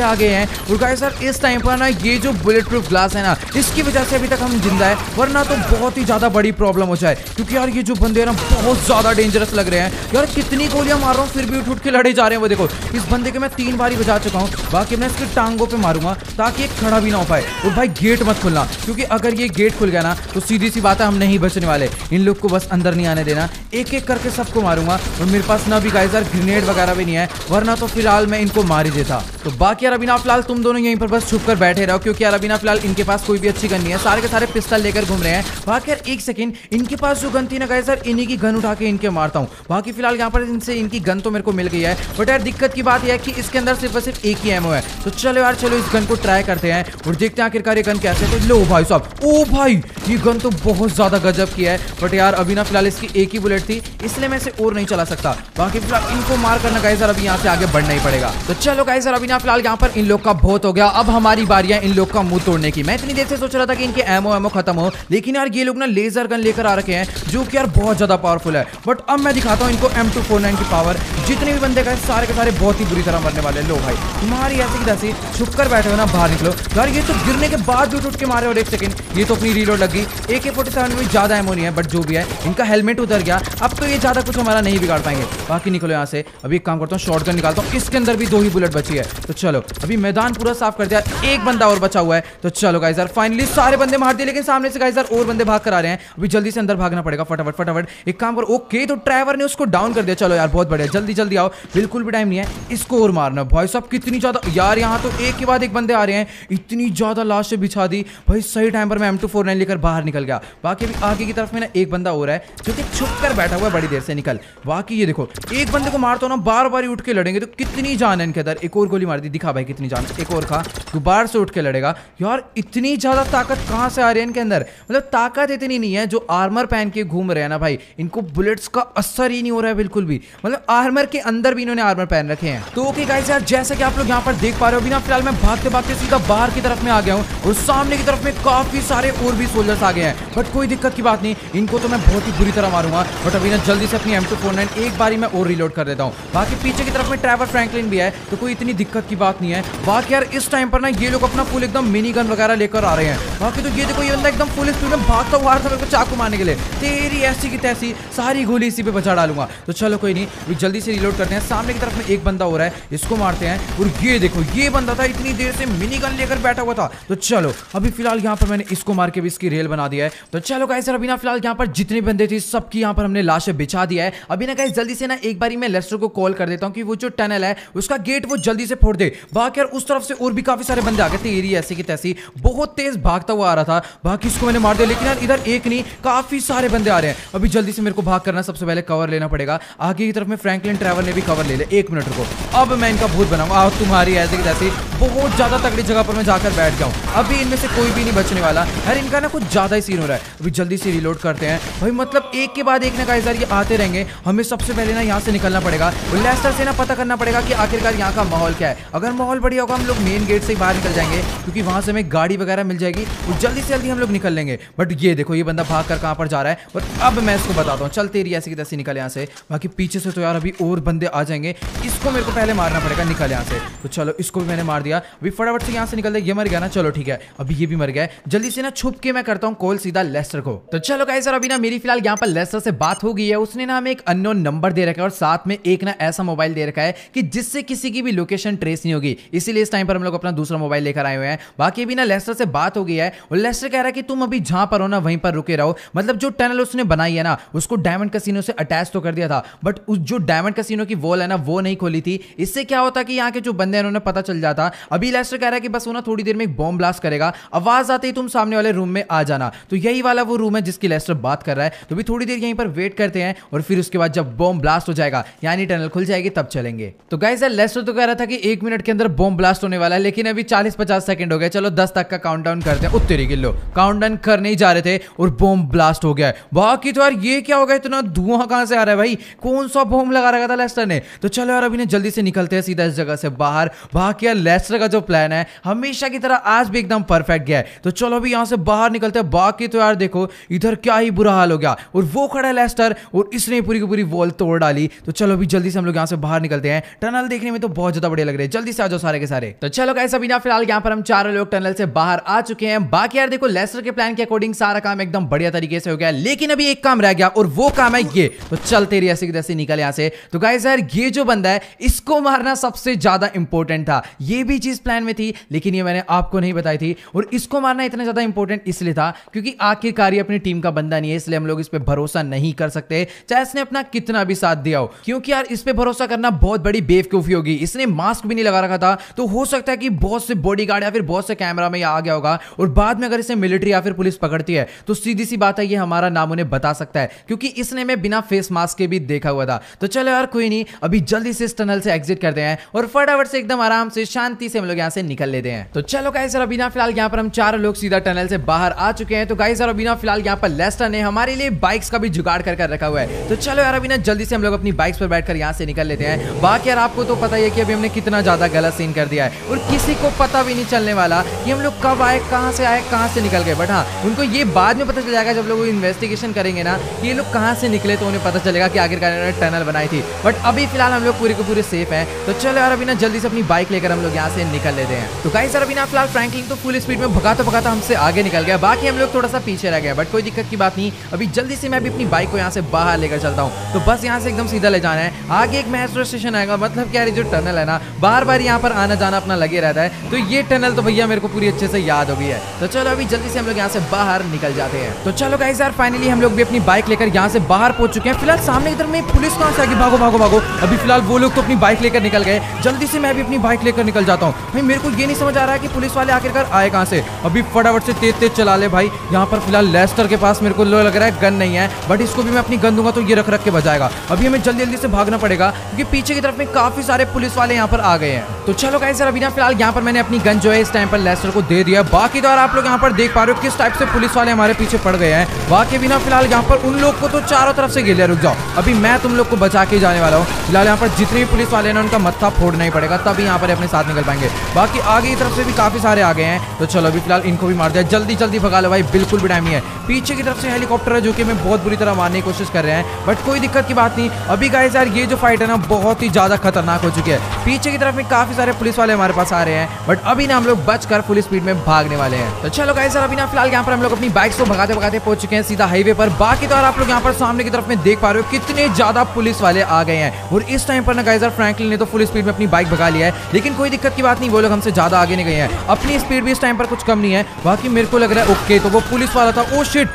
आ गए हैं। और गाइस यार इस टाइम पर ना ये जो बुलेट प्रूफ ग्लास है ना इसकी वजह से अभी तक हम जिंदा है, वरना तो बहुत ही ज्यादा बड़ी प्रॉब्लम हो जाए। क्योंकि यार ये जो बंदे हैं ना बहुत ज्यादा डेंजरस लग रहे हैं। यार कितनी गोलियां मार रहा हूं फिर भी उठ उठ के लड़े जा रहे हैं। वो देखो इस बंदे के मैं तीन बार ही बजा चुका हूं। बाकी मैं इसके टांगों पे मारूंगा ताकि ये खड़ा भी ना हो पाए। और भाई गेट मत खोलना, क्योंकि अगर ये गेट खुल गया ना तो सीधी सी बात है हम नहीं बचने वाले। इन लोग को बस अंदर नहीं आने देना, एक एक करके सबको मारूंगा। और मेरे पास ना भी गाइस यार ग्रेनेड वगैरह भी नहीं है, वरना तो फिलहाल मैं इनको मार ही देता। तो बाकी यार अभी ना फिलहाल तुम दोनों यहीं पर बस छुप कर बैठे रहो, क्योंकि यार अभी ना फिलहाल इनके पास कोई भी अच्छी गन नहीं है, सारे के सारे पिस्टल लेकर घूम रहे हैं। बाकी यार एक सेकंड, इनके पास जो गन थी ना गाइस यार इन्हीं की गन उठा के इनके मारता हूँ। बाकी फिलहाल यहाँ पर इनसे इनकी गन तो मेरे को मिल गई है, बट यार दिक्कत की बात यह है कि इसके अंदर सिर्फ और सिर्फ एक ही एमओ है। तो चलो यार चलो इस गन को ट्राई करते हैं और देखते हैं आखिरकार ये गन कैसे है। तो लो भाई साहब, ओ भाई ये गन तो बहुत ज़्यादा गजब की है, बट यार अभी ना फिलहाल इसकी एक ही बुलेट थी इसलिए मैं इसे और नहीं चला सकता। बाकी फिलहाल इनको मार करना गाइस यार अभी यहाँ से आगे बढ़ना ही पड़ेगा। तो चलो गाइस यार अभी ना फिलहाल यहाँ पर इन लोग का बहुत हो गया, अब हमारी बारी है इन लोग का मुंह तोड़ने की। मैं इतनी देर से सोच रहा था कि इनके एमओ एमओ खत्म हो, लेकिन यार ये लोग ना लेजर गन लेकर आ रखे हैं जो कि यार बहुत ज़्यादा पावरफुल है। बट अब मैं दिखाता हूँ इनको एम टू फोर नाइन की पावर। जितने भी बंदे गए सारे के सारे बहुत ही बुरी तरह मरने वाले। लो भाई तुम्हारी ऐसी दसी छुप कर बैठे हो ना, बाहर निकलो। यार ये तो गिरने के बाद भी उठ उठ के मारे। और एक सेकंड, ये तो अपनी रीलोड लग गई। ए के सैंतालीस में ज़्यादा एमो नहीं है, बट जो भी है इनका हेलमेट उतर गया। अब तो ये ज़्यादा कुछ हमारा नहीं बिगाड़ पाएंगे। बाकी निकलो यहाँ से। अभी एक काम करता हूँ, शॉटगन निकालता हूँ, इसके अंदर भी दो ही बुलेट बची है। तो चलो अभी मैदान पूरा साफ कर दिया, एक बंदा और बचा हुआ है। तो चलो गाइस यार फाइनली सारे बंदे मार दिए, लेकिन सामने से गाइस यार और बंदे भाग कर आ रहे हैं। अभी जल्दी से अंदर भागना पड़ेगा फटाफट फटाफट। एक काम करो, ओके तो ट्रेवर ने उसको डाउन कर दिया। चलो यार बहुत बढ़िया, जल्दी जल्दी आओ, बिल्कुल भी टाइम नहीं है। इसको और मारना। भाई साहब कितनी ज़्यादा यार, यहाँ तो एक के बाद एक बंदे आ रहे हैं। इतनी ज़्यादा लाश बिछा दी भाई, सही टाइम पर मैं एम टू फोर नाइन लेकर बाहर निकल गया। बाकी अभी आगे की तरफ में ना एक बंदा हो रहा है जो कि छुप कर बैठा हुआ है बड़ी देर से। निकल। बाकी ये देखो एक बंदे को मारता हूँ ना, बार बार ही उठ के लड़ेंगे। तो कितनी जान है इनके अंदर। एक और गोली मार दी, दिखा भाई कितनी जान। एक और खा, दोबारा से उठ के लड़ेगा। यार इतनी ज़्यादा ताकत कहाँ से आ रही है इनके अंदर। मतलब ताकत इतनी नहीं है। जो आर्मर पहन के घूम रहे हैं ना भाई, इनको बुलेट्स का असर ही नहीं हो रहा है बिल्कुल भी। मतलब आर्मर के अंदर भी इन्होंने आर्मर पहन रखे हैं। तो ओके गाइस यार जैसे कि आप लोग यहाँ पर देख पा रहे हो, अभी ना फिलहाल मैं भागते भागते सीधा बाहर की तरफ में आ गया हूँ और सामने की तरफ में काफी सारे और भी सोल्जर्स आ गए हैं। बट कोई दिक्कत की बात नहीं, इनको तो मैं बहुत ही बुरी तरह मारूंगा। बट अभी ना जल्दी से अपनी एम टू फोर नाइन एक बारी मैं और रीलोड कर देता हूँ। बाकी पीछे की तरफ में ट्रेवर फ्रैंकलिन भी है, तो कोई इतनी दिक्कत की बात नहीं है। बाकी यार इस टाइम पर ना ये लोग अपना फुल एकदम मिनी गन वगैरह लेकर आ रहे हैं। बाकी तो ये देखो ये बंदा एकदम फुल स्पीड में भागता हुआ था मेरे को चाकू मारने के लिए। तेरी ऐसी की तैसी सारी गोली इसी पे बचा डालूंगा। तो चलो कोई नहीं, जल्दी से रीलोड करते हैं। सामने की तरफ में एक बंदा हो रहा है, इसको मारते हैं। और ये देखो ये बंदा था, इतनी देर से मिनी गन लेकर बैठा हुआ था। तो चलो अभी फिलहाल यहाँ पर मैंने इसको मार के भी इसकी रेल बना दिया है। तो चलो गाइस अभी ना फिलहाल यहाँ पर जितने बंदे थे सबकी यहाँ पर हमने लाशें बिछा दिया है। अभी ना गाइस जल्दी से ना एक बारी मैं लेस्टर को कॉल कर देता हूँ कि वो जो टनल है उसका गेट वो जल्दी से फोड़ दे। बाकी यार उस तरफ से और भी काफी सारे बंदे आ गए। तेरी ऐसी की तैसी, बहुत तेज भागता हुआ आ रहा था। बाकी इसको मैंने मार दिया, लेकिन यार इधर एक नहीं काफी सारे बंदे आ रहे हैं। अभी जल्दी से मेरे को भाग करना, सबसे पहले कवर लेना पड़ेगा। आगे की तरफ में फ्रैंकलिन ट्रेवर ने भी कवर ले लिया। एक मिनट रुको, अब मैं इनका भूत बनाऊंगा। तुम्हारी ऐसी की तैसी, बहुत ज्यादा तगड़ी जगह पर मैं जाकर बैठ जाऊँ। अभी इनमें से कोई भी नहीं बचने वाला। यार इनका ना कुछ ज्यादा ही सीन हो रहा है। अभी जल्दी से रीलोड करते हैं भाई, मतलब एक के बाद एक ना गाइस यार ये आते रहेंगे। हमें सबसे पहले ना यहाँ से निकलना पड़ेगा। लेस्टर से ना पता करना पड़ेगा कि आखिरकार यहाँ का माहौल क्या है। अगर माहौल बढ़िया होगा हम लोग मेन गेट से बाहर निकल जाएंगे, क्योंकि वहाँ से हमें गाड़ी वगैरह मिल जाएगी और जल्दी से जल्दी हम लोग निकल लेंगे। बट ये देखो ये बंदा भाग कर कहाँ पर जा रहा है, और अब मैं इसको बताता हूँ। चल तेरी ऐसी की तैसी, निकल यहाँ से। बाकी पीछे से तो यार अभी और बंदे आ जाएंगे, इसको मेरे को पहले मारना पड़ेगा। निकल यहाँ से। तो चलो इसको भी मैंने मार दिया। अभी फटाफट से यहाँ से निकल दे, ये मर गया ना, चलो ठीक है। अभी ये भी मर गया, जल्दी से ना छुप के मैं करता हूँ कॉल सीधा लेस्टर को। तो चलो गाइस सर, अभी ना मेरी फिलहाल यहाँ पर लेस्टर से बात हो गई है। उसने ना हमें एक अननोन नंबर दे रखा है और साथ में एक ना ऐसा मोबाइल दे रखा है कि जिससे किसी की भी लोकेशन ट्रेस नहीं होगी, इसीलिए इस टाइम पर हम लोग अपना दूसरा मोबाइल लेकर आए हुए हैं। बाकी भी ना लेस्टर से बात हो गई है और लेस्टर कह रहा है कि तुम अभी जहां पर हो ना वहीं पर रुके रहो। मतलब जो टनल उसने बनाई है ना उसको डायमंड कैसीनो से अटैच तो कर दिया था, बट उस जो डायमंड कैसीनो की वॉल है ना वो नहीं खोली थी। इससे क्या होता कि यहाँ के जो बंदे हैं उन्होंने पता चल जाता। अभी लेस्टर कह रहा है कि बस वो ना थोड़ी देर में एक बॉम्ब ब्लास्ट करेगा, आवाज आते ही तुम सामने वाले रूम में आ जाना। तो यही वाला वो रूम है जिसकी लेस्टर बात कर रहा है। तो भी थोड़ी देर यहीं पर वेट करते हैं और फिर उसके बाद जब बॉम्ब ब्लास्ट हो जाएगा यानी टनल खुल जाएगी तब चलेंगे। तो गाइस लेस्टर तो कह रहा था कि एक मिनट के अंदर बॉम्ब ब्लास्ट होने वाला है, लेकिन अभी चालीस पचास सेकंड हो गए। चलो दस तक का काउंटडाउन करते हैं। उत्तरी गिल्लो काउंटडाउन करने ही जा रहे थे और बॉम्ब ब्लास्ट हो गया है। बाकी तो यार ये क्या होगा, इतना धुआं कहां से आ रहा है भाई, कौन सा बॉम्ब लगा रखा था लेस्टर ने। तो चलो यार अभी ना जल्दी से निकलते हैं सीधा इस जगह से बाहर। बाकी यार लेस्टर का जो प्लान है हमेशा की तरह आज भी एकदम परफेक्ट गया है। तो चलो अभी यहां से बाहर निकलते हैं। बाकी तो यार देखो इधर क्या ही बुरा हाल हो गया, और वो खड़ा है लेस्टर और इसने पूरी की पूरी वॉल तोड़ डाली। तो चलो अभी जल्दी से हम लोग यहां से बाहर निकलते हैं। टनल देखने में तो बहुत ज्यादा बढ़िया लग रहे हैं, जल्दी से आ जाओ सारे के सारे। तो चलो गाइस अभी ना फिलहाल यहाँ पर हम चारों लोग टनल से बाहर आ चुके हैं। बाकी यार देखो लेस्टर के प्लान के अकॉर्डिंग सारा काम एकदम बढ़िया तरीके से हो गया, लेकिन अभी एक काम रह गया और वो काम है ये। तो चलते रहिए ऐसे जैसे निकल यहाँ से। तो गाइस यार ये जो बंदा है इसको मारना सबसे ज्यादा इंपॉर्टेंट था, ये भी चीज प्लान में थी लेकिन ये मैंने आपको नहीं बताई थी। और इसको मारना इतना ज्यादा इंपॉर्टेंट इसलिए था क्योंकि आखिरकार ये अपनी टीम का बंदा नहीं है, इसलिए हम लोग इस पर भरोसा नहीं कर सकते चाहे इसने अपना कितना भी साथ दिया हो। क्योंकि यार इस पर भरोसा करना बहुत बड़ी बेवकूफी होगी। इसने मास्क भी नहीं लगा रखा था, तो हो सकता है कि बहुत से बॉडीगार्ड या फिर बहुत से कैमरा में आ गया होगा और बाद में अगर इसे मिलिट्री या फिर पुलिस पकड़ती है तो सीधी सी बात है ये हमारा नाम उन्हें बता सकता है, क्योंकि इसने मैं बिना फेस मास्क के भी देखा हुआ था। तो चलो यार कोई नहीं, अभी जल्दी से इस टनल से एग्जिट करते हैं और फटाफट से एकदम आराम से शांति से हम लोग यहाँ से निकल लेते हैं। तो चलो गाइस सर अभी ना फिलहाल यहाँ पर हम चार लोग सीधा टनल से बाहर आ चुके हैं। तो गाइस सर अभी ना फिलहाल यहाँ पर लेस्टर ने हमारे लिए बाइक्स का भी जुगाड़ कर कर रखा हुआ है। तो चलो यार अभी ना जल्दी से हम लोग अपनी बाइक्स पर बैठकर यहाँ से निकल लेते हैं। बाकी यार आपको तो पता ही है कि अभी हमने कितना ज्यादा गलत सीन कर दिया है और किसी को पता भी नहीं चलने वाला कि हम लोग कब आए, कहाँ से आए, कहाँ से निकल गए। बट हाँ उनको ये बाद में पता चल जाएगा जब लोग इन्वेस्टिगेशन करेंगे ना कि ये लोग कहाँ से निकले, तो उन्हें पता चलेगा कि आखिरकार इन्होंने टनल बनाई थी। बट अभी फिलहाल हम लोग पूरे के पूरे सेफ हैं। तो चलो यार अभी ना जल्दी से अपनी बाइक लेकर हम लोग यहाँ से निकल लेते हैं। तो गाइस सर अभी ना फिलहाल फ्रैंकलिन तो फुल स्पीड में भगाता भगाता हमसे आगे निकल गया, बाकी हम लोग थोड़ा सा पीछे रह गए। बट कोई दिक्कत की बात नहीं, अभी जल्दी से मैं भी अपनी बाइक को यहाँ से बाहर लेकर चलता हूँ। तो बस यहाँ से एकदम सीधा ले जाना है, आगे एक मेट्रो स्टेशन आएगा। मतलब क्या जो टनल है ना बार बार यहाँ पर आना जाना अपना लगे रहता है, तो ये टनल तो भैया मेरे को पूरी अच्छे से याद हो गई है। तो चलो अभी जल्दी से हम लोग यहाँ से बाहर निकल जाते हैं। तो चलो गाइस यार फाइनली हम लोग भी अपनी बाइक लेकर यहाँ से बाहर पहुंच चुके हैं। फिलहाल सामने इधर में पुलिस कहाँ से आगे, भागो भागो भागो। अभी फिलहाल वो लोग तो अपनी बाइक लेकर निकल गए, जल्दी से मैं भी अपनी बाइक लेकर निकल जाता हूँ। भाई मेरे को ये नहीं समझ आ रहा है कि पुलिस वाले आखिरकार आए कहाँ से। अभी फटाफट से तेज तेज चला ले भाई। यहाँ पर फिलहाल लेस्टर के पास मेरे को लग रहा है गन नहीं है, बट इसको भी मैं अपनी गन दूंगा तो ये रख रख के बजाएगा। अभी हमें जल्दी जल्दी से भागना पड़ेगा क्योंकि पीछे की तरफ में काफी सारे पुलिस वाले यहाँ पर आ गए हैं। तो चलो गाइस यार अभी ना फिलहाल यहाँ पर मैंने अपनी गन जो है इस टाइम पर लेस्टर को दे दिया। बाकी तो यार आप लोग यहाँ पर देख पा रहे हो किस टाइप से पुलिस वाले हमारे पीछे पड़ गए हैं। बाकी भी ना फिलहाल यहाँ पर उन लोग को तो चारों तरफ से घेर लिया। रुक जाओ, अभी मैं तुम लोग को बचा के जाने वाला हूँ। फिलहाल यहाँ पर जितने भी पुलिस वाले हैं उनका मत्था फोड़ना ही पड़ेगा, तभी यहाँ पर अपने साथ निकल पाएंगे। बाकी आगे की तरफ से भी काफी सारे आ गए हैं। तो चलो अभी फिलहाल इनको भी मार दिया, जल्दी जल्दी भगा लो भाई, बिल्कुल भी टाइम नहीं है। पीछे की तरफ से हेलीकॉप्टर है जो कि हमें बहुत बुरी तरह मारने की कोशिश कर रहे हैं, बट कोई दिक्कत की बात नहीं। अभी गाइस यार ये जो फाइट है ना बहुत ही ज्यादा खतरनाक हो चुकी है। पीछे की तरफ में काफी सारे पुलिस वाले हमारे पास आ रहे हैं, बट अभी ना हम लोग बचकर फुल स्पीड में भागने वाले हैं। तो चलो गाइस अभी ना फिलहाल यहाँ पर हम लोग अपनी बाइक्स को भगाते भगाते पहुंच चुके हैं सीधा हाईवे पर। बाकी तो आप लोग यहाँ पर सामने की तरफ में देख पा रहे हो कितने ज्यादा पुलिस वाले आ गए हैं। और इस टाइम पर ना गाइस फ्रैंकलिन ने तो फुल स्पीड में अपनी बाइक भगा लिया है, लेकिन कोई दिक्कत की बात नहीं, वो लोग हमसे ज्यादा आगे नहीं गए हैं। अपनी स्पीड भी इस टाइम पर कुछ कम नहीं है। बाकी मेरे को लग रहा है ओके, तो वो पुलिस वाला था। ओ शिट,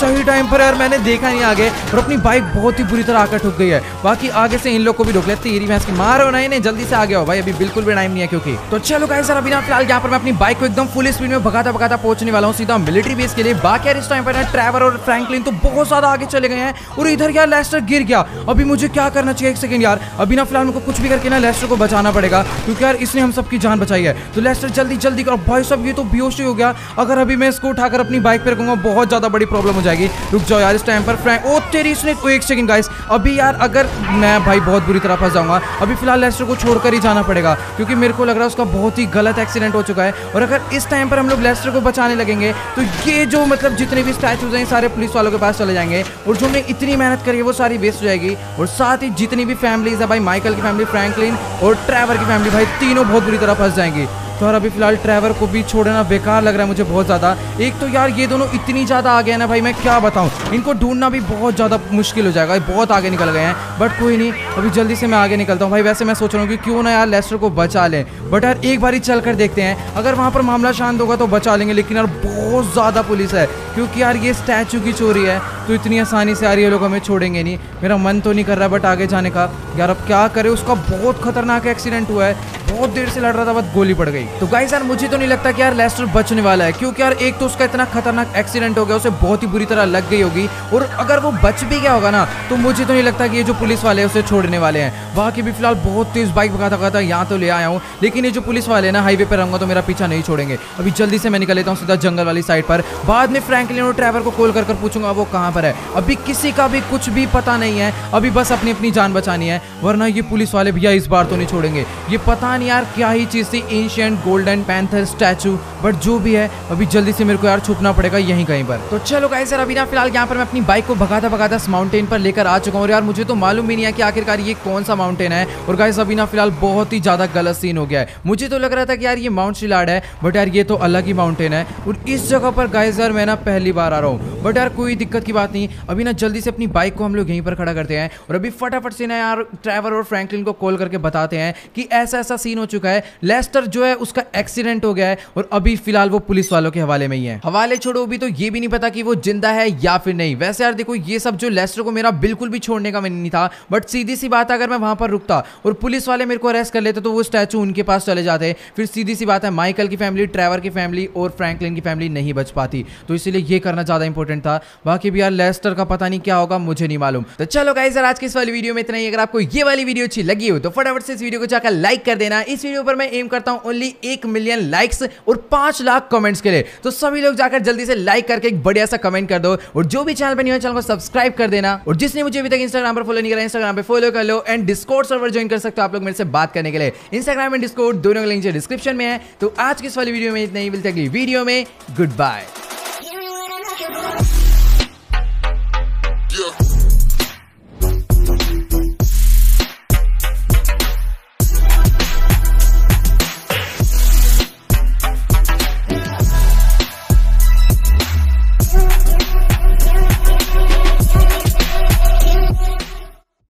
सही टाइम पर यार मैंने देखा नहीं आगे और अपनी बाइक बहुत ही बुरी तरह आकर ठुक गई है। बाकी आगे से इन लोग को भी रोक लेते, तेरी भैंस की मारो नहीं नहीं, जल्दी से आगे हो भाई, अभी बिल्कुल भी टाइम नहीं है क्योंकि। तो चलो गाइस अभी ना फिलहाल यहाँ पर मैं अपनी बाइक को एकदम फुल स्पीड में भगाता भगाता पहुंचने वाला हूँ सीधा मिलिट्री बेस के लिए। बाकी यार इस टाइम पर ट्रेवर और फ्रैंकलिन तो बहुत ज्यादा आगे चले गए हैं और इधर यार लेस्टर गिर गया। अभी मुझे क्या करना चाहिए, एक सेकंड यार। अभी ना फिलहाल उनको कुछ भी करके ना लेस्टर को बचाना पड़ेगा क्योंकि यार इसने हम सबकी जान बचाई है। तो लेस्टर जल्दी जल्दी करो भाई साहब, ये तो बेहोश हो गया। अगर अभी मैं इसको उठाकर अपनी बाइक पर रखूंगा बहुत ज्यादा बड़ी प्रॉब्लम हो जाएगी। रुक जाओ यार इस टाइम पर फ्रैंक, ओ तेरी इसने, एक सेकंड गाइस। अभी यार अगर मैं भाई बहुत बुरी तरह फंस जाऊंगा। अभी फिलहाल लेस्टर को छोड़कर ही जाना पड़ेगा क्योंकि मेरे को लग रहा है उसका बहुत ही गलत एक्सीडेंट हो चुका है। और अगर इस टाइम पर हम लोग लेस्टर को बचाने लगेंगे तो ये जो मतलब जितने भी स्टैचूज हैं सारे पुलिस वालों के पास चले जाएंगे और जो हमने इतनी मेहनत करी है वो सारी वेस्ट हो जाएगी। और साथ ही जितनी भी फैमिलीज है भाई, माइकल की फैमिली, फ्रैंकलिन और ट्रेवर की फैमिली, भाई तीनों बहुत बुरी तरह फंस जाएंगी। तो यार अभी फिलहाल ट्रेवर को भी छोड़ना बेकार लग रहा है मुझे बहुत ज़्यादा। एक तो यार ये दोनों इतनी ज़्यादा आगे हैं ना भाई, मैं क्या बताऊँ, इनको ढूंढना भी बहुत ज़्यादा मुश्किल हो जाएगा, बहुत आगे निकल गए हैं। बट कोई नहीं, अभी जल्दी से मैं आगे निकलता हूँ भाई। वैसे मैं सोच रहा हूँ कि क्यों ना यार लेस्टर को बचा लें, बट यार एक बार ही चल कर देखते हैं, अगर वहाँ पर मामला शांत होगा तो बचा लेंगे। लेकिन यार बहुत ज़्यादा पुलिस है, क्योंकि यार ये स्टैचू की चोरी है तो इतनी आसानी से यार ये लोग हमें छोड़ेंगे नहीं। मेरा मन तो नहीं कर रहा बट आगे जाने का। यार अब क्या करें, उसका बहुत खतरनाक एक्सीडेंट हुआ है, बहुत देर से लड़ रहा था बट गोली पड़ गई। तो गाइस यार मुझे तो नहीं लगता कि यार लेस्टर बचने वाला है, क्योंकि यार एक तो उसका इतना खतरनाक एक्सीडेंट हो गया, उसे बहुत ही बुरी तरह लग गई होगी, और अगर वो बच भी गया होगा ना तो मुझे तो नहीं लगता कि ये जो पुलिस वाले हैं उसे छोड़ने वाले हैं। वहाँ की भी फिलहाल बहुत तेज बाइक भगाता भगाता यहाँ तो ले आया हूँ, लेकिन ये जो पुलिस वाले ना हाईवे पर रहूँगा तो मेरा पीछा नहीं छोड़ेंगे। अभी जल्दी से मैं निकल लेता हूँ सीधा जंगल वाली साइड पर, बाद में फ्रैंकलिन और ट्रेवर को कॉल कर पूछूंगा वो कहाँ पर है। अभी किसी का भी कुछ भी पता नहीं है, अभी बस अपनी अपनी जान बचानी है, वरना ये पुलिस वाले भैया इस बार तो नहीं छोड़ेंगे। ये पता यार क्या ही चीज थी, ancient golden panther statue, but जो भी है अभी जल्दी से मेरे को यार छुपना पड़ेगा यहीं कहीं पर। तो चलो गाइस यार अभी ना फिलहाल यहाँ पर मैं अपनी बाइक को भगाता भगाता इस माउंटेन पर लेकर आ चुका हूँ, और यार मुझे तो मालूम भी नहीं है कि आखिरकार ये कौन सा माउंटेन है। और गाइस अभी ना फिलहाल बहुत ही ज्यादा गलत सीन हो गया है, मुझे तो लग रहा था कि यार ये माउंट शिलाड है बट यार ये तो अलग ही माउंटेन है, और इस जगह पर गाइस यार मैं ना पहली बार आ रहा हूँ। बट यार कोई दिक्कत की बात नहीं, अभी ना जल्दी से अपनी बाइक को हम लोग यहीं पर खड़ा करते हैं, और अभी फटाफट से ना यार ट्रेवर और फ्रैंकलिन को कॉल करके बताते हैं कि ऐसा ऐसा सीन हो चुका है, लेस्टर जो है उसका एक्सीडेंट हो गया है और अभी फिलहाल वो पुलिस वालों के हवाले में ही है। हवाले छोड़ो, अभी तो ये भी नहीं पता कि वो जिंदा है या फिर नहीं। वैसे यार देखो ये सब जो लेस्टर को मेरा बिल्कुल भी छोड़ने का मन नहीं था, बट सीधी सी बात है अगर मैं वहां पर रुकता और पुलिस वाले मेरे को अरेस्ट कर लेते तो वो स्टैचू उनके पास चले जाते, फिर सीधी सी बात है माइकल की फैमिली, ट्रेवर की फैमिली और फ्रैंकलिन की फैमिली नहीं बच पाती, तो इसीलिए यह करना ज्यादा इंपॉर्टेंट था। बाकी भी यार लेस्टर का पता नहीं क्या होगा, मुझे नहीं मालूम। तो चलो गाइस यार आज की इस वाली वीडियो में इतना ही। अगर आपको ये वाली वीडियो अच्छी लगी हो तो फटाफट से इस वीडियो को जाकर लाइक कर देना। इस वीडियो पर मैं एम करता हूं ओनली एक मिलियन लाइक्स और पांच लाख कमेंट्स के लिए, तो सभी लोग जाकर जल्दी से लाइक करके एक बढ़िया सा कमेंट कर दो, और जो भी चैनल पर न्यू है चैनल को सब्सक्राइब कर देना, और जिसने मुझे अभी तक इंस्टाग्राम पर फॉलो नहीं करा इंस्टाग्राम पे फॉलो कर लो, एंड डिस्कॉर्ड सर्वर ज्वाइन कर सकते हो आप लोग मेरे से बात करने के लिए। इंस्टाग्राम एंड डिस्कॉर्ड दोनों के लिंक डिस्क्रिप्शन में है। तो आज की इस वाली वीडियो में इतना ही, मिलते हैं अगली वीडियो में, गुड बाय।